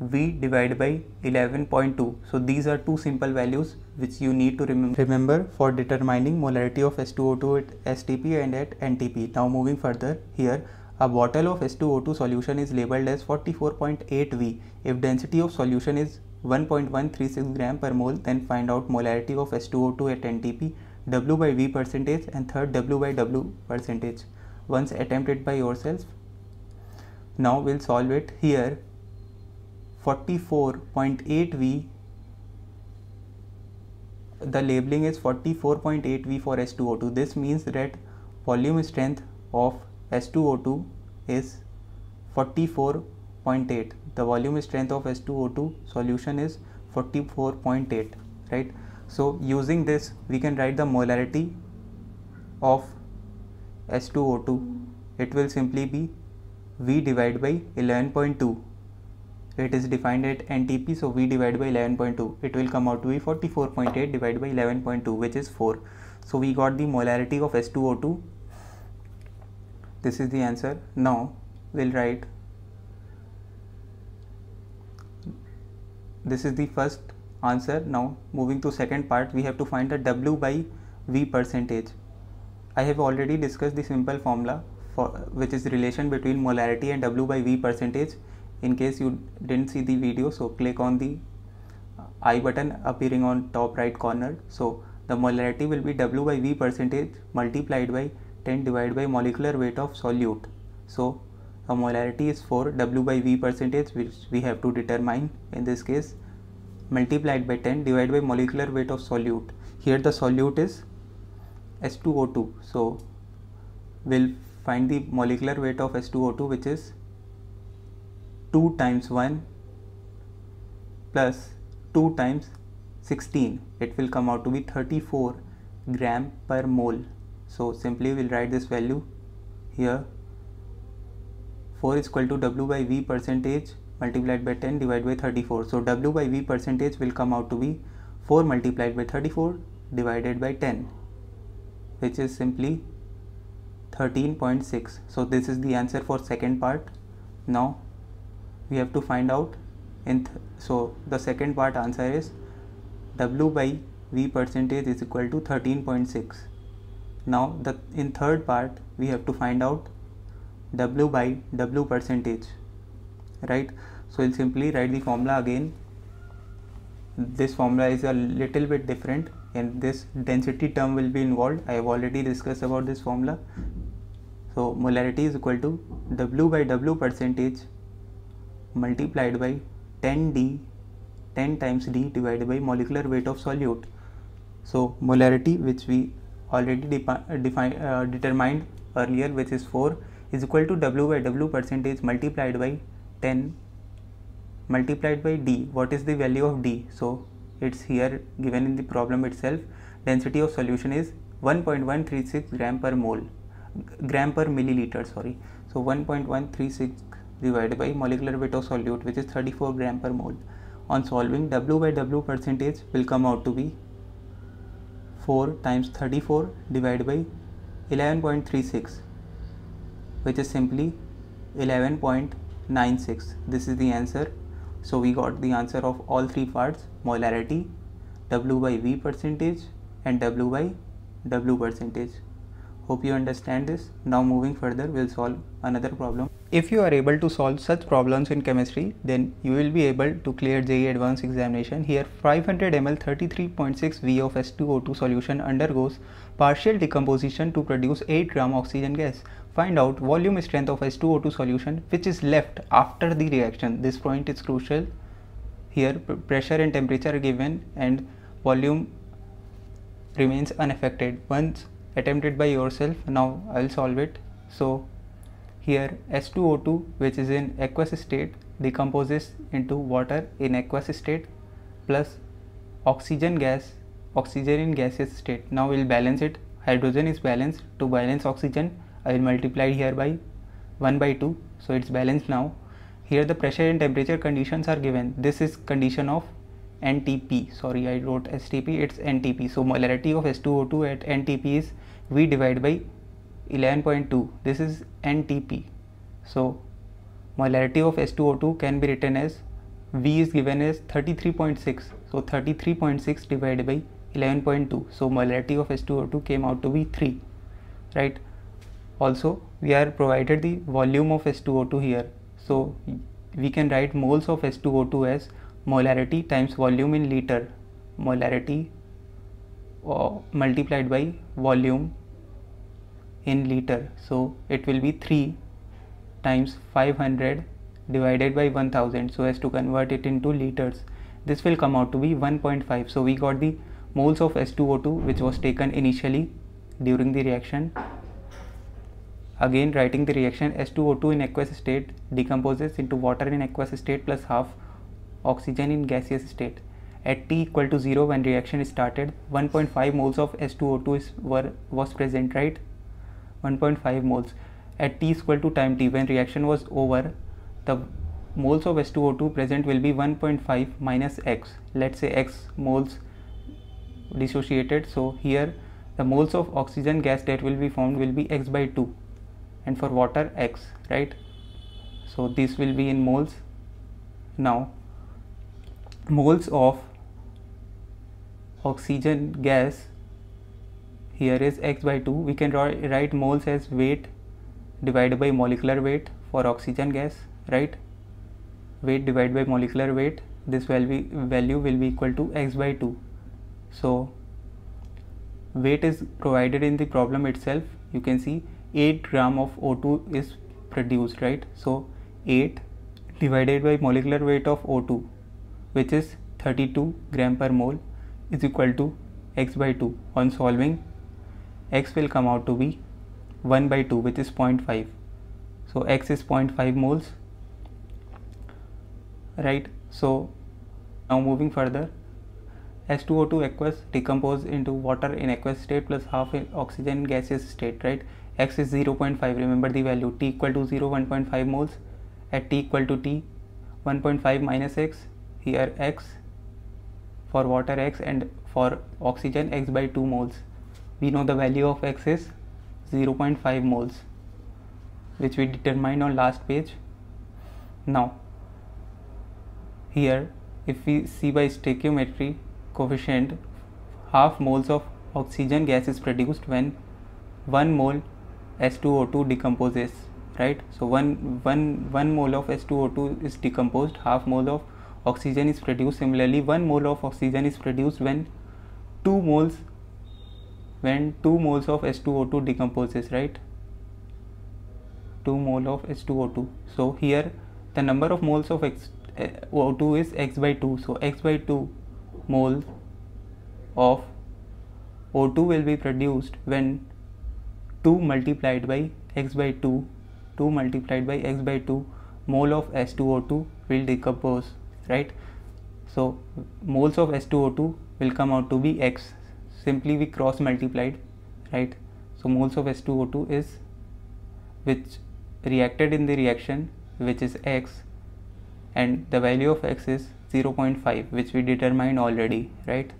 V divided by 11.2. So these are two simple values which you need to remember for determining molarity of H2O2 at STP and at NTP. Now moving further, here a bottle of H2O2 solution is labeled as 44.8 V. If density of solution is 1.136 gram per mole, then find out molarity of H2O2 at NTP, W by V percentage, and third W by W percentage. Once attempted by yourself. Now we'll solve it here. 44.8 V, the labeling is 44.8 V for H2O2. This means that volume strength of H2O2 is 44.8. the volume strength of H2O2 solution is 44.8, right? So using this, we can write the molarity of H2O2. It will simply be V divided by 11.2. It is defined at NTP, so V divided by 11.2. It will come out to be 44.8 divided by 11.2, which is 4. So we got the molarity of H2O2. This is the answer. Now we'll write, this is the first answer. Now moving to second part, we have to find the W by V percentage. I have already discussed the simple formula for which is the relation between molarity and W by V percentage. In case you didn't see the video, so click on the I button appearing on top right corner. So the molarity will be W by V percentage multiplied by 10 divided by molecular weight of solute. So the molarity is 4, W by V percentage, which we have to determine in this case, multiplied by 10 divided by molecular weight of solute. Here the solute is H2O2, so we'll find the molecular weight of H2O2, which is 2 times 1 plus 2 times 16. It will come out to be 34 gram per mole. So simply we'll write this value here. 4 is equal to W by V percentage multiplied by 10 divided by 34. So W by V percentage will come out to be 4 multiplied by 34 divided by 10, which is simply 13.6. So this is the answer for second part. Now we have to find out so the second part answer is W by V percentage is equal to 13.6. now in third part, we have to find out W by W percentage, right? So we'll simply write the formula again. This formula is a little bit different, and this density term will be involved. I have already discussed about this formula. So molarity is equal to W by W percentage multiplied by 10 times D divided by molecular weight of solute. So molarity, which we already determined earlier, which is 4, is equal to W by W percentage multiplied by 10 multiplied by D. What is the value of D? So it's here given in the problem itself. Density of solution is 1.136 gram per milliliter, sorry. So 1.136 divided by molecular weight of solute, which is 34 gram per mole. On solving, W by W percentage will come out to be 4 times 34 divided by 11.36, which is simply 11.96. This is the answer. So we got the answer of all three parts: molarity, W by V percentage, and W by W percentage. Hope you understand this. Now moving further, we'll solve another problem. If you are able to solve such problems in chemistry, then you will be able to clear JEE Advanced examination. Here 500 ml 33.6 V of H2O2 solution undergoes partial decomposition to produce 8 gram oxygen gas. Find out volume strength of H2O2 solution which is left after the reaction. This point is crucial. Here pressure and temperature are given and volume remains unaffected. Once attempted by yourself. Now I will solve it. So Here H2O2, which is in aqueous state, decomposes into water in aqueous state plus oxygen in gaseous state. Now we will balance it. Hydrogen is balanced. To balance oxygen, I will multiply here by 1/2, so it's balanced now. Here the pressure and temperature conditions are given. This is condition of NTP, sorry I wrote STP, it's NTP. So molarity of H2O2 at NTP is V divided by 11.2. This is NTP. So molarity of H2O2 can be written as V is given as 33.6. So 33.6 divided by 11.2. So molarity of H2O2 came out to be 3. Right. Also we are provided the volume of H2O2 here. So we can write moles of H2O2 as molarity times volume in liter. Molarity multiplied by volume in liter. So it will be 3 times 500 divided by 1000, so as to convert it into liters. This will come out to be 1.5. So we got the moles of H2O2 which was taken initially during the reaction. Again writing the reaction, H2O2 in aqueous state decomposes into water in aqueous state plus half oxygen in gaseous state. At T equal to 0 when reaction is started, 1.5 moles of H2O2 was present, right? 1.5 moles. At T is equal to time t, when reaction was over, the moles of H2O2 present will be 1.5 minus x. Let's say x moles dissociated. So here the moles of oxygen gas that will be formed will be x/2, and for water x, right? So this will be in moles. Now moles of oxygen gas here is x/2. We can write moles as weight divided by molecular weight for oxygen gas, right? Weight divided by molecular weight. This value will be equal to x/2. So weight is provided in the problem itself. You can see 8 gram of O2 is produced, right? So 8 divided by molecular weight of O2, which is 32 gram per mole, is equal to x/2. On solving, x will come out to be 1/2, which is 0.5. So x is 0.5 moles, right? So now moving further, H2O2 aqueous decomposes into water in aqueous state plus half in oxygen gaseous state, right? X is 0.5. Remember the value, t equal to 0, 1.5 moles. At t equal to t, 1.5 minus x. Here x for water x, and for oxygen x/2 moles. We know the value of x is 0.5 moles, which we determined on last page. Now here if we see by stoichiometry coefficient, half moles of oxygen gas is produced when 1 mole H2O2 decomposes, right? So one mole of H2O2 is decomposed, half mole of oxygen is produced. Similarly, 1 mole of oxygen is produced when 2 moles of H2O2 decomposes, right? 2 mole of H2O2. So here the number of moles of O2 is x/2. So x/2 moles of O2 will be produced when 2 multiplied by x by 2 mole of H2O2 will decompose, right? So moles of H2O2 will come out to be x. Simply we cross multiplied, right? So moles of H2O2 is, which reacted in the reaction, which is x, and the value of x is 0.5, which we determined already, right?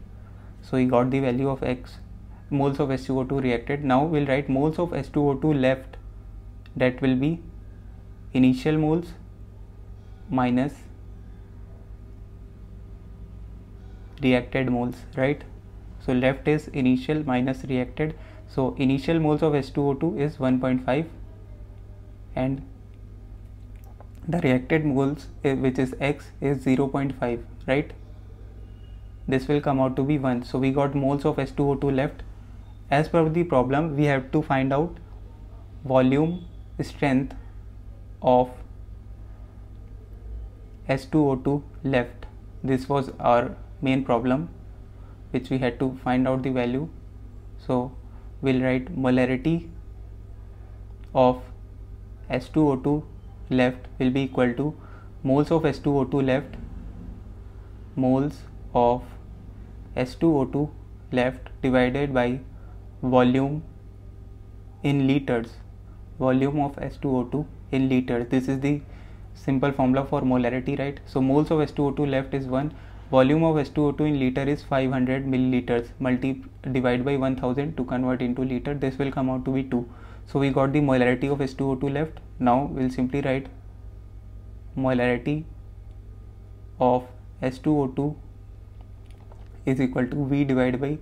So we got the value of x, moles of H2O2 reacted. Now we'll write moles of H2O2 left, that will be initial moles minus reacted moles, right? So left is initial minus reacted. So initial moles of H2O2 is 1.5, and the reacted moles, which is x, is 0.5, right? This will come out to be 1. So we got moles of H2O2 left. As per the problem, we have to find out volume strength of H2O2 left. This was our main problem, which we had to find out the value. So we'll write molarity of S2O2 left will be equal to moles of S2O2 left, moles of S2O2 left divided by volume in liters, volume of S2O2 in liters. This is the simple formula for molarity, right? So moles of S2O2 left is 1, volume of S2O2 in liter is 500 milliliters, divide by 1000 to convert into liter. This will come out to be 2. So we got the molarity of S2O2 left. Now we'll simply write molarity of S2O2 is equal to V divided by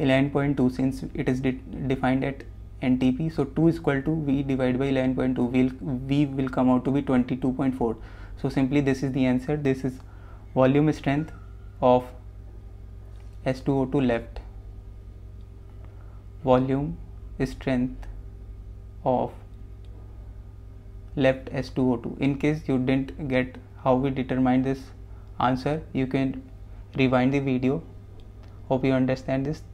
11.2, since it is defined at NTP. So 2 is equal to V divided by 11.2. V will come out to be 22.4. So simply this is the answer. This is volume strength of S2O2 left. Volume strength of left S2O2. In case you didn't get how we determined this answer, you can rewind the video. Hope you understand this.